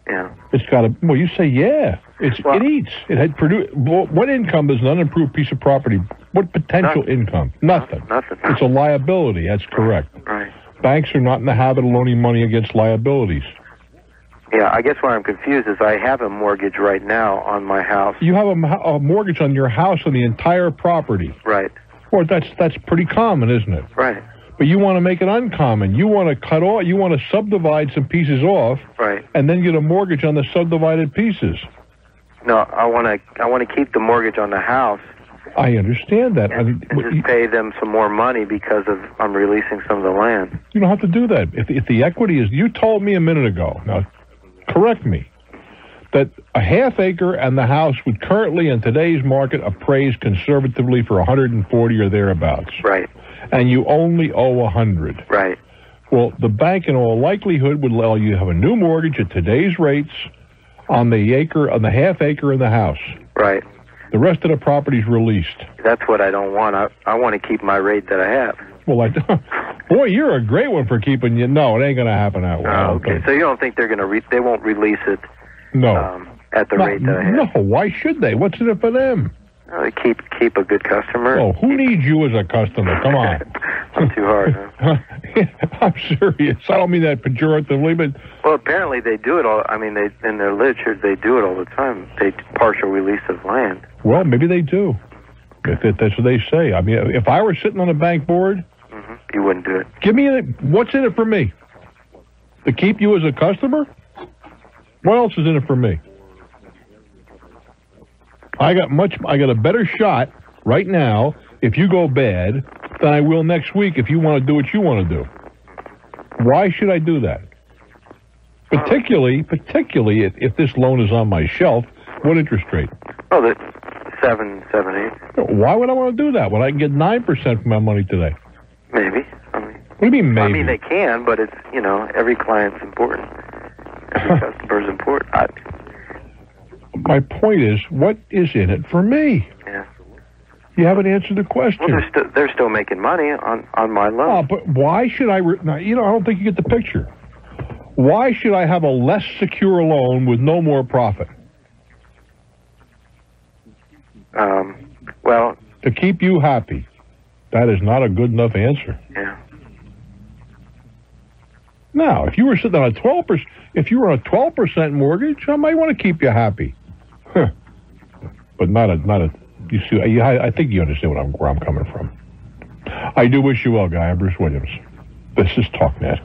Yeah. It's got a. Well, you say yeah. It eats. It had produced. What income does an unimproved piece of property? What potential income? Nothing. Nothing. It's a liability. That's correct. Right. Banks are not in the habit of loaning money against liabilities. Yeah, I guess where I'm confused is I have a mortgage right now on my house. You have a mortgage on your house on the entire property. Right. Well, that's pretty common, isn't it? Right. But you want to make it uncommon. You want to cut off. You want to subdivide some pieces off. Right. And then get a mortgage on the subdivided pieces. No, I want to keep the mortgage on the house. I understand that. And just pay them some more money because I'm releasing some of the land. You don't have to do that. If the equity is, you told me a minute ago. Now, correct me. that a half acre and the house would currently in today's market appraise conservatively for 140 or thereabouts. Right. And you only owe 100. Right. Well, the bank in all likelihood would allow you to have a new mortgage at today's rates on the acre, on the half acre of the house. Right. The rest of the property's released. That's what I don't want. I want to keep my rate that I have. Well, I don't. Boy, you're a great one for keeping you. No, it ain't going to happen that way. Oh, okay. So you don't think they're going to they won't release it? No. At the rate that I have. No. Why should they? What's in it for them? Keep a good customer. Oh, who needs you as a customer? Come on. I'm too hard. Huh? I'm serious. I don't mean that pejoratively, but well, apparently they do it all. I mean, they in their literature they do it all the time. They partial release of land. Well, maybe they do. That's what they say. I mean, if I were sitting on a bank board, you wouldn't do it. Give me what's in it for me? To keep you as a customer? What else is in it for me? I got a better shot right now if you go bad than I will next week if you want to do what you want to do. Why should I do that? Particularly if this loan is on my shelf, what interest rate? Oh, that's 7.8. Why would I want to do that when I can get 9% for my money today? Maybe. I mean, what do you mean maybe? I mean they can, but it's, you know, every client's important. Every customer's important. My point is, what is in it for me? Yeah. You haven't answered the question. Well, they're still making money on my loan. But why should I... you know, I don't think you get the picture. Why should I have a less secure loan with no more profit? Well... To keep you happy. That is not a good enough answer. Yeah. Now, if you were sitting on a 12% mortgage, I might want to keep you happy. Huh. But not a. You see, I think you understand where I'm coming from. I do wish you well, Guy. I'm Bruce Williams. This is TalkNet.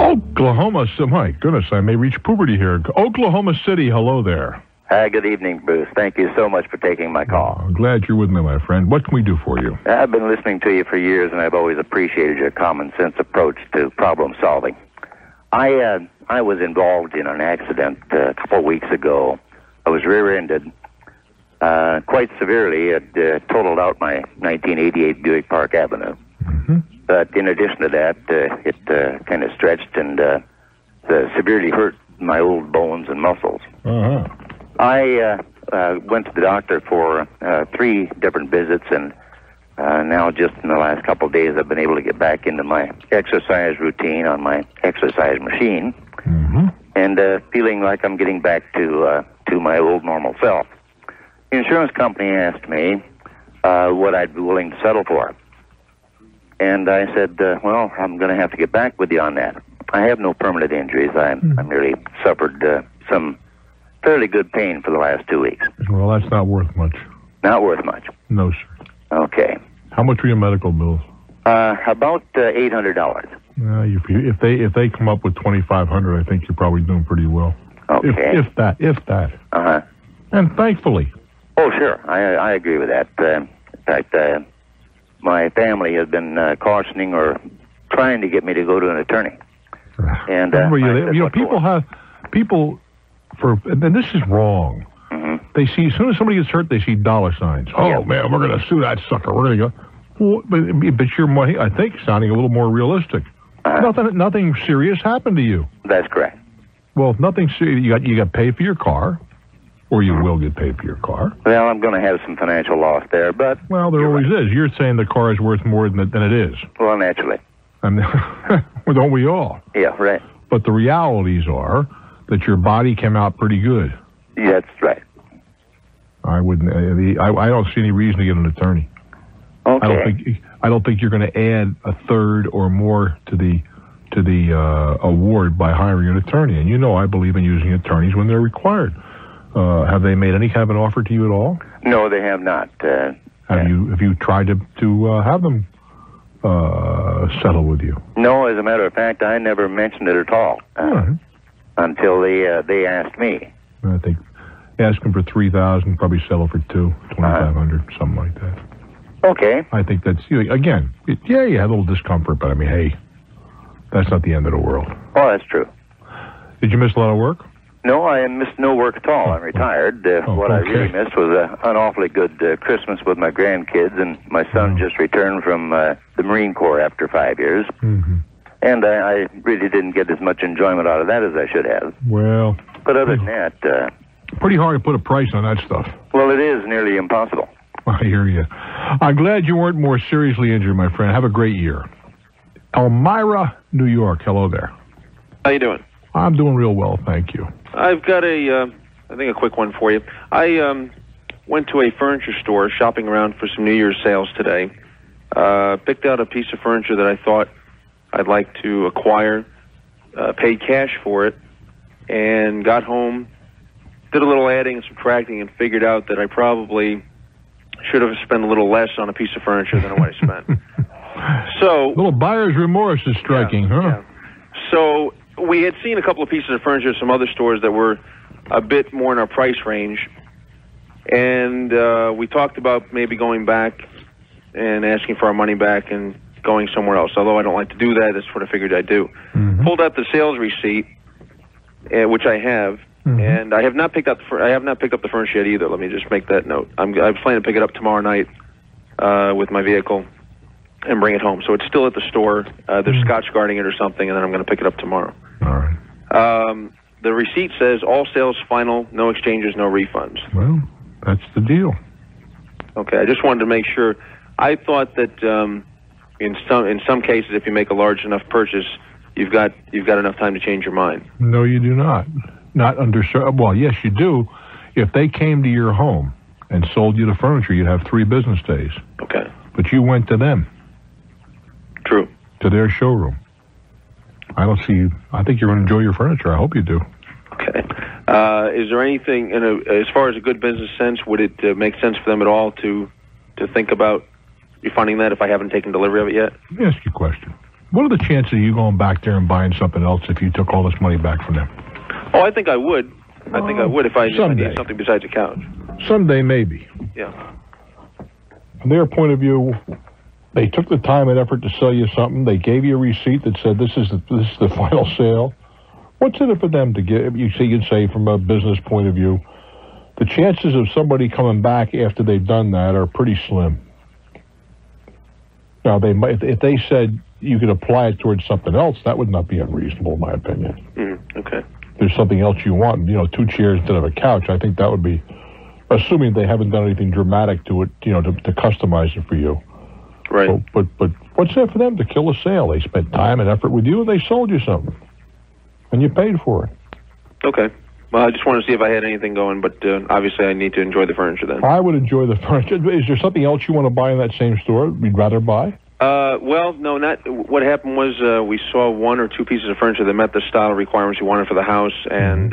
Oklahoma. My goodness, I may reach puberty here. Oklahoma City. Hello there. Hi, good evening, Bruce. Thank you so much for taking my call. I'm glad you're with me, my friend. What can we do for you? I've been listening to you for years, and I've always appreciated your common-sense approach to problem-solving. I was involved in an accident a couple of weeks ago. I was rear-ended quite severely. It totaled out my 1988 Buick Park Avenue. Mm-hmm. But in addition to that, it kind of stretched and severely hurt my old bones and muscles. Uh-huh. I went to the doctor for 3 different visits, and now just in the last couple of days I've been able to get back into my exercise routine on my exercise machine. Mm-hmm. And feeling like I'm getting back to my old normal self. The insurance company asked me what I'd be willing to settle for. And I said, well, I'm going to have to get back with you on that. I have no permanent injuries. I merely suffered some... fairly good pain for the last 2 weeks. Well, that's not worth much. Not worth much? No, sir. Okay. How much were your medical bills? About $800. If they come up with $2,500, I think you're probably doing pretty well. Okay. If that. Uh-huh. And thankfully. Oh, sure. I agree with that. In fact, my family has been cautioning or trying to get me to go to an attorney. And and this is wrong. Mm-hmm. They see, as soon as somebody gets hurt, they see dollar signs. Oh, yeah. Man, we're going to sue that sucker. We're going to go. Well, but your money, I think, sounding a little more realistic. Uh-huh. Nothing serious happened to you. That's correct. Well, nothing serious. You got paid for your car, or you will get paid for your car. Well, I'm going to have some financial loss there, but... Well, there always is. You're saying the car is worth more than it is. Well, naturally. Well, don't we all? Yeah, right. But the realities are... that your body came out pretty good. Yeah, that's right. I wouldn't. I don't see any reason to get an attorney. Okay. I don't think you're going to add a third or more to the award by hiring an attorney. And you know, I believe in using attorneys when they're required. Have they made any kind of an offer to you at all? No, they have not. Have you tried to have them settle with you? No, as a matter of fact, I never mentioned it at all. All right. Until they asked me. I think asking for $3,000, probably settle for $2,500, something like that. Okay. I think that's, again, you had a little discomfort, but I mean, hey, that's not the end of the world. Oh, that's true. Did you miss a lot of work? No, I missed no work at all. I'm retired. What I really missed was an awfully good Christmas with my grandkids, and my son just returned from the Marine Corps after 5 years. Mm-hmm. And I really didn't get as much enjoyment out of that as I should have. Well. But other than that... pretty hard to put a price on that stuff. Well, it is nearly impossible. I hear you. I'm glad you weren't more seriously injured, my friend. Have a great year. Elmira, New York. Hello there. How you doing? I'm doing real well, thank you. I've got a quick one for you. I went to a furniture store shopping around for some New Year's sales today. Picked out a piece of furniture that I thought I'd like to acquire, paid cash for it, and got home, did a little adding and subtracting, and figured out that I probably should have spent a little less on a piece of furniture than what I spent. So, little buyer's remorse is striking, huh? Yeah. So we had seen a couple of pieces of furniture at some other stores that were a bit more in our price range, and we talked about maybe going back and asking for our money back and going somewhere else. Although I don't like to do that, that's what I figured I'd do. Mm-hmm. Pulled out the sales receipt, which I have, mm-hmm. and I have not picked up. I have not picked up the furniture yet either. Let me just make that note. I plan to pick it up tomorrow night with my vehicle and bring it home. So it's still at the store. They're mm-hmm. Scotch guarding it or something, and then I'm going to pick it up tomorrow. All right. The receipt says all sales final, no exchanges, no refunds. Well, that's the deal. Okay, I just wanted to make sure. I thought that in some cases, if you make a large enough purchase, you've got enough time to change your mind. No, you do not. Not under well, yes, you do. If they came to your home and sold you the furniture, you'd have 3 business days. Okay. But you went to them. True. To their showroom. I don't see you. I think you're going to enjoy your furniture. I hope you do. Okay. Is there anything, as far as a good business sense, would it make sense for them at all to think about refunding that if I haven't taken delivery of it yet? Let me ask you a question. What are the chances of you going back there and buying something else if you took all this money back from them? Oh, I think I would. I think I would if I needed something besides a couch. Someday, maybe. Yeah. From their point of view, they took the time and effort to sell you something. They gave you a receipt that said this is the final sale. What's in it for them to give? You'd say from a business point of view, the chances of somebody coming back after they've done that are pretty slim. Now, they might, if they said you could apply it towards something else, that would not be unreasonable, in my opinion. Okay. If there's something else you want, 2 chairs instead of a couch, I think that would be, assuming they haven't done anything dramatic to it, to customize it for you. Right. But what's that for them to kill a sale? They spent time and effort with you, and they sold you something, and you paid for it. Okay. Well, I just wanted to see if I had anything going, but obviously I need to enjoy the furniture then. I would enjoy the furniture. Is there something else you want to buy in that same store you'd rather buy? Well, no, not. What happened was we saw 1 or 2 pieces of furniture that met the style requirements we wanted for the house, and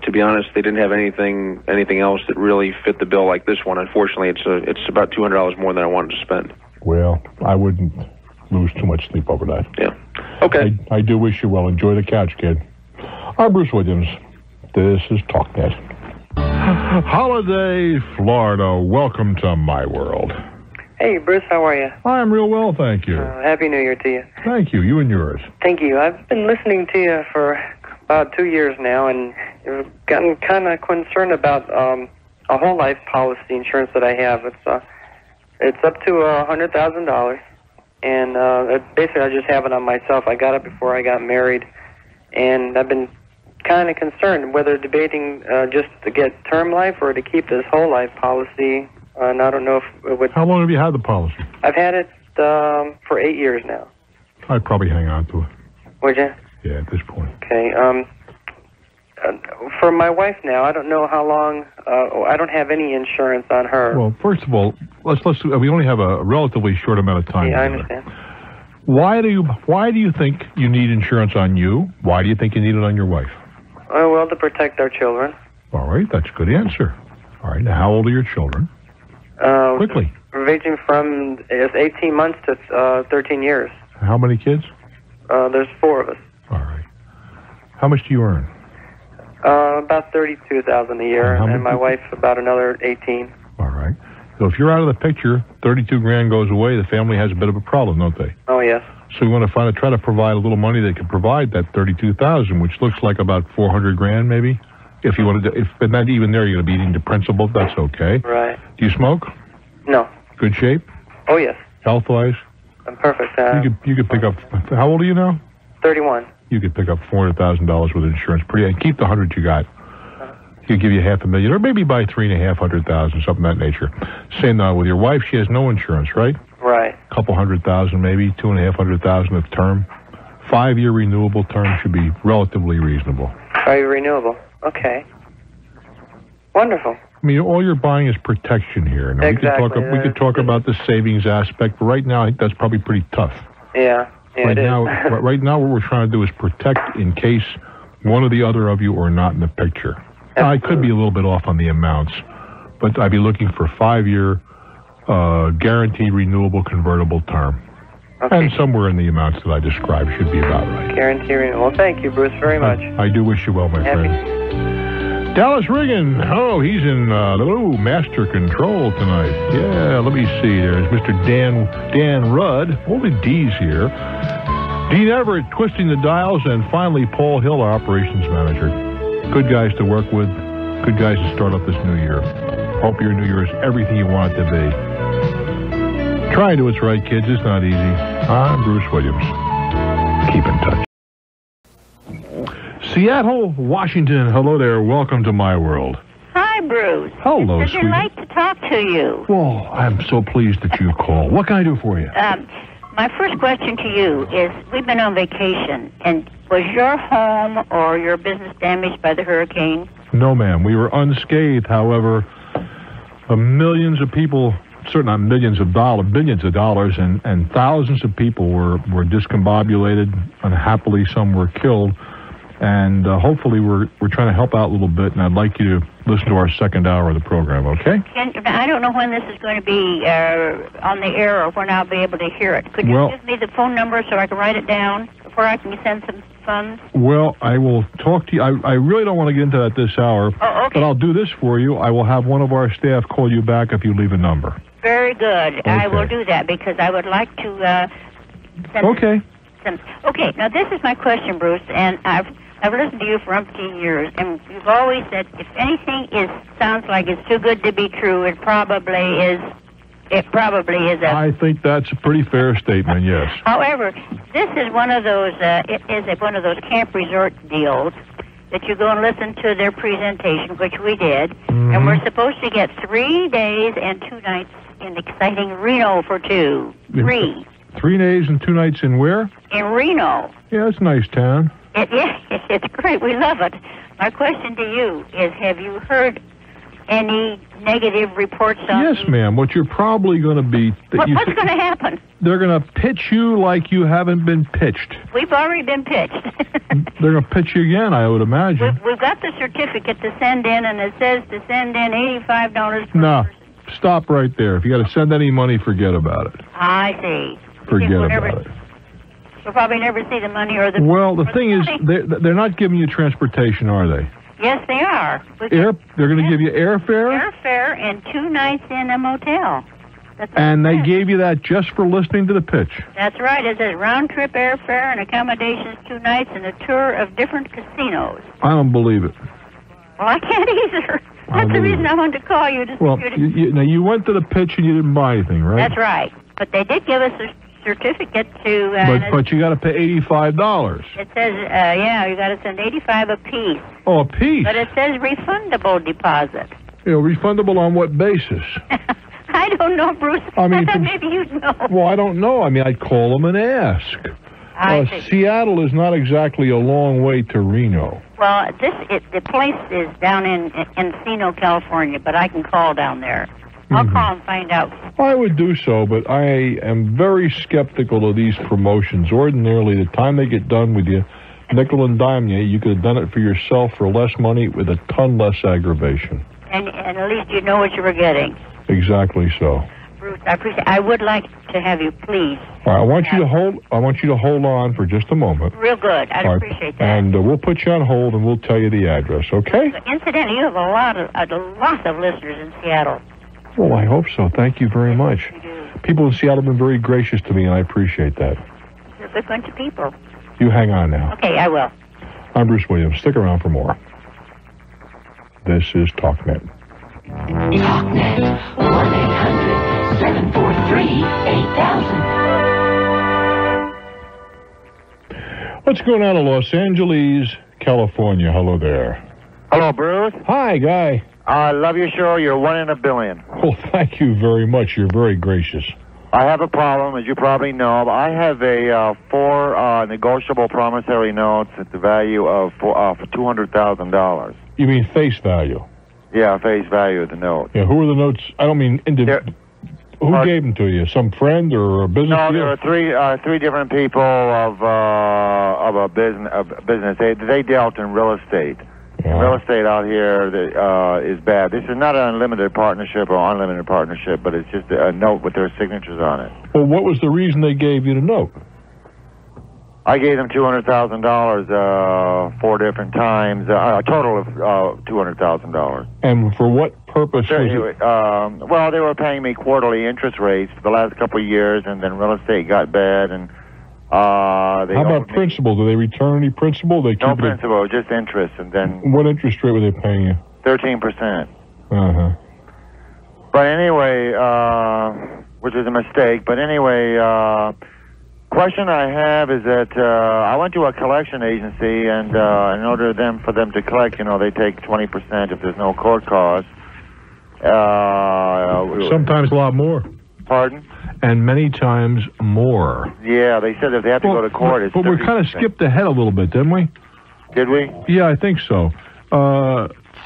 to be honest, they didn't have anything else that really fit the bill like this one. Unfortunately, it's about $200 more than I wanted to spend. Well, I wouldn't lose too much sleep over that. Yeah. Okay. I do wish you well. Enjoy the couch, kid. I'm Bruce Williams. This is TalkNet. Holiday, Florida. Welcome to my world. Hey, Bruce, how are you? I'm real well, thank you. Happy New Year to you. Thank you. You and yours. Thank you. I've been listening to you for about 2 years now, and I've gotten kind of concerned about a whole life policy insurance that I have. It's up to $100,000, and basically I just have it on myself. I got it before I got married, and I've been kind of concerned whether debating just to get term life or to keep this whole life policy, and I don't know if it would... How long have you had the policy? I've had it for 8 years now. I'd probably hang on to it. Would you? Yeah, at this point. Okay. For my wife now, I don't know how long. I don't have any insurance on her. Well, first of all, let's. We only have a relatively short amount of time. Yeah, I understand. Why do you think you need insurance on you? Why do you think you need it on your wife? Well, to protect our children. All right, that's a good answer. All right. Now, how old are your children? Quickly. Ranging from 18 months to 13 years. How many kids? There's 4 of us. All right. How much do you earn? About $32,000 a year, and my wife about another $18,000. All right. So if you're out of the picture, 32 grand goes away, the family has a bit of a problem, don't they? Oh, yes. So we want to try to provide a little money that can provide that $32,000, which looks like about 400 grand maybe. If you wanted to, if not even there, you're going to be eating the principal. That's okay. Right. Do you smoke? No. Good shape? Oh, yes. Health-wise? I'm perfect. You could pick up, how old are you now? 31. You could pick up $400,000 with insurance. And keep the 100 you got. He'll give you $500,000, or maybe buy $350,000, something of that nature. Same now with your wife. She has no insurance, right? Right. $200,000, maybe $250,000 of term. 5-year renewable term should be relatively reasonable. Are you renewable? Okay. Wonderful. I mean, all you're buying is protection here. Now, exactly. We could talk about the savings aspect, but right now I think that's probably pretty tough. Yeah. Right now, what we're trying to do is protect in case one or the other of you are not in the picture. Now, I could be a little bit off on the amounts, but I'd be looking for 5-year guaranteed renewable convertible term. Okay. And somewhere in the amounts that I described should be about right. Guaranteed renewable. Well, thank you, Bruce, very much. I do wish you well, my friend. Dallas Riggin. Oh, he's in master control tonight. Yeah, let me see. There's Mr. Dan Rudd. All the D's here. Dean Everett twisting the dials, and finally Paul Hill, our operations manager. Good guys to work with, good guys to start up this new year. Hope your new year is everything you want it to be. Try and do what's right, kids. It's not easy. I'm Bruce Williams. Keep in touch. Seattle, Washington. Hello there. Welcome to my world. Hi, Bruce. Hello, sweetie. It's a delight to talk to you. Well, I'm so pleased that you called. What can I do for you? My first question to you is, we've been on vacation, and was your home or your business damaged by the hurricane? No, ma'am. We were unscathed. However, millions of people, certainly not millions of dollars, billions of dollars, and thousands of people were discombobulated. Unhappily, some were killed. And hopefully we're trying to help out a little bit, and I'd like you to listen to our second hour of the program, okay? I don't know when this is going to be on the air or when I'll be able to hear it. Could you give me the phone number so I can write it down before I can send some funds? Well, I will talk to you. I really don't want to get into that this hour, oh, okay. But I'll do this for you. I will have one of our staff call you back if you leave a number. Very good. Okay. I will do that because I would like to send... Okay. Okay, now this is my question, Bruce, and I've listened to you for umpteen years, and you've always said if anything sounds like it's too good to be true, it probably is. I think that's a pretty fair statement, yes. However, this is one of those it is one of those camp resort deals that you go and listen to their presentation, which we did, and we're supposed to get 3 days and 2 nights in exciting Reno for two. Three. 3 days and 2 nights in where? In Reno. Yeah, it's a nice town. It's great. We love it. My question to you is, have you heard any negative reports on... Yes, ma'am. What you're probably going to be... What's going to happen? They're going to pitch you like you haven't been pitched. We've already been pitched. They're going to pitch you again, I would imagine. We've got the certificate to send in, and it says to send in $85 per person. Stop right there. If you got to send any money, forget about it. I see. Forget about it. We'll probably never see the money or the... Well, the thing is, they're not giving you transportation, are they? Yes, they are. They're going to give you airfare? Airfare and 2 nights in a motel. And they gave you that just for listening to the pitch. That's right. It says round-trip airfare and accommodations 2 nights and a tour of different casinos. I don't believe it. Well, I can't either. That's the reason I wanted to call you. Now, you went to the pitch and you didn't buy anything, right? That's right. But they did give us a certificate to... But you got to pay $85. It says, you got to send $85 apiece. Oh, a piece. But it says refundable deposit. You know, refundable on what basis? I don't know, Bruce. I thought maybe you'd know. Well, I don't know. I mean, I'd call them and ask. Seattle is not exactly a long way to Reno. Well, the place is down in Encino, California, but I can call down there. I'll call and find out. I would do so, but I am very skeptical of these promotions. Ordinarily, the time they get done with you, nickel and dime you could have done it for yourself for less money with a ton less aggravation. And at least you know what you were getting. Exactly so. Bruce, I appreciate. I would like to have you, please. All right, I want you to hold on for just a moment. Real good. I'd appreciate that. And we'll put you on hold, and we'll tell you the address. Okay. Incidentally, you have a lot of listeners in Seattle. Oh, I hope so. Thank you very much. People in Seattle have been very gracious to me, and I appreciate that. You're a good bunch of people. You hang on now. Okay, I will. I'm Bruce Williams. Stick around for more. This is TalkNet. TalkNet, 1-800-743-8000. Let's go now to Los Angeles, California. Hello there. Hello, Bruce. Hi, Guy. I love your show. You're one in a billion. Well, thank you very much. You're very gracious. I have a problem, as you probably know. I have a four negotiable promissory notes at the value of $200,000. You mean face value? Yeah, face value of the note. Yeah, who are the notes? I don't mean individual. Who gave them to you? Some friend or a business? No, there are three different people of a business. They dealt in real estate. Yeah. Real estate out here is bad. This is not an unlimited partnership or unlimited partnership, but it's just a note with their signatures on it. Well, what was the reason they gave you the note? I gave them $200,000 four different times, a total of $200,000. And for what purpose? Well, they were paying me quarterly interest rates for the last couple of years, and then real estate got bad, and how about principal? Do they return any principal? They keep no principal, just interest, and then... What interest rate were they paying you? 13%. Uh-huh. But anyway, which is a mistake, but anyway, question I have is that I went to a collection agency, and in order for them to collect, you know, they take 20% if there's no court costs. Sometimes a lot more. Pardon? And many times more. Yeah, they said if they have to go to court, it's... But we kind of skipped ahead a little bit, didn't we? Did we? Yeah, I think so.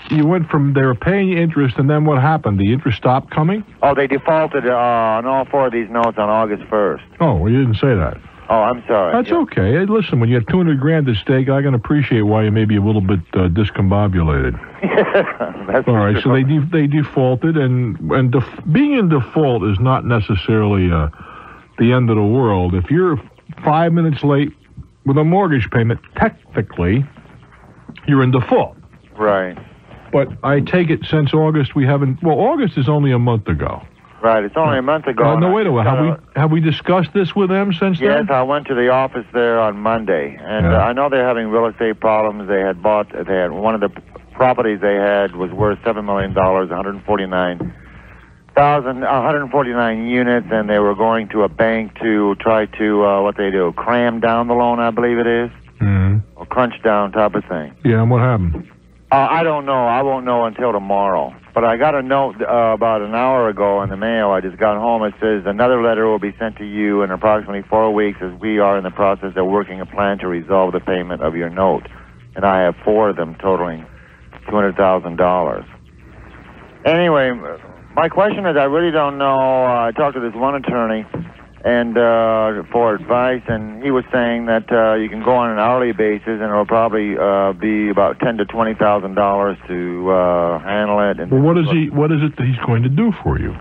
You went from they were paying interest, and then what happened? The interest stopped coming? Oh, they defaulted on all four of these notes on August 1st. Oh, well, you didn't say that. Oh, I'm sorry. That's okay. Hey, listen, when you have 200 grand at stake, I can appreciate why you may be a little bit discombobulated. That's all right. So they defaulted, and being in default is not necessarily the end of the world. If you're 5 minutes late with a mortgage payment, technically, you're in default. Right. But I take it since August we haven't. Well, August is only a month ago. Right, it's only a month ago. No, wait a minute. Have we discussed this with them since then? Yes, I went to the office there on Monday, and I know they're having real estate problems. They had one of the properties they had was worth $7 million, 149 units, and they were going to a bank to try to cram down the loan, I believe it is, or crunch down type of thing. Yeah, and what happened? I don't know. I won't know until tomorrow. But I got a note about an hour ago in the mail. I just got home. It says, another letter will be sent to you in approximately 4 weeks as we are in the process of working a plan to resolve the payment of your note. And I have four of them totaling $200,000. Anyway, my question is, I really don't know. I talked to this one attorney and for advice, and he was saying that you can go on an hourly basis, and it'll probably be about $10,000 to $20,000 to handle it. And well, what is it that he's going to do for you?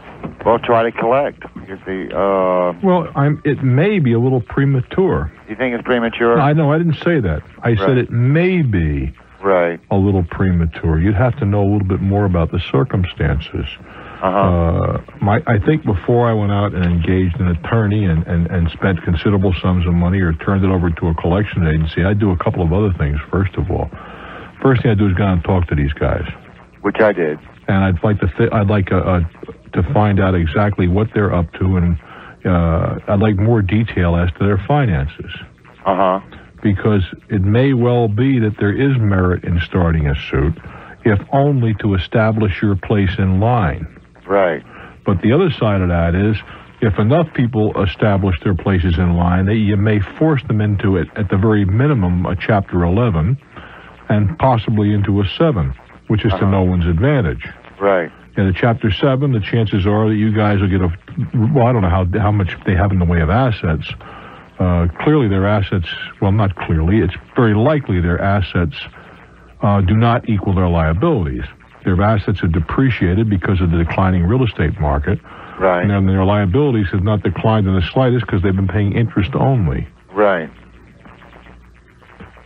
Well, try to collect. You see, well, it may be a little premature. You think it's premature? No, I know. I didn't say that. I said it may be a little premature. You'd have to know a little bit more about the circumstances. I think before I went out and engaged an attorney and spent considerable sums of money or turned it over to a collection agency, I do a couple of other things, first of all. First thing I do is go and talk to these guys. Which I did. And I'd like to find out exactly what they're up to, and I'd like more detail as to their finances. Uh-huh. Because it may well be that there is merit in starting a suit, if only to establish your place in line. Right. But the other side of that is, if enough people establish their places in line, you may force them into it, at the very minimum, a Chapter 11, and possibly into a 7, which is to no one's advantage. Right. In a Chapter 7, the chances are that you guys will get well, I don't know how much they have in the way of assets. Clearly their assets, well, not clearly, it's very likely their assets do not equal their liabilities. Their assets are depreciated because of the declining real estate market. Right. And then their liabilities have not declined in the slightest because they've been paying interest only. Right.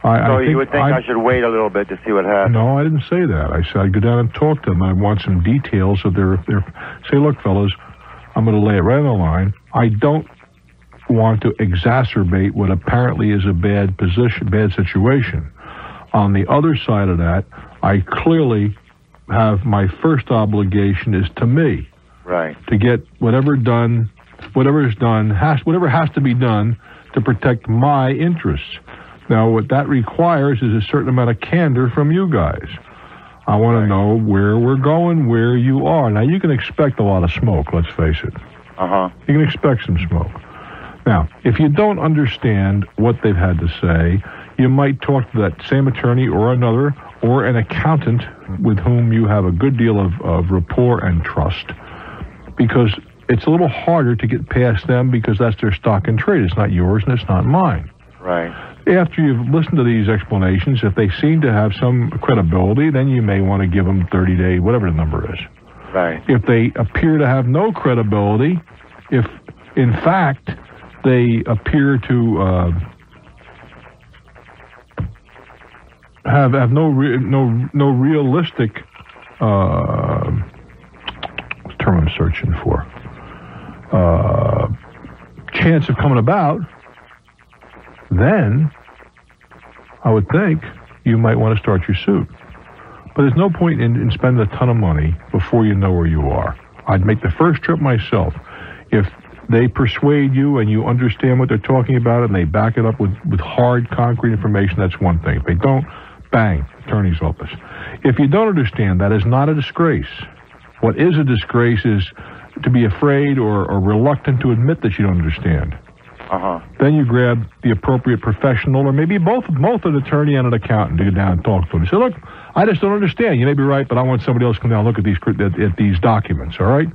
So you would think I should wait a little bit to see what happens. No, I didn't say that. I said I'd go down and talk to them. I want some details of their say, look, fellas, I'm going to lay it right on the line. I don't want to exacerbate what apparently is a bad position, bad situation. On the other side of that, I clearly have my first obligation is to me. Right. To get whatever has to be done to protect my interests. Now, what that requires is a certain amount of candor from you guys. I want to know where we're going, where you are. Now, you can expect a lot of smoke, let's face it. Uh-huh. You can expect some smoke. Now, if you don't understand what they've had to say, you might talk to that same attorney or another or an accountant with whom you have a good deal of rapport and trust, because it's a little harder to get past them because that's their stock and trade. It's not yours and it's not mine. Right. After you've listened to these explanations, if they seem to have some credibility, then you may want to give them 30-day, whatever the number is. Right. If they appear to have no credibility, if in fact they appear to have no realistic term I'm searching for chance of coming about, then I would think you might want to start your suit. But there's no point in spending a ton of money before you know where you are. I'd make the first trip myself. If they persuade you and you understand what they're talking about and they back it up with hard, concrete information, that's one thing. If they don't, bang, attorney's office. If you don't understand, that is not a disgrace. What is a disgrace is to be afraid or reluctant to admit that you don't understand. Uh-huh. Then you grab the appropriate professional, or maybe both an attorney and an accountant, to go down and talk to them. You say, look, I just don't understand. You may be right, but I want somebody else to come down and look at these documents, all right?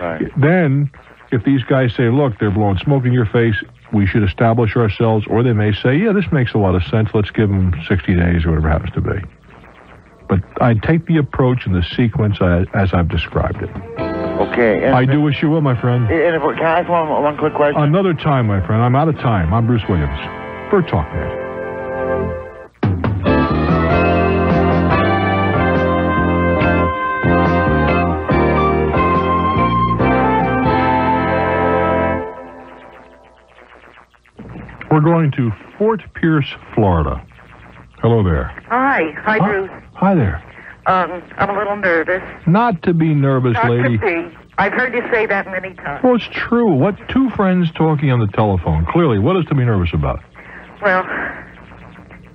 Right. Then, if these guys say, look, they're blowing smoke in your face, we should establish ourselves, or they may say, yeah, this makes a lot of sense, let's give them 60 days or whatever it happens to be. But I take the approach and the sequence as I've described it. Okay. I do wish you well, my friend. Can I ask one quick question? Another time, my friend. I'm out of time. I'm Bruce Williams. Bird Talk, man. We're going to Fort Pierce, Florida. Hello there. Hi. Hi, Bruce. Hi there. I'm a little nervous. Not to be nervous, lady. Not to be. I've heard you say that many times. Well, it's true. What two friends talking on the telephone? Clearly, what is to be nervous about? Well,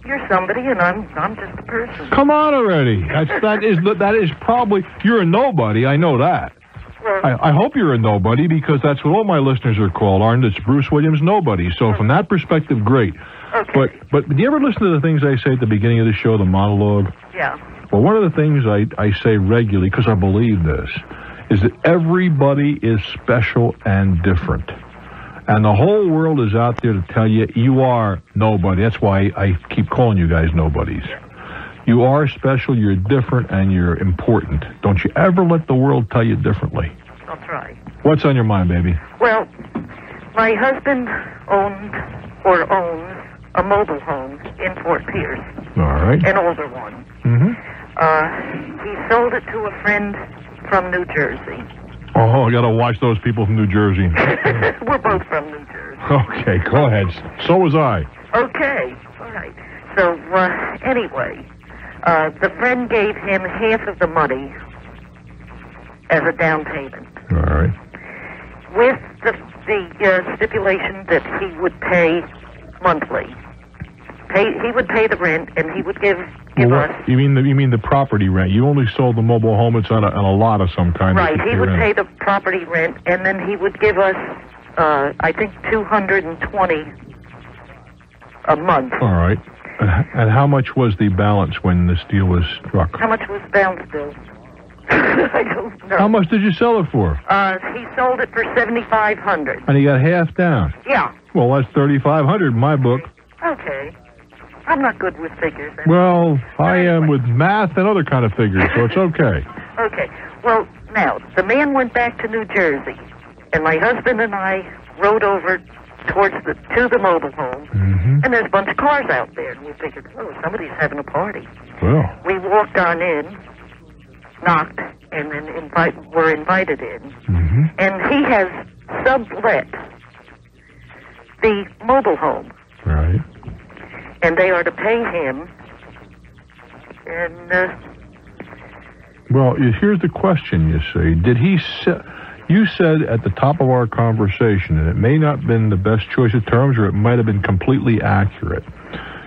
you're somebody, and I'm just a person. Come on already. That is probably you're a nobody. I know that. Well, I hope you're a nobody, because that's what all my listeners are called, aren't it? It's Bruce Williams nobody. So from that perspective, great. Okay. But do you ever listen to the things I say at the beginning of the show, the monologue? Yeah. Well, one of the things I say regularly, because I believe this, is that everybody is special and different. And the whole world is out there to tell you, you are nobody. That's why I keep calling you guys nobodies. You are special, you're different, and you're important. Don't you ever let the world tell you differently. I'll try. What's on your mind, baby? Well, my husband owns a mobile home in Fort Pierce. All right. An older one. Mm-hmm. He sold it to a friend from New Jersey. Oh, I gotta watch those people from New Jersey. We're both from New Jersey. Okay, go ahead. So was I. Okay, all right. So, anyway, the friend gave him half of the money as a down payment. All right. With the stipulation that he would pay monthly. He would pay the rent, and he would give us... You mean the property rent? You only sold the mobile home. It's on a lot of some kind. Right. He would pay the property rent, and then he would give us, I think, $220 a month. All right. And how much was the balance when this deal was struck? How much was the balance, Bill? I don't know. How much did you sell it for? He sold it for $7,500. And he got half down? Yeah. Well, that's $3,500 in my book. Okay. I'm not good with figures. Anyway. Well, I am with math and other kind of figures, so it's okay. Okay. Well, now, the man went back to New Jersey, and my husband and I rode over towards the mobile homes, and there's a bunch of cars out there, and we figured, oh, somebody's having a party. Well, we walked on in, knocked, and then were invited in, and he has sublet the mobile home. Right. And they are to pay him, and... well, here's the question, you see. Did he... You said at the top of our conversation, and it may not have been the best choice of terms, or it might have been completely accurate.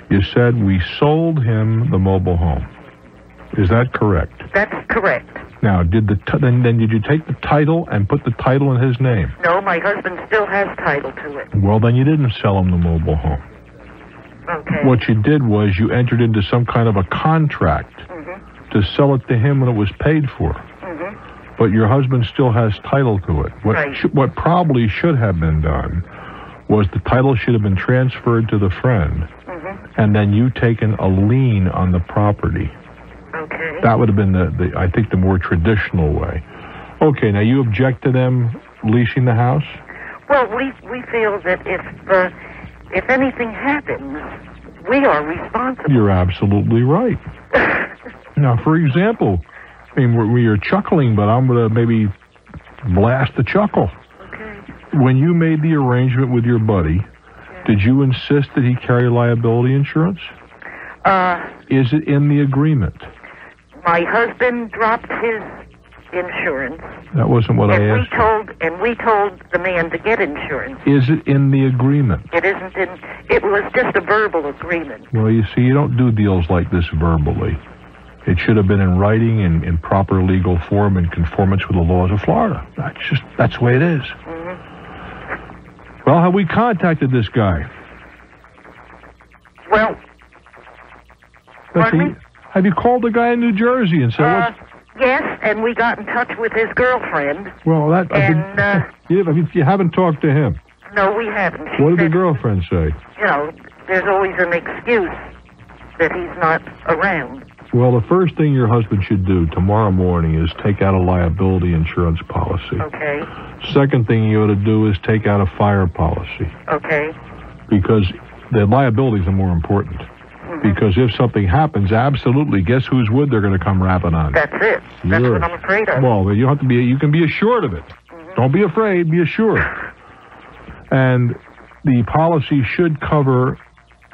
You said we sold him the mobile home. Is that correct? That's correct. Now, then did you take the title and put the title in his name? No, my husband still has title to it. Well, then you didn't sell him the mobile home. Okay. What you did was you entered into some kind of a contract to sell it to him when it was paid for. But your husband still has title to it. What probably should have been done was the title should have been transferred to the friend, and then you taken a lien on the property. Okay. That would have been, I think, the more traditional way. Okay, now you object to them leasing the house? Well, we feel that if anything happens, we are responsible. You're absolutely right. Now, for example... I mean, we are chuckling, but I'm going to maybe blast the chuckle. Okay. When you made the arrangement with your buddy, did you insist that he carry liability insurance? Is it in the agreement? My husband dropped his insurance. That wasn't what I asked. We told the man to get insurance. Is it in the agreement? It isn't in. It was just a verbal agreement. Well, you see, you don't do deals like this verbally. It should have been in writing, in proper legal form, in conformance with the laws of Florida. That's the way it is. Well, have we contacted this guy? Well, have you called the guy in New Jersey and said? Yes, and we got in touch with his girlfriend. Well, that and you haven't talked to him. No, we haven't. What did the girlfriend say? You know, there's always an excuse that he's not around. Well, the first thing your husband should do tomorrow morning is take out a liability insurance policy. Okay. Second thing you ought to do is take out a fire policy. Okay. Because the liabilities are more important. Because if something happens, absolutely, guess whose wood they're going to come rapping on. That's it. That's what I'm afraid of. Well, you have to be. You can be assured of it. Don't be afraid. Be assured. And the policy should cover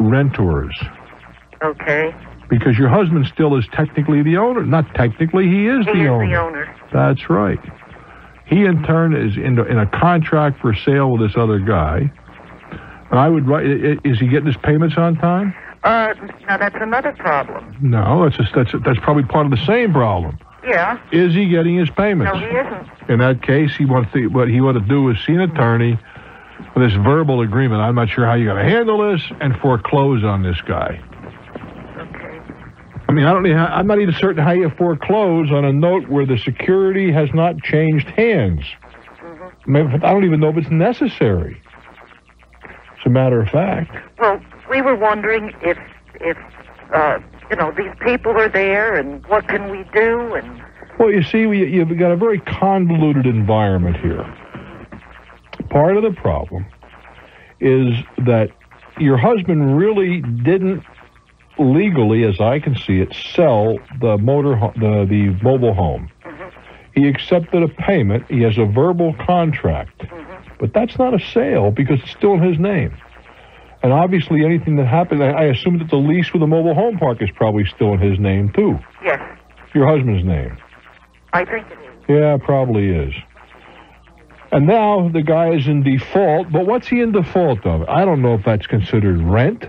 renters. Okay. Because your husband still is technically the owner. Not technically, he is the owner. He is the owner. That's right. He, in turn, is in a contract for sale with this other guy. And I would write, is he getting his payments on time? Now, that's another problem. No, that's probably part of the same problem. Yeah. Is he getting his payments? No, he isn't. In that case, what he ought to do is see an attorney with this verbal agreement. I'm not sure how you're going to handle this, and foreclose on this guy. I mean, I'm not even certain how you foreclose on a note where the security has not changed hands. I don't even know if it's necessary. As a matter of fact. Well, we were wondering if you know, these people are there and what can we do? And well, you see, you've got a very convoluted environment here. Part of the problem is that your husband really didn't legally, as I can see it, sell the the mobile home. He accepted a payment. He has a verbal contract. But that's not a sale because it's still in his name. And obviously anything that happened, I assume that the lease with the mobile home park is probably still in his name too. Yes. Your husband's name. I think it is. Yeah, probably is. And now the guy is in default, but what's he in default of? I don't know if that's considered rent.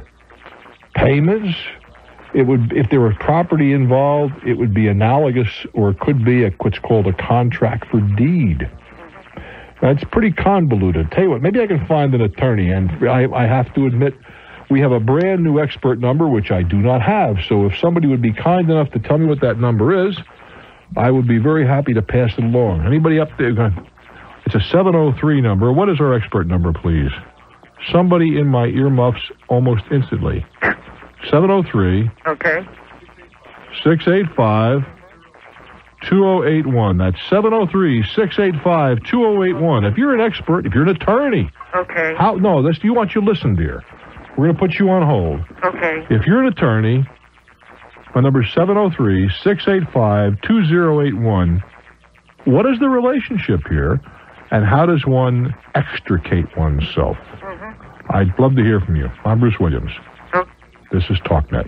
Payments, if there were property involved, it would be analogous, or it could be what's called a contract for deed. That's pretty convoluted. Tell you what, maybe I can find an attorney, and I have to admit, we have a brand new expert number, which I do not have, so if somebody would be kind enough to tell me what that number is, I would be very happy to pass it along. Anybody up there? It's a 703 number. What is our expert number, please? Somebody in my earmuffs almost instantly. 703. Okay. 685 2081. That's 703-685-2081. If you're an expert, if you're an attorney. Okay. How? No, this, you want you to listen, dear. We're going to put you on hold. Okay. If you're an attorney, my number is 703-685-2081. What is the relationship here, and how does one extricate oneself? Mm-hmm. I'd love to hear from you. I'm Bruce Williams. Oh. This is TalkNet.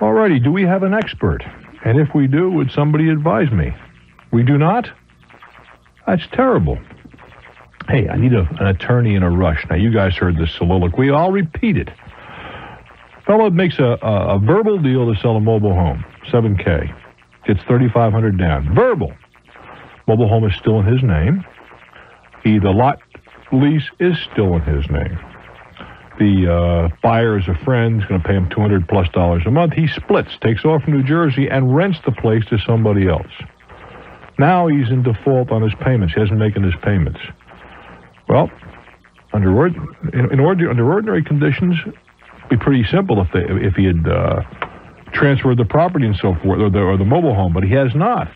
All righty, do we have an expert? And if we do, would somebody advise me? We do not? That's terrible. Hey, I need an attorney in a rush. Now, you guys heard this soliloquy. I'll repeat it. Fellow makes a verbal deal to sell a mobile home, 7K. Gets $3,500 down. Verbal. Mobile home is still in his name. The lot lease is still in his name. The buyer is a friend. He's going to pay him $200+ a month. He splits, takes off from New Jersey, and rents the place to somebody else. Now he's in default on his payments. He hasn't making his payments. Well, under ordinary conditions, it'd be pretty simple if he had transferred the property and so forth, or the mobile home, but he has not.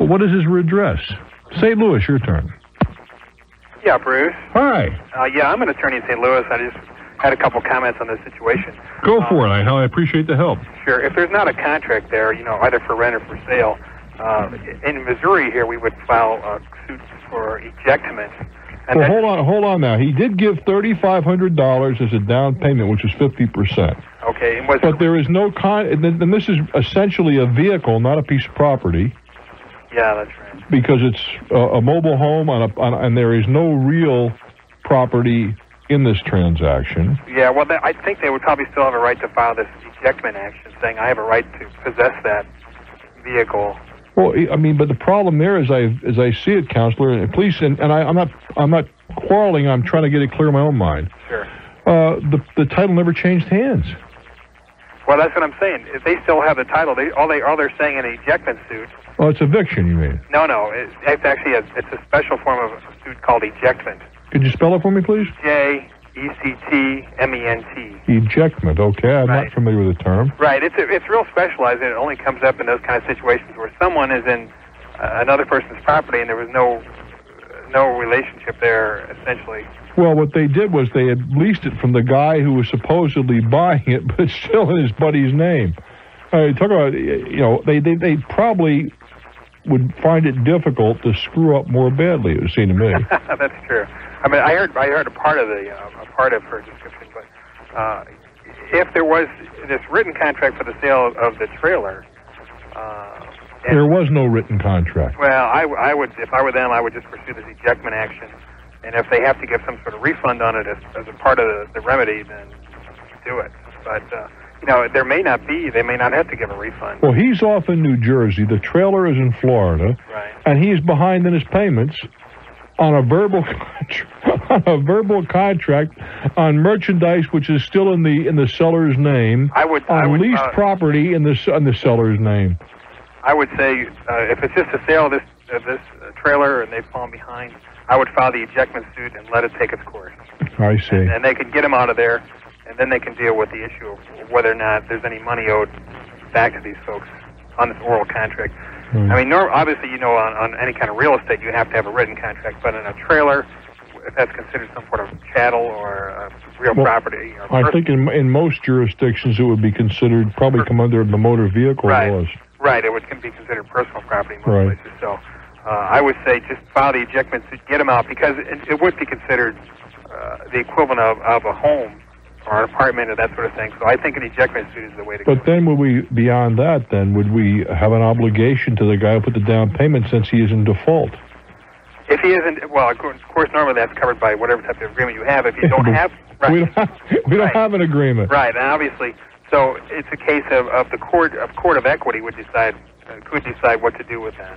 But what is his redress? St. Louis, your turn. Yeah, Bruce. Hi. Yeah, I'm an attorney in St. Louis. I just had a couple comments on this situation. Go for it. I appreciate the help. Sure. If there's not a contract there, you know, either for rent or for sale, in Missouri here we would file suits for ejectment. And well, hold on now. He did give $3,500 as a down payment, which is 50%. Okay. And but there is no and this is essentially a vehicle, not a piece of property. Yeah, that's right. Because it's a mobile home, and there is no real property in this transaction. Yeah, well, I think they would probably still have a right to file this ejectment action, saying I have a right to possess that vehicle. Well, I mean, but the problem there is, as I see it, Counselor, and police, and I'm not quarreling. I'm trying to get it clear in my own mind. Sure. The title never changed hands. Well, that's what I'm saying. If they still have the title, all they're saying in an ejectment suit. Oh, it's eviction, you mean? No. It's actually it's a special form of a suit called ejectment. Could you spell it for me, please? J-E-C-T-M-E-N-T. Ejectment, okay. I'm not familiar with the term. Right. It's real specialized, and it only comes up in those kind of situations where someone is in another person's property, and there was no relationship there, essentially. Well, what they did was they had leased it from the guy who was supposedly buying it, but it's still in his buddy's name. Talk about, you know, they probably would find it difficult to screw up more badly, it would seem to me. That's true. I mean, I heard a part of her description, but if there was this written contract for the sale of the trailer, there was no written contract. Well, I would, if I were them, I would just pursue this ejectment action, and if they have to give some sort of refund on it as a part of the remedy, then do it. But you know, they may not have to give a refund. Well, he's off in New Jersey. The trailer is in Florida, right? And he's behind in his payments. On a verbal contract on merchandise which is still in the seller's name. On leased property in the seller's name. I would say if it's just a sale of this trailer and they've fallen behind, I would file the ejectment suit and let it take its course. I see. And they can get him out of there, and then they can deal with the issue of whether or not there's any money owed back to these folks on this oral contract. I mean, obviously, you know, on any kind of real estate, you have to have a written contract. But in a trailer, if that's considered some sort of chattel or real property, or I think in most jurisdictions it would be considered come under the motor vehicle laws. Right. It would be considered personal property in most places. So I would say just file the ejectment suit, get them out, because it would be considered the equivalent of a home or an apartment or that sort of thing. So I think an ejectment suit is the way to go. But then would we have an obligation to the guy who put the down payment since he is in default? If he isn't, well, of course, normally that's covered by whatever type of agreement you have. If you don't have... Right, we don't have an agreement. Right, and obviously. So it's a case of the court of equity could decide what to do with that.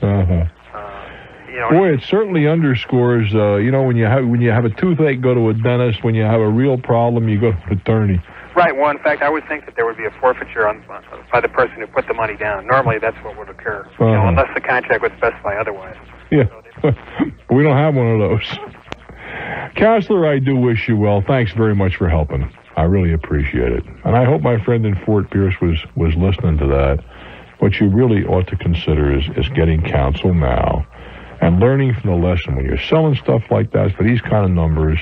You know, boy, it certainly underscores, you know, when you have a toothache, go to a dentist. When you have a real problem, you go to an attorney. Right. Well, in fact, I would think that there would be a forfeiture by the person who put the money down. Normally, that's what would occur, you know, unless the contract would specify otherwise. Yeah. So we don't have one of those. Counselor, I do wish you well. Thanks very much for helping. I really appreciate it. And I hope my friend in Fort Pierce was listening to that. what you really ought to consider is getting counsel now and learning from the lesson. When you're selling stuff like that for these kind of numbers,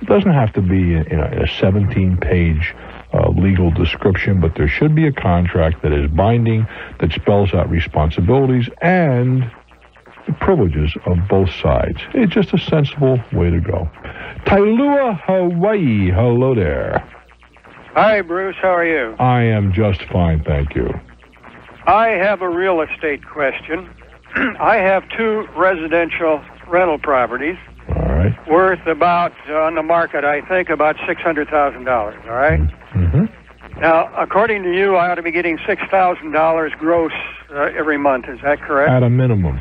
it doesn't have to be in a 17-page legal description, but there should be a contract that is binding, that spells out responsibilities and the privileges of both sides. It's just a sensible way to go. Kailua, Hawaii. Hello there. Hi, Bruce. How are you? I am just fine, thank you. I have a real estate question. I have two residential rental properties. All right. Worth about, on the market, I think, about $600,000, all right? Mm-hmm. Now, according to you, I ought to be getting $6,000 gross every month. Is that correct? At a minimum.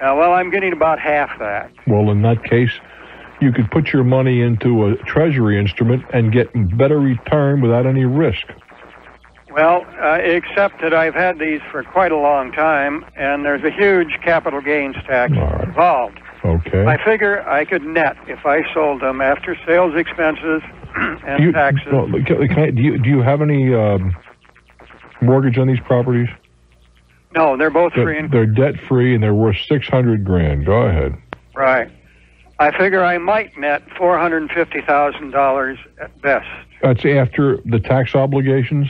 Well, I'm getting about half that. Well, in that case, you could put your money into a treasury instrument and get better return without any risk. Well, except that I've had these for quite a long time, and there's a huge capital gains tax involved. Okay. I figure I could net if I sold them after sales expenses and taxes. No, do you have any mortgage on these properties? No, they're both free. They're debt-free, and they're worth $600,000. Go ahead. Right. I figure I might net $450,000 at best. That's after the tax obligations?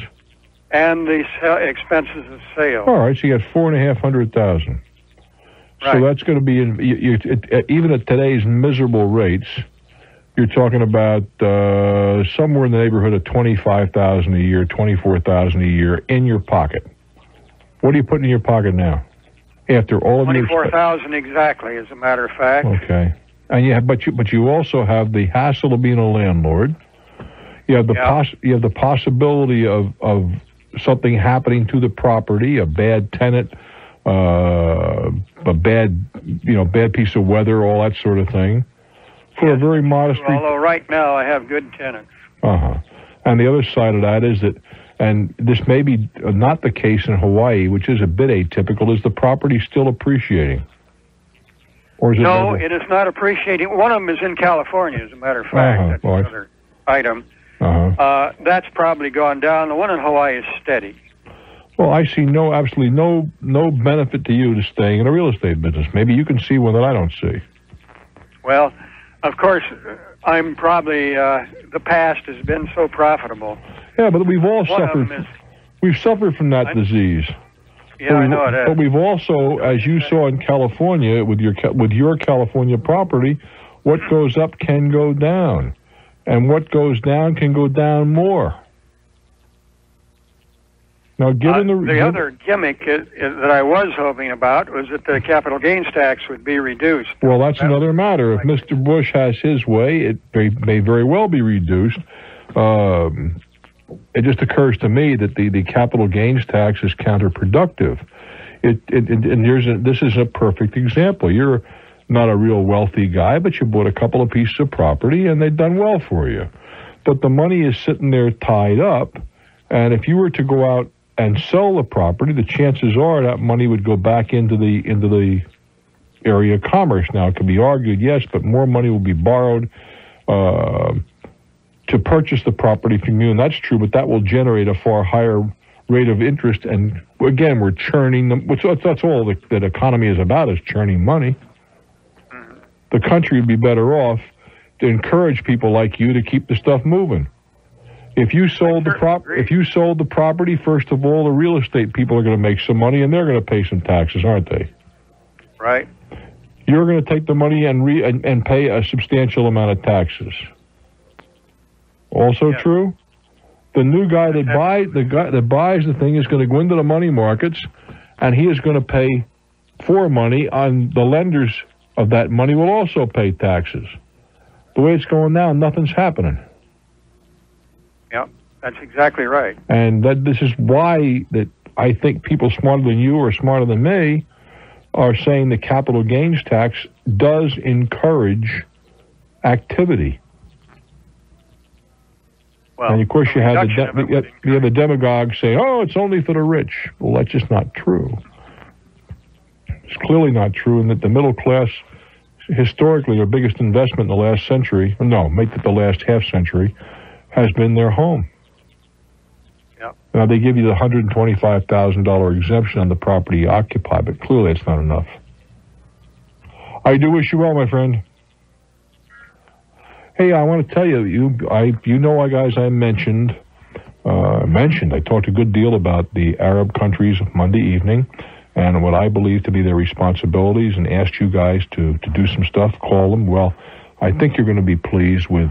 And the expenses of sale. All right, so you got $450,000. Right. So that's going to be, even at today's miserable rates, you're talking about somewhere in the neighborhood of $25,000 a year, $24,000 a year in your pocket. What are you putting in your pocket now? After all of your $24,000 exactly, as a matter of fact. Okay, and but you also have the hassle of being a landlord. You have the possibility of something happening to the property, a bad tenant, a bad piece of weather, all that sort of thing. For a very modest. Although right now I have good tenants. And the other side of that is that. And this may be not the case in Hawaii, which is a bit atypical. Is the property still appreciating? Or is it no, it is not appreciating. One of them is in California, as a matter of fact. That's another item. That's probably gone down. The one in Hawaii is steady. Well, I see absolutely no benefit to you to staying in a real estate business. Maybe you can see one that I don't see. Well, of course, I'm probably, the past has been so profitable. Yeah, but we've all suffered from that disease. Yeah, I know that. But we've also, as you saw in California, with your California property, what goes up can go down, and what goes down can go down more. Now, given the other gimmick that I was hoping about was that the capital gains tax would be reduced. Well, that's another matter. If Mr. Bush has his way, it may very well be reduced. It just occurs to me that the capital gains tax is counterproductive. This is a perfect example. You're not a real wealthy guy, but you bought a couple of pieces of property, and they've done well for you. But the money is sitting there tied up, and if you were to go out and sell the property, the chances are that money would go back into the area of commerce. Now, it can be argued, yes, but more money will be borrowed to purchase the property from you, and that's true, but that will generate a far higher rate of interest, and again, we're churning them, which that's all that economy is about, is churning money. The country would be better off to encourage people like you to keep the stuff moving. If you sold the property, first of all, the real estate people are going to make some money, and they're going to pay some taxes, aren't they? Right. You're going to take the money and pay a substantial amount of taxes. Also true. The new guy that buys the thing is going to go into the money markets, and he is going to pay for money. On the lenders of that money will also pay taxes. The way it's going now, nothing's happening. Yeah, that's exactly right. And this is why that I think people smarter than you or smarter than me are saying the capital gains tax does encourage activity. And of course, you have the demagogue saying, "Oh, it's only for the rich." Well, that's just not true. It's clearly not true, and that the middle class, historically, their biggest investment in the last century, or no, make it the last half century, has been their home. Yeah. Now, they give you the $125,000 exemption on the property you occupy, but clearly it's not enough. I do wish you well, my friend. Hey, I want to tell you, I talked a good deal about the Arab countries Monday evening and what I believe to be their responsibilities, and asked you guys to do some stuff, call them. Well, I think you're going to be pleased with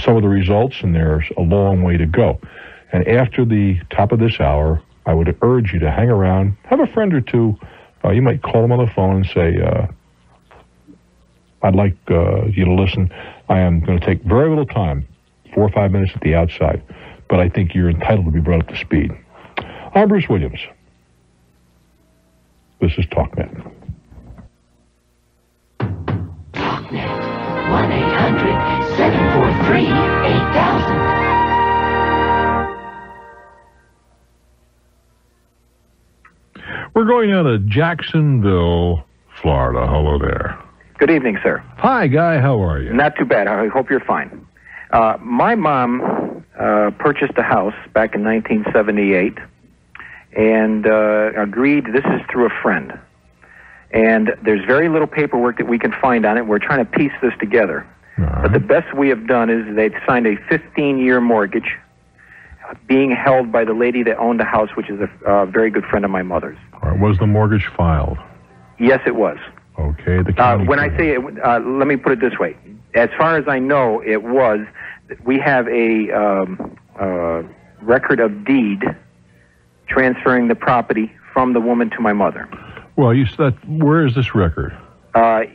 some of the results, and there's a long way to go. And after the top of this hour, I would urge you to hang around, have a friend or two. You might call them on the phone and say, I'd like you to listen. I am going to take very little time, 4 or 5 minutes at the outside, but I think you're entitled to be brought up to speed. I'm Bruce Williams. This is TalkNet. TalkNet, 1-800-743-8000. We're going down to Jacksonville, Florida. Hello there. Good evening, sir. Hi, Guy. How are you? Not too bad. I hope you're fine. My mom purchased a house back in 1978 and agreed, this is through a friend. And there's very little paperwork that we can find on it. We're trying to piece this together. Right. But the best we have done is they've signed a 15-year mortgage being held by the lady that owned the house, which is a very good friend of my mother's. Right. Was the mortgage filed? Yes, it was. Okay. The when I say it, let me put it this way. As far as I know, it was. We have a record of deed transferring the property from the woman to my mother. Well, you said, where is this record?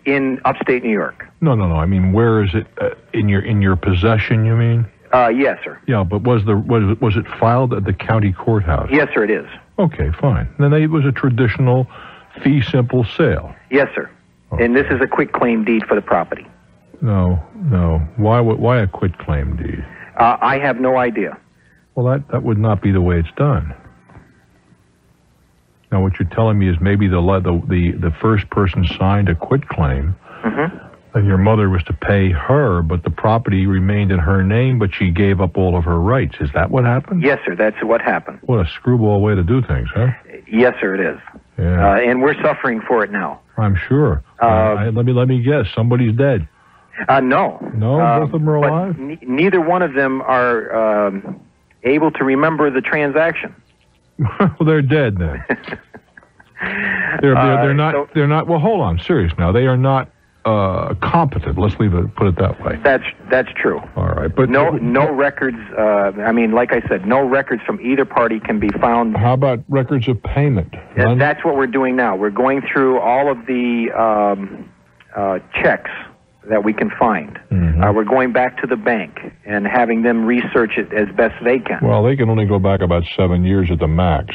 In upstate New York. No. I mean, where is it in your possession? You mean? Yes, sir. Yeah, but was it filed at the county courthouse? Yes, sir, it is. Okay, fine. Then it was a traditional fee simple sale. Yes, sir. Okay. And this is a quit claim deed for the property. No. Why a quit claim deed? I have no idea. Well, that would not be the way it's done. Now, what you're telling me is maybe the first person signed a quit claim. Mm-hmm. And your mother was to pay her, but the property remained in her name, but she gave up all of her rights. Is that what happened? Yes, sir. That's what happened. What a screwball way to do things, huh? Yes, sir, it is. Yeah. And we're suffering for it now. I'm sure. Let me guess. Somebody's dead. No. No? Both of them are alive? Neither one of them are able to remember the transaction. Well, they're dead then. They're not. Well, hold on. Serious now. They are not. Competent. Let's put it that way. That's true. All right, but no records. I mean, like I said, no records from either party can be found. How about records of payment? That's what we're doing now. We're going through all of the checks that we can find. Mm-hmm. We're going back to the bank and having them research it as best they can. Well, they can only go back about 7 years at the max.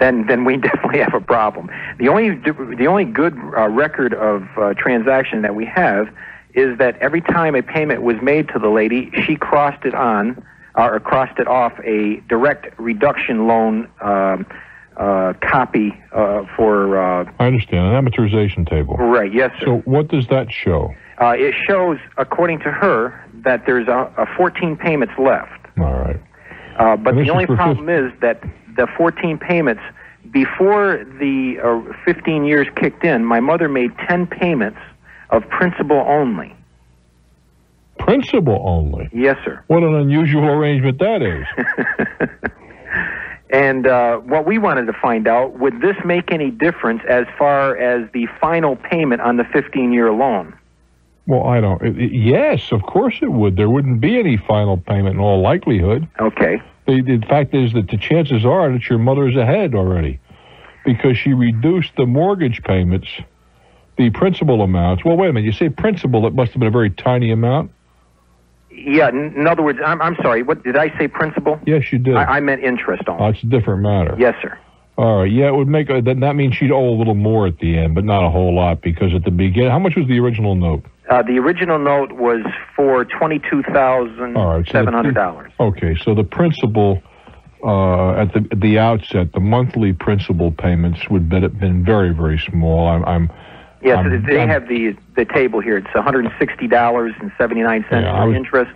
Then we definitely have a problem. The only good record of transaction that we have is that every time a payment was made to the lady, she crossed it on or crossed it off a direct reduction loan copy for. I understand an amortization table. Right. Yes, sir. So what does that show? It shows, according to her, that there's a 14 payments left. All right. But the only problem is that the 14 payments, before the 15 years kicked in, my mother made 10 payments of principal only. Principal only? Yes, sir. What an unusual arrangement that is. And what we wanted to find out, would this make any difference as far as the final payment on the 15-year loan? Well, I don't. Yes, of course it would. There wouldn't be any final payment in all likelihood. Okay. The fact is that the chances are that your mother's ahead already because she reduced the mortgage payments, the principal amounts. Well, wait a minute. You say principal, it must have been a very tiny amount. Yeah, in other words, I'm sorry. What did I say, principal? Yes, you did. I meant interest only. Oh, it's a different matter. Yes, sir. All right. Yeah, it would make then that means she'd owe a little more at the end, but not a whole lot because at the beginning, how much was the original note? The original note was for $22,700. Okay, so the principal at the outset, the monthly principal payments would have been very, very small. Yes, they have the table here. It's $160.79 for interest.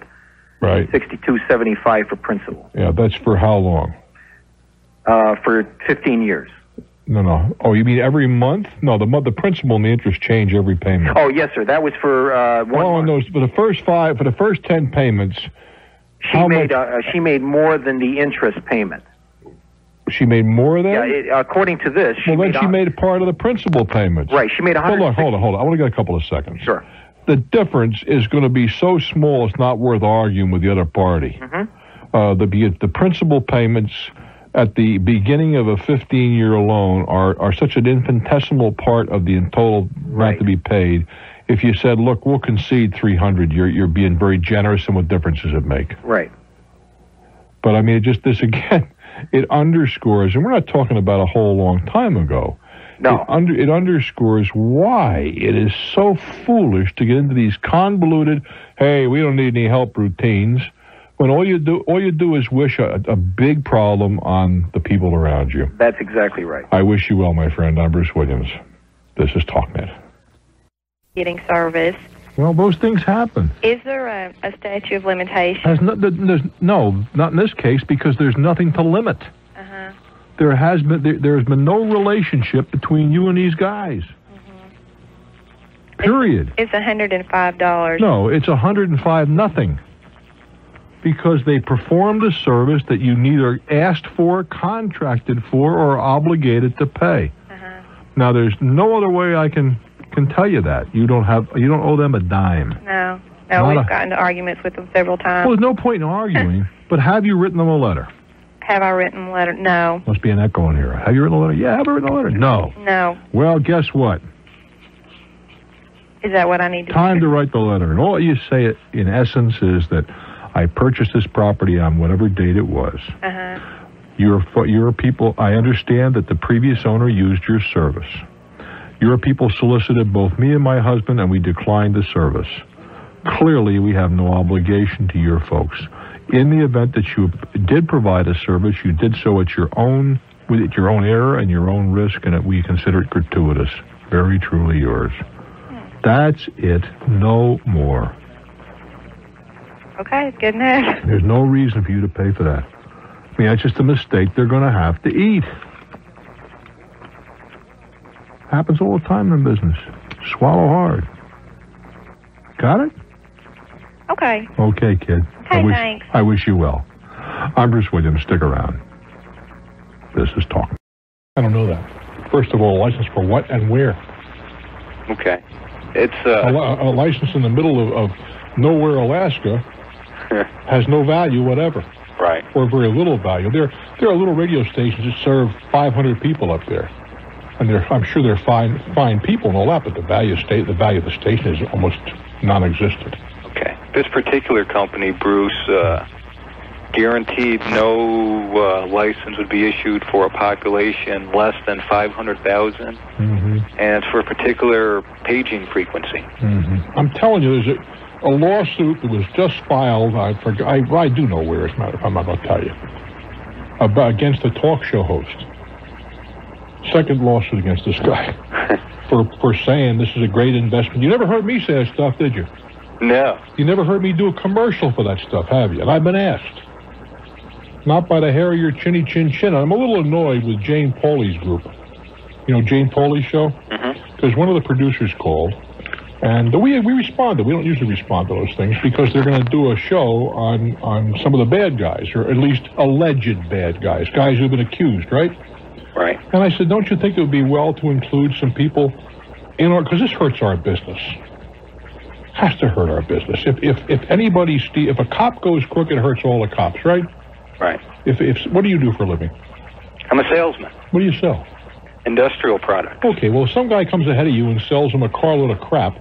Right. $62.75 for principal. Yeah, that's for how long? For 15 years. No. Oh, you mean every month? No, the principal and the interest change every payment. Oh, yes, sir. That was for one month. No, for the first 10 payments. She made more than the interest payment. She made more of that? Yeah, according to this, she made a part of the principal payments. Right, she made $160. Hold on. I want to get a couple of seconds. Sure. The difference is going to be so small it's not worth arguing with the other party. Mm-hmm. The principal payments at the beginning of a 15-year loan are such an infinitesimal part of the total amount to be paid. If you said, look, we'll concede $300, you're being very generous in what difference does it make? Right. But, I mean, it underscores, and we're not talking about a whole long time ago. No. It underscores why it is so foolish to get into these convoluted, hey, we don't need any help routines, when all you do is wish a big problem on the people around you. That's exactly right. I wish you well, my friend. I'm Bruce Williams. This is TalkNet. Getting service. Well, those things happen. Is there a statute of limitations? No, not in this case, because there's nothing to limit. Uh-huh. There has been no relationship between you and these guys. Mm-hmm. Period. It's $105. No, it's $105 nothing. Because they performed a service that you neither asked for, contracted for, or obligated to pay. Uh-huh. Now, there's no other way I can tell you that. You don't owe them a dime. No, we've gotten into arguments with them several times. Well, there's no point in arguing, but have you written them a letter? Have I written a letter? No. Must be an echo in here. Have you written a letter? Yeah, have I written a letter? No. No. Well, guess what? Is that what I need to do? Time to write the letter. And all you say in essence is that I purchased this property on whatever date it was. Uh-huh. Your people, I understand that the previous owner used your service. Your people solicited both me and my husband, and we declined the service. Clearly, we have no obligation to your folks. In the event that you did provide a service, you did so at your own error and your own risk, and we consider it gratuitous. Very truly yours. That's it. No more. Okay, good enough. There's no reason for you to pay for that. I mean, that's just a mistake they're going to have to eat. Happens all the time in business. Swallow hard. Got it? Okay. Okay, kid. Okay, thanks. I wish you well. I'm Bruce Williams. Stick around. This is Talk. I don't know that. First of all, a license for what and where? Okay. It's a license in the middle of nowhere, Alaska, has no value whatever. Right. Or very little value. There are little radio stations that serve 500 people up there. And I'm sure they're fine people and all that, but the value of the station is almost non-existent. Okay. This particular company, Bruce, guaranteed no license would be issued for a population less than 500,000, mm-hmm. and it's for a particular paging frequency. Mm-hmm. I'm telling you, there's a lawsuit that was just filed. I forgot. I do know where it's not. I'm not going to tell you. Against the talk show host. Second lawsuit against this guy for saying this is a great investment. You never heard me say that stuff, did you? No. You never heard me do a commercial for that stuff, have you? And I've been asked. Not by the hair of your chinny chin chin. I'm a little annoyed with Jane Pauley's group. You know Jane Pauley's show? Because mm-hmm. one of the producers called, and we responded. We don't usually respond to those things because they're going to do a show on some of the bad guys, or at least alleged bad guys, guys who've been accused, right? Right. And I said, don't you think it would be well to include some people in our... Because this hurts our business. Has to hurt our business. If anybody... If a cop goes crooked, it hurts all the cops, right? Right. If what do you do for a living? I'm a salesman. What do you sell? Industrial products. Okay, well, if some guy comes ahead of you and sells him a carload of crap,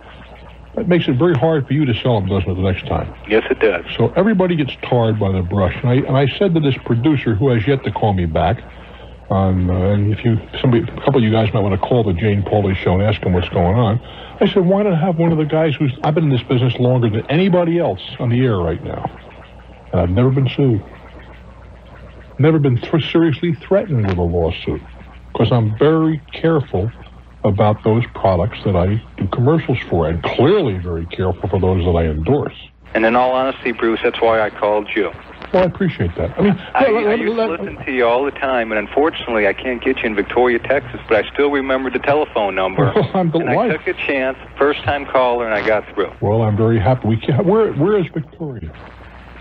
that makes it very hard for you to sell him, doesn't it, the next time? Yes, it does. So everybody gets tarred by the brush. And I said to this producer, who has yet to call me back... a couple of you guys might want to call the Jane Pauley show and ask him what's going on. I said, why not have one of the guys who's... I've been in this business longer than anybody else on the air right now. And I've never been sued. Never been seriously threatened with a lawsuit. Because I'm very careful about those products that I do commercials for. And clearly very careful for those that I endorse. And in all honesty, Bruce, that's why I called you. Well, I appreciate that. I mean, I used to listen to you all the time, and unfortunately, I can't get you in Victoria, Texas, but I still remember the telephone number. Well, I'm delighted. And I took a chance, first-time caller, and I got through. Well, I'm very happy. Where is Victoria?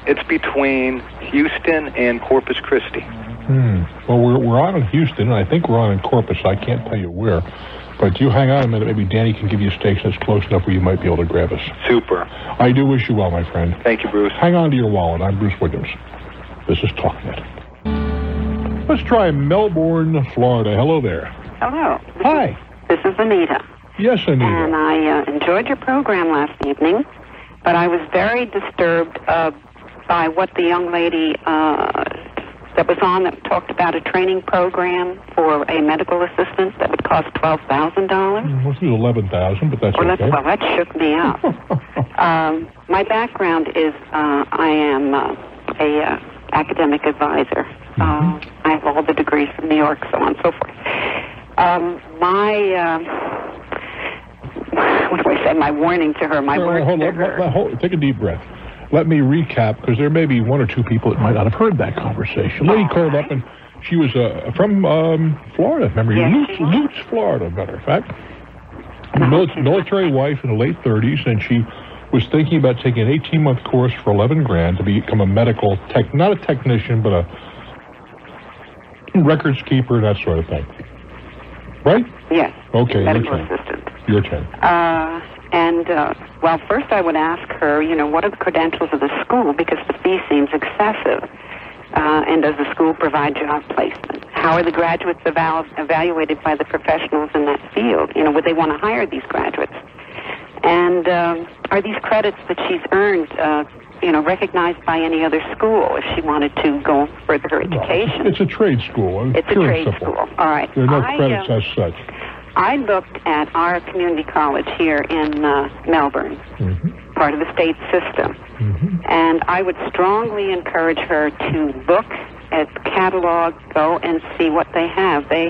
It's between Houston and Corpus Christi. Hmm. Well, we're on in Houston, and I think we're on in Corpus. I can't tell you where. But you hang on a minute. Maybe Danny can give you a station that's close enough where you might be able to grab us. Super. I do wish you well, my friend. Thank you, Bruce. Hang on to your wallet. I'm Bruce Williams. This is TalkNet. Let's try Melbourne, Florida. Hello there. Hello. Hi. This is Anita. Yes, Anita. And I enjoyed your program last evening, but I was very disturbed by what the young lady that was on that talked about a training program for a medical assistant that would cost $12,000. Well, it was $11,000, but that's okay. Well, that shook me up. My background is I am a academic advisor. Mm-hmm. I have all the degrees from New York, so on and so forth. What do I say? My warning to her. Hold on. Take a deep breath. Let me recap, because there may be one or two people that might not have heard that conversation. A lady called up, and she was from Florida, if memory. Yes, Lutz, Florida, matter of fact. Military wife in the late 30s, and she was thinking about taking an 18-month course for $11,000 to become a medical tech, not a technician, but a records keeper, that sort of thing. Right? Yes. Okay. Medical assistant. Your turn. Well, first I would ask her, you know, what are the credentials of the school, because the fee seems excessive. And does the school provide job placement? How are the graduates evaluated by the professionals in that field? You know, would they want to hire these graduates? And are these credits that she's earned, you know, recognized by any other school if she wanted to go further her education? No, it's a trade school. It's a trade school. All right. There are no credits as such. I looked at our community college here in Melbourne, mm-hmm. part of the state system, mm-hmm. and I would strongly encourage her to look at the catalog, go and see what they have. They,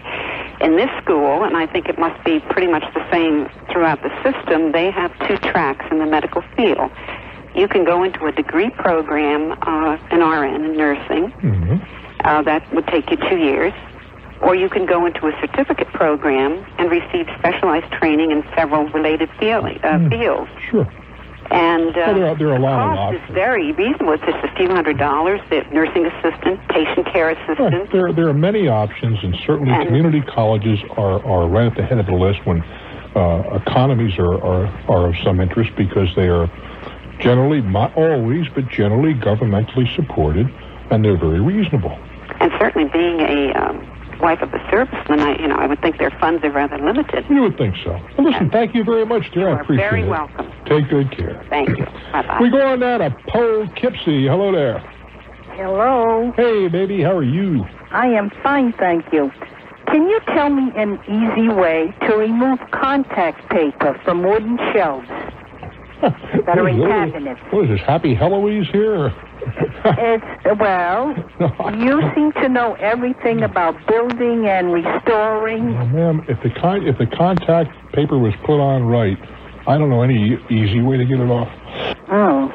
in this school, and I think it must be pretty much the same throughout the system, they have two tracks in the medical field. You can go into a degree program, an RN in nursing, mm-hmm. That would take you 2 years. Or you can go into a certificate program and receive specialized training in several related fields. Sure. And there are a lot of options. It's very reasonable. It's just a few $100. The nursing assistant, patient care assistant. Right. There are many options, and certainly community colleges are right at the head of the list when economies are of some interest, because they are generally, not always, but generally governmentally supported, and they're very reasonable. And certainly being a wife of a serviceman, I would think their funds are rather limited. You would think so. Well, listen, thank you very much, dear. I appreciate it. You're very welcome. Take good care. Thank you. Bye-bye. We go on now to Poughkeepsie. Hello there. Hello. Hey, baby, how are you? I am fine, thank you. Can you tell me an easy way to remove contact paper from wooden shelves that are in cabinets? What is this, Happy Heloise here? You seem to know everything about building and restoring. Well, ma'am, if the contact paper was put on right, I don't know any easy way to get it off. Oh.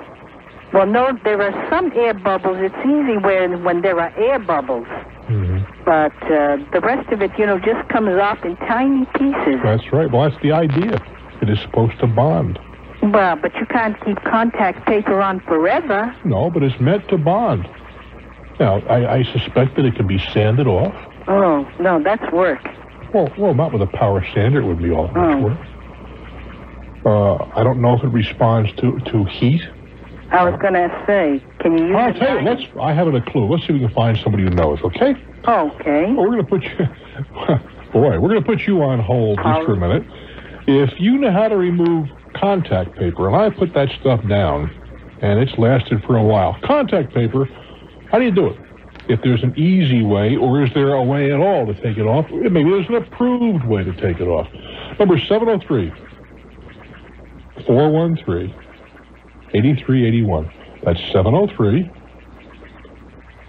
Well, no, there are some air bubbles. It's easy when there are air bubbles. Mm-hmm. But the rest of it, just comes off in tiny pieces. That's right. Well, that's the idea. It is supposed to bond. Well, but you can't keep contact paper on forever. No, but it's meant to bond. Now, I suspect that it can be sanded off. Oh, no, that's work. Well, not with a power sander. It would be all that much work. I don't know if it responds to heat. I was going to say, can you use it? I'll tell you, I haven't a clue. Let's see if we can find somebody who knows, okay? Okay. Well, we're going to put you... Boy, we're going to put you on hold just for a minute. If you know how to remove contact paper, and I put that stuff down, and it's lasted for a while. Contact paper, how do you do it? If there's an easy way, or is there a way at all to take it off? Maybe there's an approved way to take it off. Number 703-413-8381. That's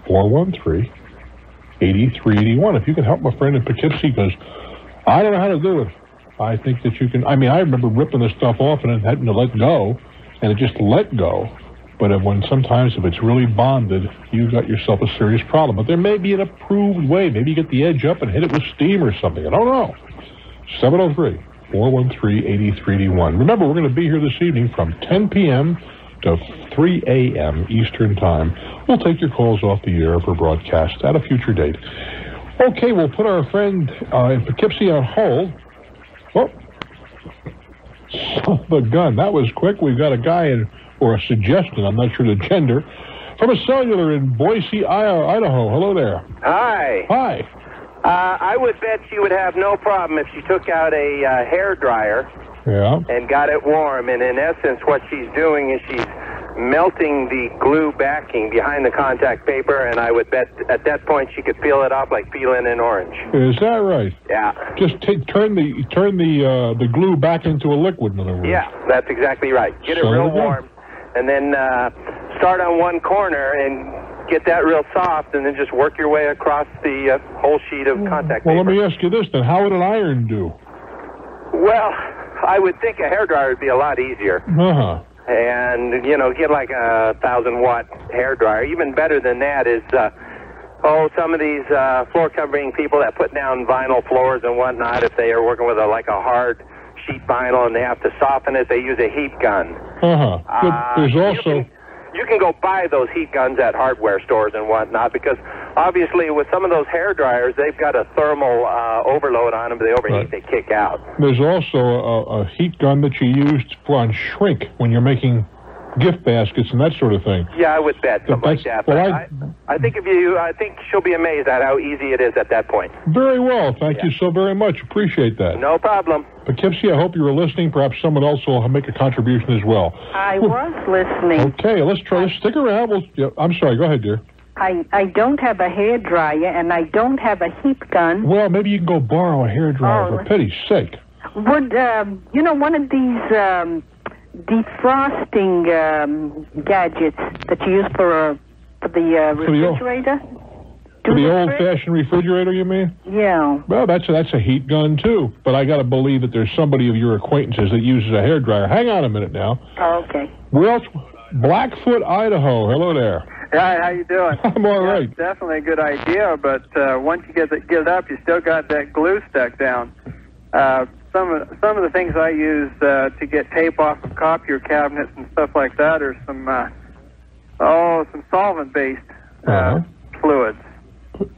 703-413-8381. If you can help my friend in Poughkeepsie, because I don't know how to do it. I think that you can. I mean, I remember ripping this stuff off and having to let go, and it just let go. But when sometimes if it's really bonded, you've got yourself a serious problem. But there may be an approved way. Maybe you get the edge up and hit it with steam or something. I don't know. 703-413-8381. Remember, we're going to be here this evening from 10 p.m. to 3 a.m. Eastern Time. We'll take your calls off the air for broadcast at a future date. Okay, we'll put our friend in Poughkeepsie on hold. Oh, the gun. That was quick. We've got a guy in... or a suggestion, I'm not sure the gender, from a cellular in Boise, Idaho. Hello there. Hi. Hi. I would bet she would have no problem if she took out a hair dryer and got it warm. And in essence, what she's doing is she's melting the glue backing behind the contact paper, and I would bet at that point she could peel it off like peeling an orange. Is that right? Yeah. Just turn the glue back into a liquid, in other words. Yeah, that's exactly right. Get it real warm. And then start on one corner and get that real soft, and then just work your way across the whole sheet of contact paper. Well, let me ask you this, then. How would an iron do? Well, I would think a hairdryer would be a lot easier. Uh-huh. And, you know, get like a 1,000-watt hairdryer. Even better than that is, some of these floor covering people that put down vinyl floors and whatnot, if they are working with a hard sheet vinyl and they have to soften it, they use a heat gun. Uh-huh. There's also... You can go buy those heat guns at hardware stores and whatnot, because obviously with some of those hair dryers, they've got a thermal overload on them. They overheat, they kick out. There's also a heat gun that you use on shrink when you're making gift baskets and that sort of thing. Yeah, I would bet something like that. But well, I think if you, I think she'll be amazed at how easy it is at that point. Very well. Thank you so very much. Appreciate that. No problem. Poughkeepsie, I hope you were listening. Perhaps someone else will make a contribution as well. I was listening. Okay, let's try to stick around. I'm sorry. Go ahead, dear. I don't have a hairdryer, and I don't have a heat gun. Well, maybe you can go borrow a hairdryer, for pity's sake. Would, you know, one of these... defrosting gadgets that you use for the refrigerator? For the old-fashioned refrigerator, you mean? Yeah. Well, that's a heat gun, too. But I got to believe that there's somebody of your acquaintances that uses a hairdryer. Hang on a minute now. Oh, okay. Where else? Blackfoot, Idaho. Hello there. Hi, how you doing? I'm all right. Definitely a good idea, but once you get it up, you still got that glue stuck down. Some of the things I use to get tape off of copier cabinets and stuff like that are some solvent-based fluids,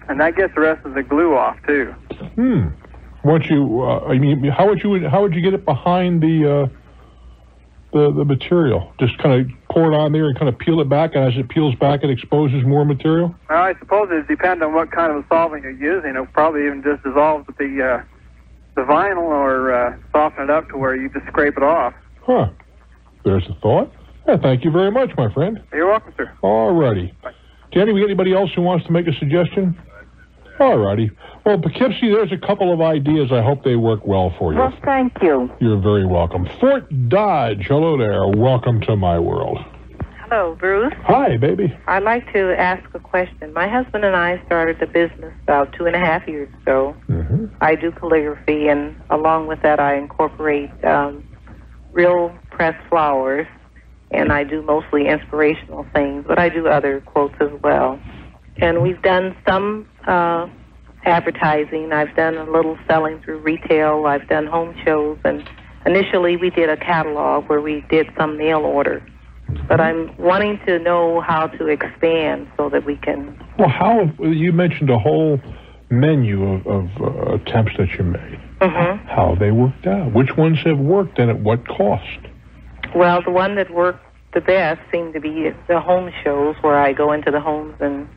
and that gets the rest of the glue off too. Hmm. What you? I mean, how would you get it behind the material? Just kind of pour it on there and kind of peel it back, and as it peels back, it exposes more material. Well, I suppose it depends on what kind of a solvent you're using. It'll probably even just dissolve the vinyl or soften it up to where you just scrape it off. Huh. There's a thought. Yeah, thank you very much, my friend. You're welcome, sir. All righty. Danny, we got anybody else who wants to make a suggestion? All righty. Well, Poughkeepsie, there's a couple of ideas. I hope they work well for you. Well, thank you. You're very welcome. Fort Dodge, hello there. Welcome to my world. Hello, Bruce. Hi, baby. I'd like to ask a question. My husband and I started a business about 2.5 years ago. Mm-hmm. I do calligraphy, and along with that, I incorporate real pressed flowers, and I do mostly inspirational things, but I do other quotes as well. And we've done some advertising. I've done a little selling through retail. I've done home shows, and initially we did a catalog where we did some mail order. But I'm wanting to know how to expand so that we can... Well, how... You mentioned a whole menu of attempts that you made. Mm-hmm. How they worked out. Which ones have worked and at what cost? Well, the one that worked the best seemed to be the home shows, where I go into the homes and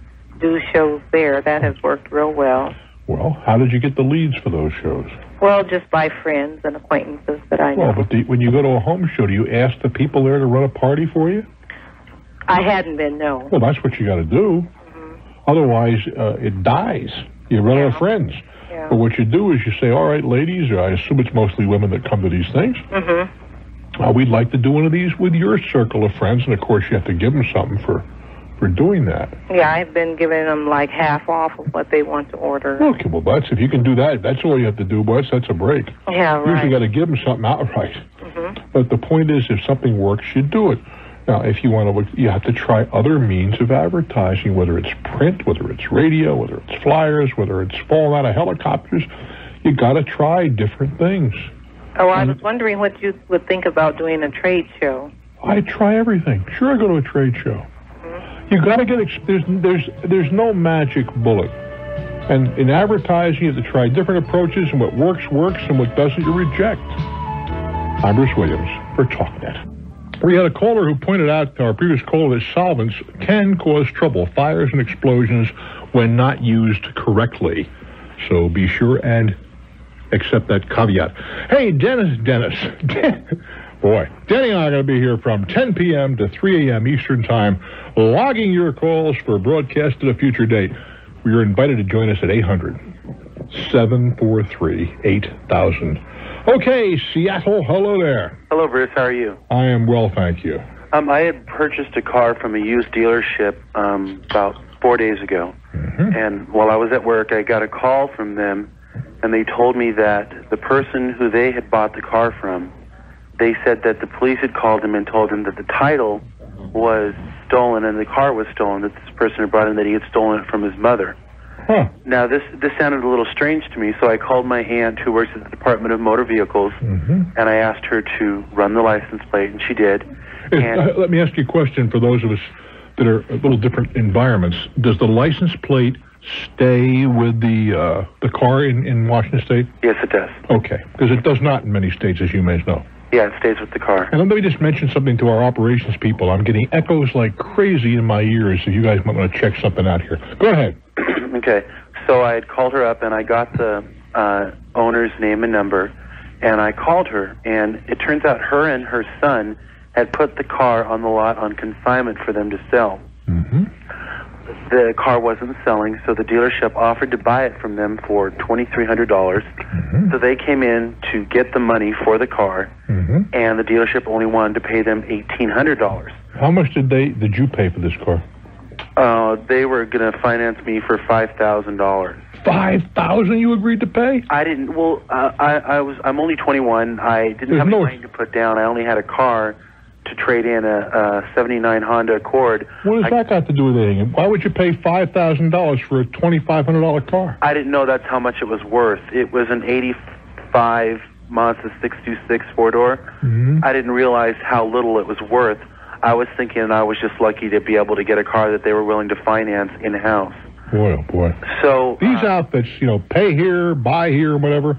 do shows there. That has worked real well. Well, how did you get the leads for those shows? Well, just by friends and acquaintances that I know. Well, but when you go to a home show, do you ask the people there to run a party for you? I hadn't been, no. Well, that's what you got to do. Mm-hmm. Otherwise, it dies. You run out of friends. Yeah. But what you do is you say, all right, ladies, or I assume it's mostly women that come to these things. Mm-hmm. We'd like to do one of these with your circle of friends. And, of course, you have to give them something for doing that. Yeah, I've been giving them like half off of what they want to order. Okay, well, that's, if you can do that, that's all you have to do, boys. That's a break. Yeah, right. Usually got to give them something outright. Mm-hmm. But the point is, if something works, you do it. Now, if you want to look, you have to try other means of advertising, whether it's print, whether it's radio, whether it's flyers, whether it's falling out of helicopters. You got to try different things. Oh, I was wondering what you would think about doing a trade show. I try everything. Sure, I go to a trade show. Mm-hmm. You got to get there's no magic bullet. And in advertising, you have to try different approaches, and what works, works, and what doesn't, you reject. I'm Bruce Williams for TalkNet. We had a caller who pointed out to our previous caller that solvents can cause trouble, fires and explosions, when not used correctly. So be sure and accept that caveat. Hey, Denny and I are going to be here from 10 p.m. to 3 a.m. Eastern Time, logging your calls for broadcast at a future date. You're invited to join us at 800-743-8000. Okay, Seattle, hello there. Hello, Bruce. How are you? I am well, thank you. I had purchased a car from a used dealership about 4 days ago. Mm-hmm. And while I was at work, I got a call from them, and they told me that the person who they had bought the car from, they said that the police had called him and told him that the title was stolen and the car was stolen, that this person had brought him, that he had stolen it from his mother. Huh. Now, this sounded a little strange to me, so I called my aunt, who works at the Department of Motor Vehicles, and I asked her to run the license plate, and she did. Let me ask you a question for those of us that are a little different environments. Does the license plate stay with the car in Washington State? Yes, it does. Okay, because it does not in many states, as you may know. Yeah, it stays with the car. And let me just mention something to our operations people. I'm getting echoes like crazy in my ears, so you guys might want to check something out here. Go ahead. Okay. So I had called her up, and I got the owner's name and number, and I called her. And it turns out her and her son had put the car on the lot on consignment for them to sell. Mm-hmm. The car wasn't selling, so the dealership offered to buy it from them for $2,300. Mm-hmm. So they came in to get the money for the car, and the dealership only wanted to pay them $1,800. How much did you pay for this car? They were going to finance me for $5,000. $5,000 you agreed to pay? I didn't. Well, I'm only 21. I didn't have any money to put down. I only had a car to trade in, a 79 Honda Accord. What does that got to do with anything? Why would you pay $5,000 for a $2,500 car? I didn't know that's how much it was worth. It was an 85 Mazda 626 4-door. I didn't realize how little it was worth. I was thinking I was just lucky to be able to get a car that they were willing to finance in-house. Boy, oh boy. So these outfits, you know, pay here, buy here, whatever.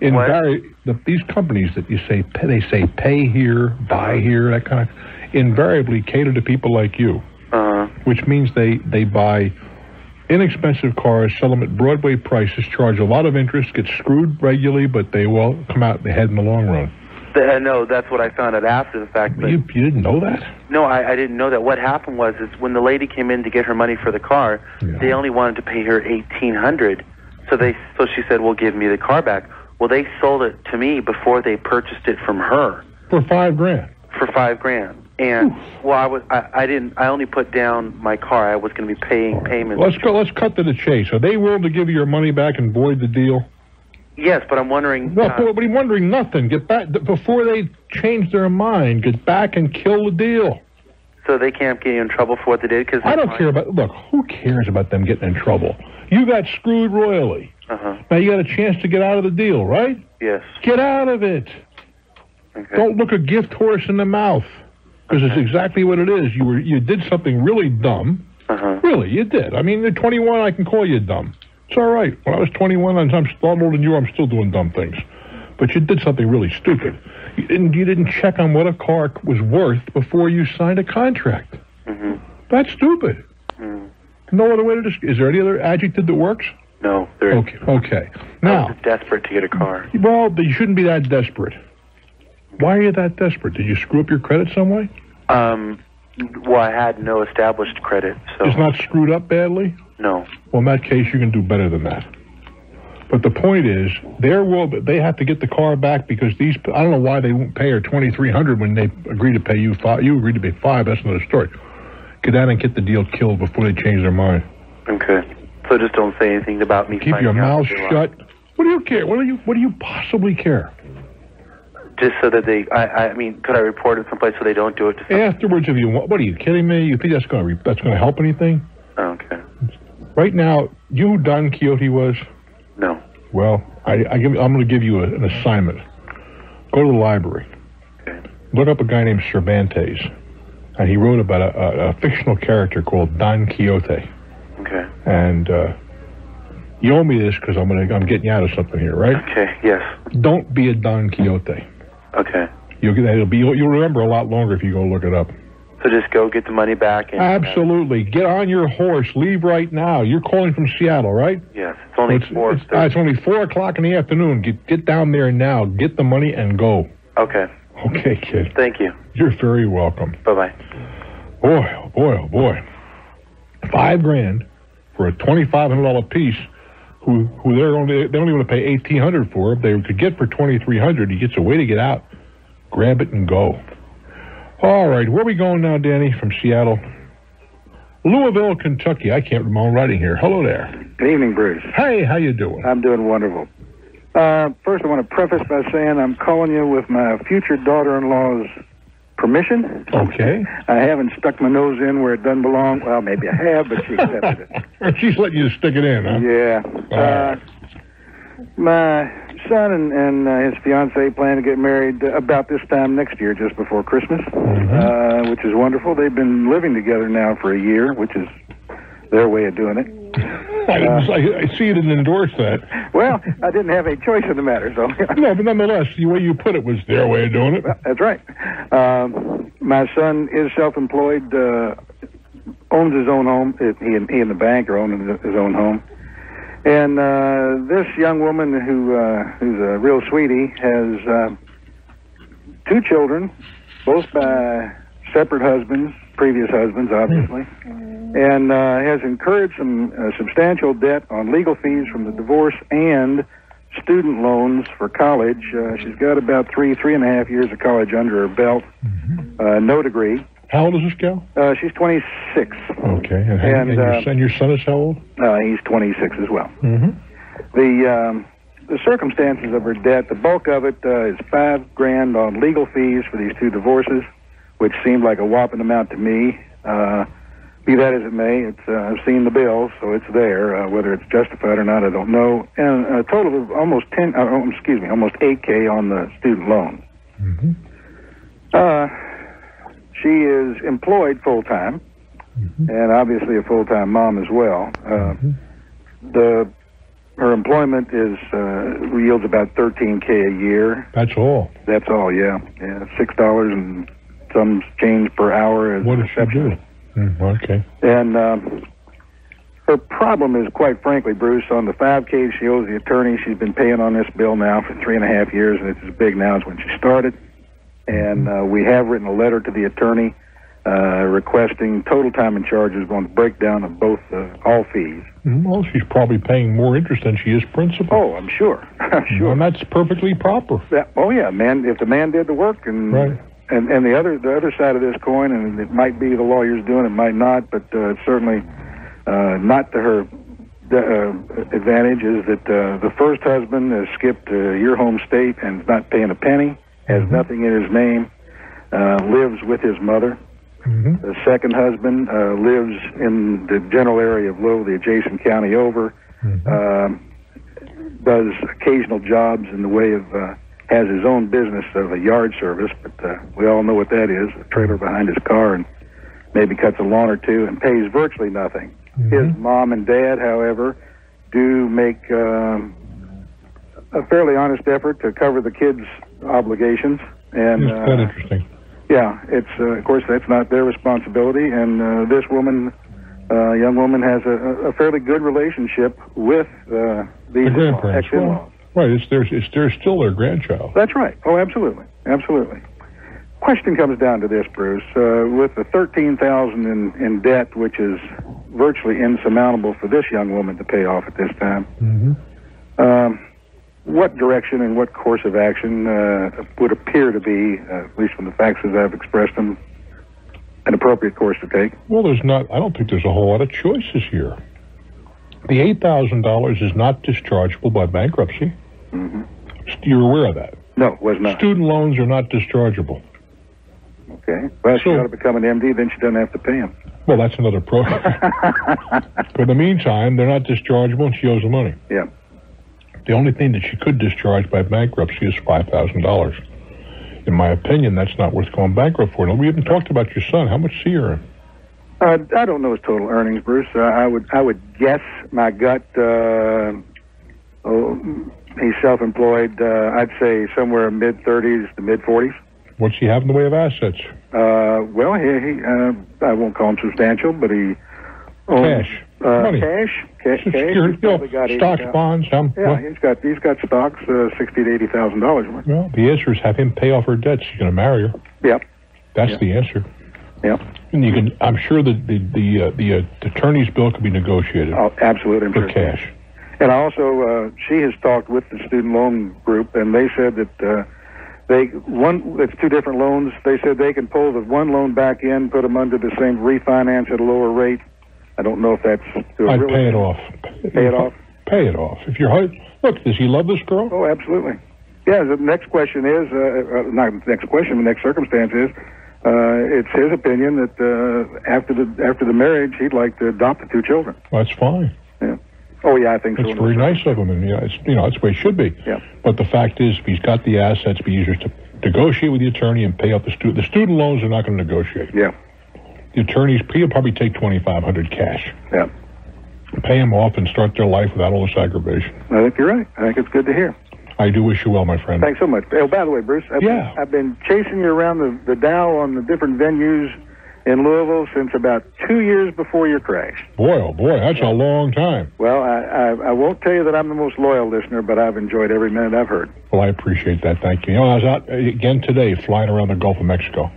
These companies that you say, they say pay here, buy here, that kind of, invariably cater to people like you, which means they buy inexpensive cars, sell them at Broadway prices, charge a lot of interest, get screwed regularly, but they will come out ahead in the long run. No, that's what I found out after the fact. But you didn't know that? No, I didn't know that. What happened was is when the lady came in to get her money for the car, they only wanted to pay her $1,800. So she said, well, give me the car back. Well, they sold it to me before they purchased it from her. For $5,000. For $5,000. And, well, I only put down my car. I was going to be paying payments. Let's cut to the chase. Are they willing to give you your money back and void the deal? Yes, but I'm wondering... No, but I'm wondering nothing. Get back, before they change their mind, get back and kill the deal. So they can't get you in trouble for what they did? Because I don't care about... Look, who cares about them getting in trouble? You got screwed royally. Now you got a chance to get out of the deal, right? Yes. Get out of it. Okay. Don't look a gift horse in the mouth, because it's exactly what it is. You did something really dumb. Really, you did. I mean, at 21, I can call you dumb. It's all right. When I was 21, I'm older than you. I'm still doing dumb things. But you did something really stupid. You didn't check on what a car was worth before you signed a contract. That's stupid. No other way to describe. Is there any other adjective that works? No. Okay. Now, I was desperate to get a car. Well, but you shouldn't be that desperate. Why are you that desperate? Did you screw up your credit some way? Well, I had no established credit, so... It's not screwed up badly? No. Well, in that case, you can do better than that. But the point is, they have to get the car back because these... I don't know why they won't pay her $2,300 when they agree to pay you $5. You agreed to pay $5. That's another story. Get out and get the deal killed before they change their mind. Okay. So just don't say anything about me. Keep your mouth shut. What do you care? What do you possibly care? Just so that they, I mean, could I report it someplace so they don't do it to someone? Afterwards, if you want. What are you kidding me? You think that's going to help anything? Okay. Right now, you know who Don Quixote was? No. Well, I'm going to give you an assignment. Go to the library. Okay. Look up a guy named Cervantes, and he wrote about a fictional character called Don Quixote. Okay. And you owe me this because I'm getting you out of something here, right? Okay. Yes. Don't be a Don Quixote. Okay. You'll remember a lot longer if you go look it up. So just go get the money back. And absolutely. Get on your horse. Leave right now. You're calling from Seattle, right? Yes. It's only 4. It's only 4 o'clock in the afternoon. Get down there now. Get the money and go. Okay. Okay, kid. Thank you. You're very welcome. Bye-bye. Boy, oh boy, oh boy. $5 grand for a $2,500 piece who they only want to pay $1,800 for. If they could get for $2,300, he gets a way to get out. Grab it and go. All right, where are we going now, Danny, from Seattle? Louisville, Kentucky. I can't remember writing here. Hello there. Good evening, Bruce. Hey, how you doing? I'm doing wonderful. First, I want to preface by saying I'm calling you with my future daughter-in-law's permission. Okay. I haven't stuck my nose in where it doesn't belong. Well, maybe I have, but she accepted it. She's letting you stick it in, huh? Yeah. My son and his fiancée plan to get married about this time next year, just before Christmas, which is wonderful. They've been living together now for a year, which is their way of doing it. I see you didn't endorse that. Well, I didn't have a choice in the matter, so. No, but nonetheless, the way you put it was their way of doing it. That's right. My son is self-employed, owns his own home. He and the bank are owning his own home. And this young woman, who's a real sweetie, has 2 children, both by separate husbands, previous husbands, obviously. And has incurred some substantial debt on legal fees from the divorce and student loans for college. She's got about 3.5 years of college under her belt, no degree. How old is this gal? She's 26. Okay. And your son is how old? He's 26 as well. The circumstances of her debt, the bulk of it is $5 grand on legal fees for these 2 divorces, which seemed like a whopping amount to me. Be that as it may, it's, I've seen the bill, so it's there. Whether it's justified or not, I don't know. And a total of almost almost $8K on the student loan. She is employed full time, and obviously a full time mom as well. Her employment is yields about $13K a year. That's all. That's all. Yeah, yeah. $6 and some change per hour is what exceptional. Okay. And her problem is, quite frankly, Bruce, on the 5K she owes the attorney. She's been paying on this bill now for 3.5 years, and it's as big now as when she started. And we have written a letter to the attorney requesting total time and charges on the breakdown of both all fees. Well, she's probably paying more interest than she is principal. Oh, I'm sure. I'm sure. And that's perfectly proper. That, oh, yeah, man. If the man did the work and... Right. And the other side of this coin, and it might be the lawyer's doing it, might not, but certainly not to her advantage, is that the first husband has skipped your home state and is not paying a penny, has nothing in his name, lives with his mother. The second husband lives in the general area of Lowell, the adjacent county over, does occasional jobs in the way of... has his own business of a yard service, but we all know what that is, a trailer behind his car, and maybe cuts a lawn or two, and pays virtually nothing. His mom and dad, however, do make a fairly honest effort to cover the kids' obligations. And it's quite interesting. Yeah, it's of course, that's not their responsibility, and this woman, young woman, has a fairly good relationship with these ex-in-laws. Right, it's still their grandchild. That's right. Oh, absolutely, absolutely. Question comes down to this, Bruce. With the $13,000 in debt, which is virtually insurmountable for this young woman to pay off at this time, what direction and what course of action would appear to be, at least from the facts as I've expressed them, an appropriate course to take? Well, there's not. I don't think there's a whole lot of choices here. The $8,000 is not dischargeable by bankruptcy. You're aware of that. No, it was not. Student loans are not dischargeable. Okay. Well, she ought to become an MD, then she doesn't have to pay them. Well, that's another program. But in the meantime, they're not dischargeable, and she owes the money. Yeah. The only thing that she could discharge by bankruptcy is $5,000. In my opinion, that's not worth going bankrupt for. We haven't talked about your son. How much does he earn? I don't know his total earnings, Bruce. I would guess my gut. He's self-employed. I'd say somewhere mid 30s to mid 40s. What's he have in the way of assets? Well, he I won't call him substantial, but he owns cash. Money. Cash. Stocks, bonds. He's got stocks, $60,000 to $80,000 worth. Well, the answer is have him pay off her debts. He's going to marry her. Yep. That's the answer. Yep. And you can. I'm sure that the attorney's bill could be negotiated. Oh, absolutely. For cash. And I also, she has talked with the student loan group, and they said that it's two different loans. They said they can pull the one loan back in, put them under the same refinance at a lower rate. I don't know if that's. I'd pay it off. Pay it off. Pay it off. If you're look, does he love this girl? Oh, absolutely. Yeah. The next question is not the next question. The next circumstance is it's his opinion that after the marriage, he'd like to adopt the two children. Well, that's fine. Yeah. Oh yeah, I think so. It's very nice of him, and it's the way it should be. Yeah. But the fact is, if he's got the assets, it'd be easier to negotiate with the attorney and pay off the student. The student loans are not going to negotiate. Yeah. The attorneys, he'll probably take $2,500 cash. Yeah. Pay him off and start their life without all this aggravation. I think you're right. I think it's good to hear. I do wish you well, my friend. Thanks so much. Oh, by the way, Bruce, I've been chasing you around the Dow on the different venues in Louisville since about 2 years before your crash. Boy, oh boy, that's a long time. Well, I won't tell you that I'm the most loyal listener, but I've enjoyed every minute I've heard. Well, I appreciate that. Thank you. I was out again today flying around the Gulf of Mexico.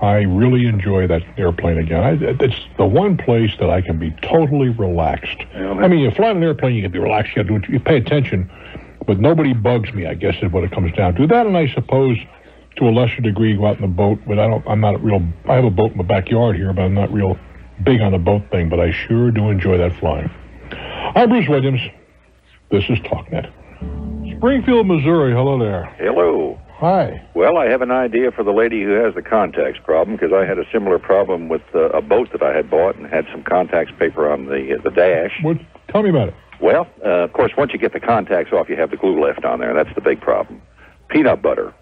I really enjoy that airplane again. It's the one place that I can be totally relaxed. I mean, you fly on an airplane, you can be relaxed. You got to do it, you pay attention, but nobody bugs me, I guess is what it comes down to. That, and I suppose to a lesser degree go out in the boat, but I have a boat in the backyard here, but I'm not real big on the boat thing, but I sure do enjoy that flying. I'm Bruce Williams. This is TalkNet. Springfield, Missouri. Hello there. Hello. Hi. Well, I have an idea for the lady who has the contacts problem, because I had a similar problem with a boat that I had bought and had some contacts paper on the dash. Well, tell me about it. Well, of course, once you get the contacts off, you have the glue left on there, and that's the big problem. Peanut butter.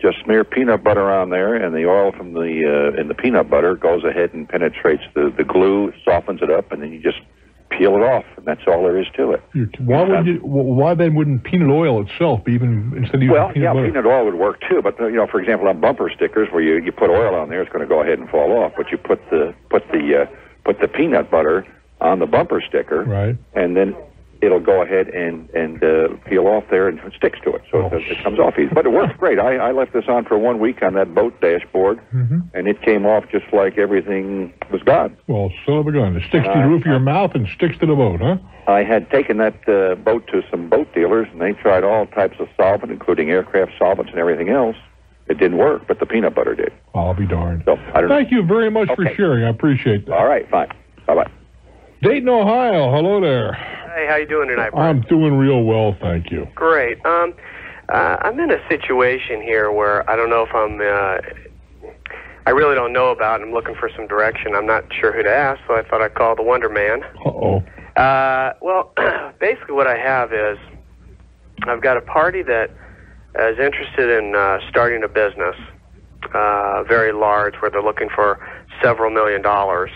Just smear peanut butter on there, and the oil from the peanut butter goes ahead and penetrates the glue, softens it up, and then you just peel it off, and that's all there is to it. Why then wouldn't peanut oil itself be even instead of using peanut butter? Well, yeah, peanut oil would work too, but for example, on bumper stickers where you put oil on there, it's going to go ahead and fall off. But you put the peanut butter on the bumper sticker, right, and then it'll go ahead and peel off there, and it sticks to it, so it comes off easy. But it works great. I left this on for 1 week on that boat dashboard, and it came off just like everything was gone. Well, son of a gun. It sticks to the roof of your mouth and sticks to the boat, huh? I had taken that boat to some boat dealers, and they tried all types of solvent, including aircraft solvents and everything else. It didn't work, but the peanut butter did. I'll be darned. So, Thank you very much for sharing. I appreciate that. All right, fine. Bye-bye. Dayton, Ohio. Hello there. Hey, how you doing tonight, Brian? I'm doing real well, thank you. Great. I'm in a situation here where I don't know if I really don't know about, and I'm looking for some direction. I'm not sure who to ask, so I thought I'd call the Wonder Man. Uh-oh. Well, basically what I have is I've got a party that is interested in starting a business, very large, where they're looking for several million dollars.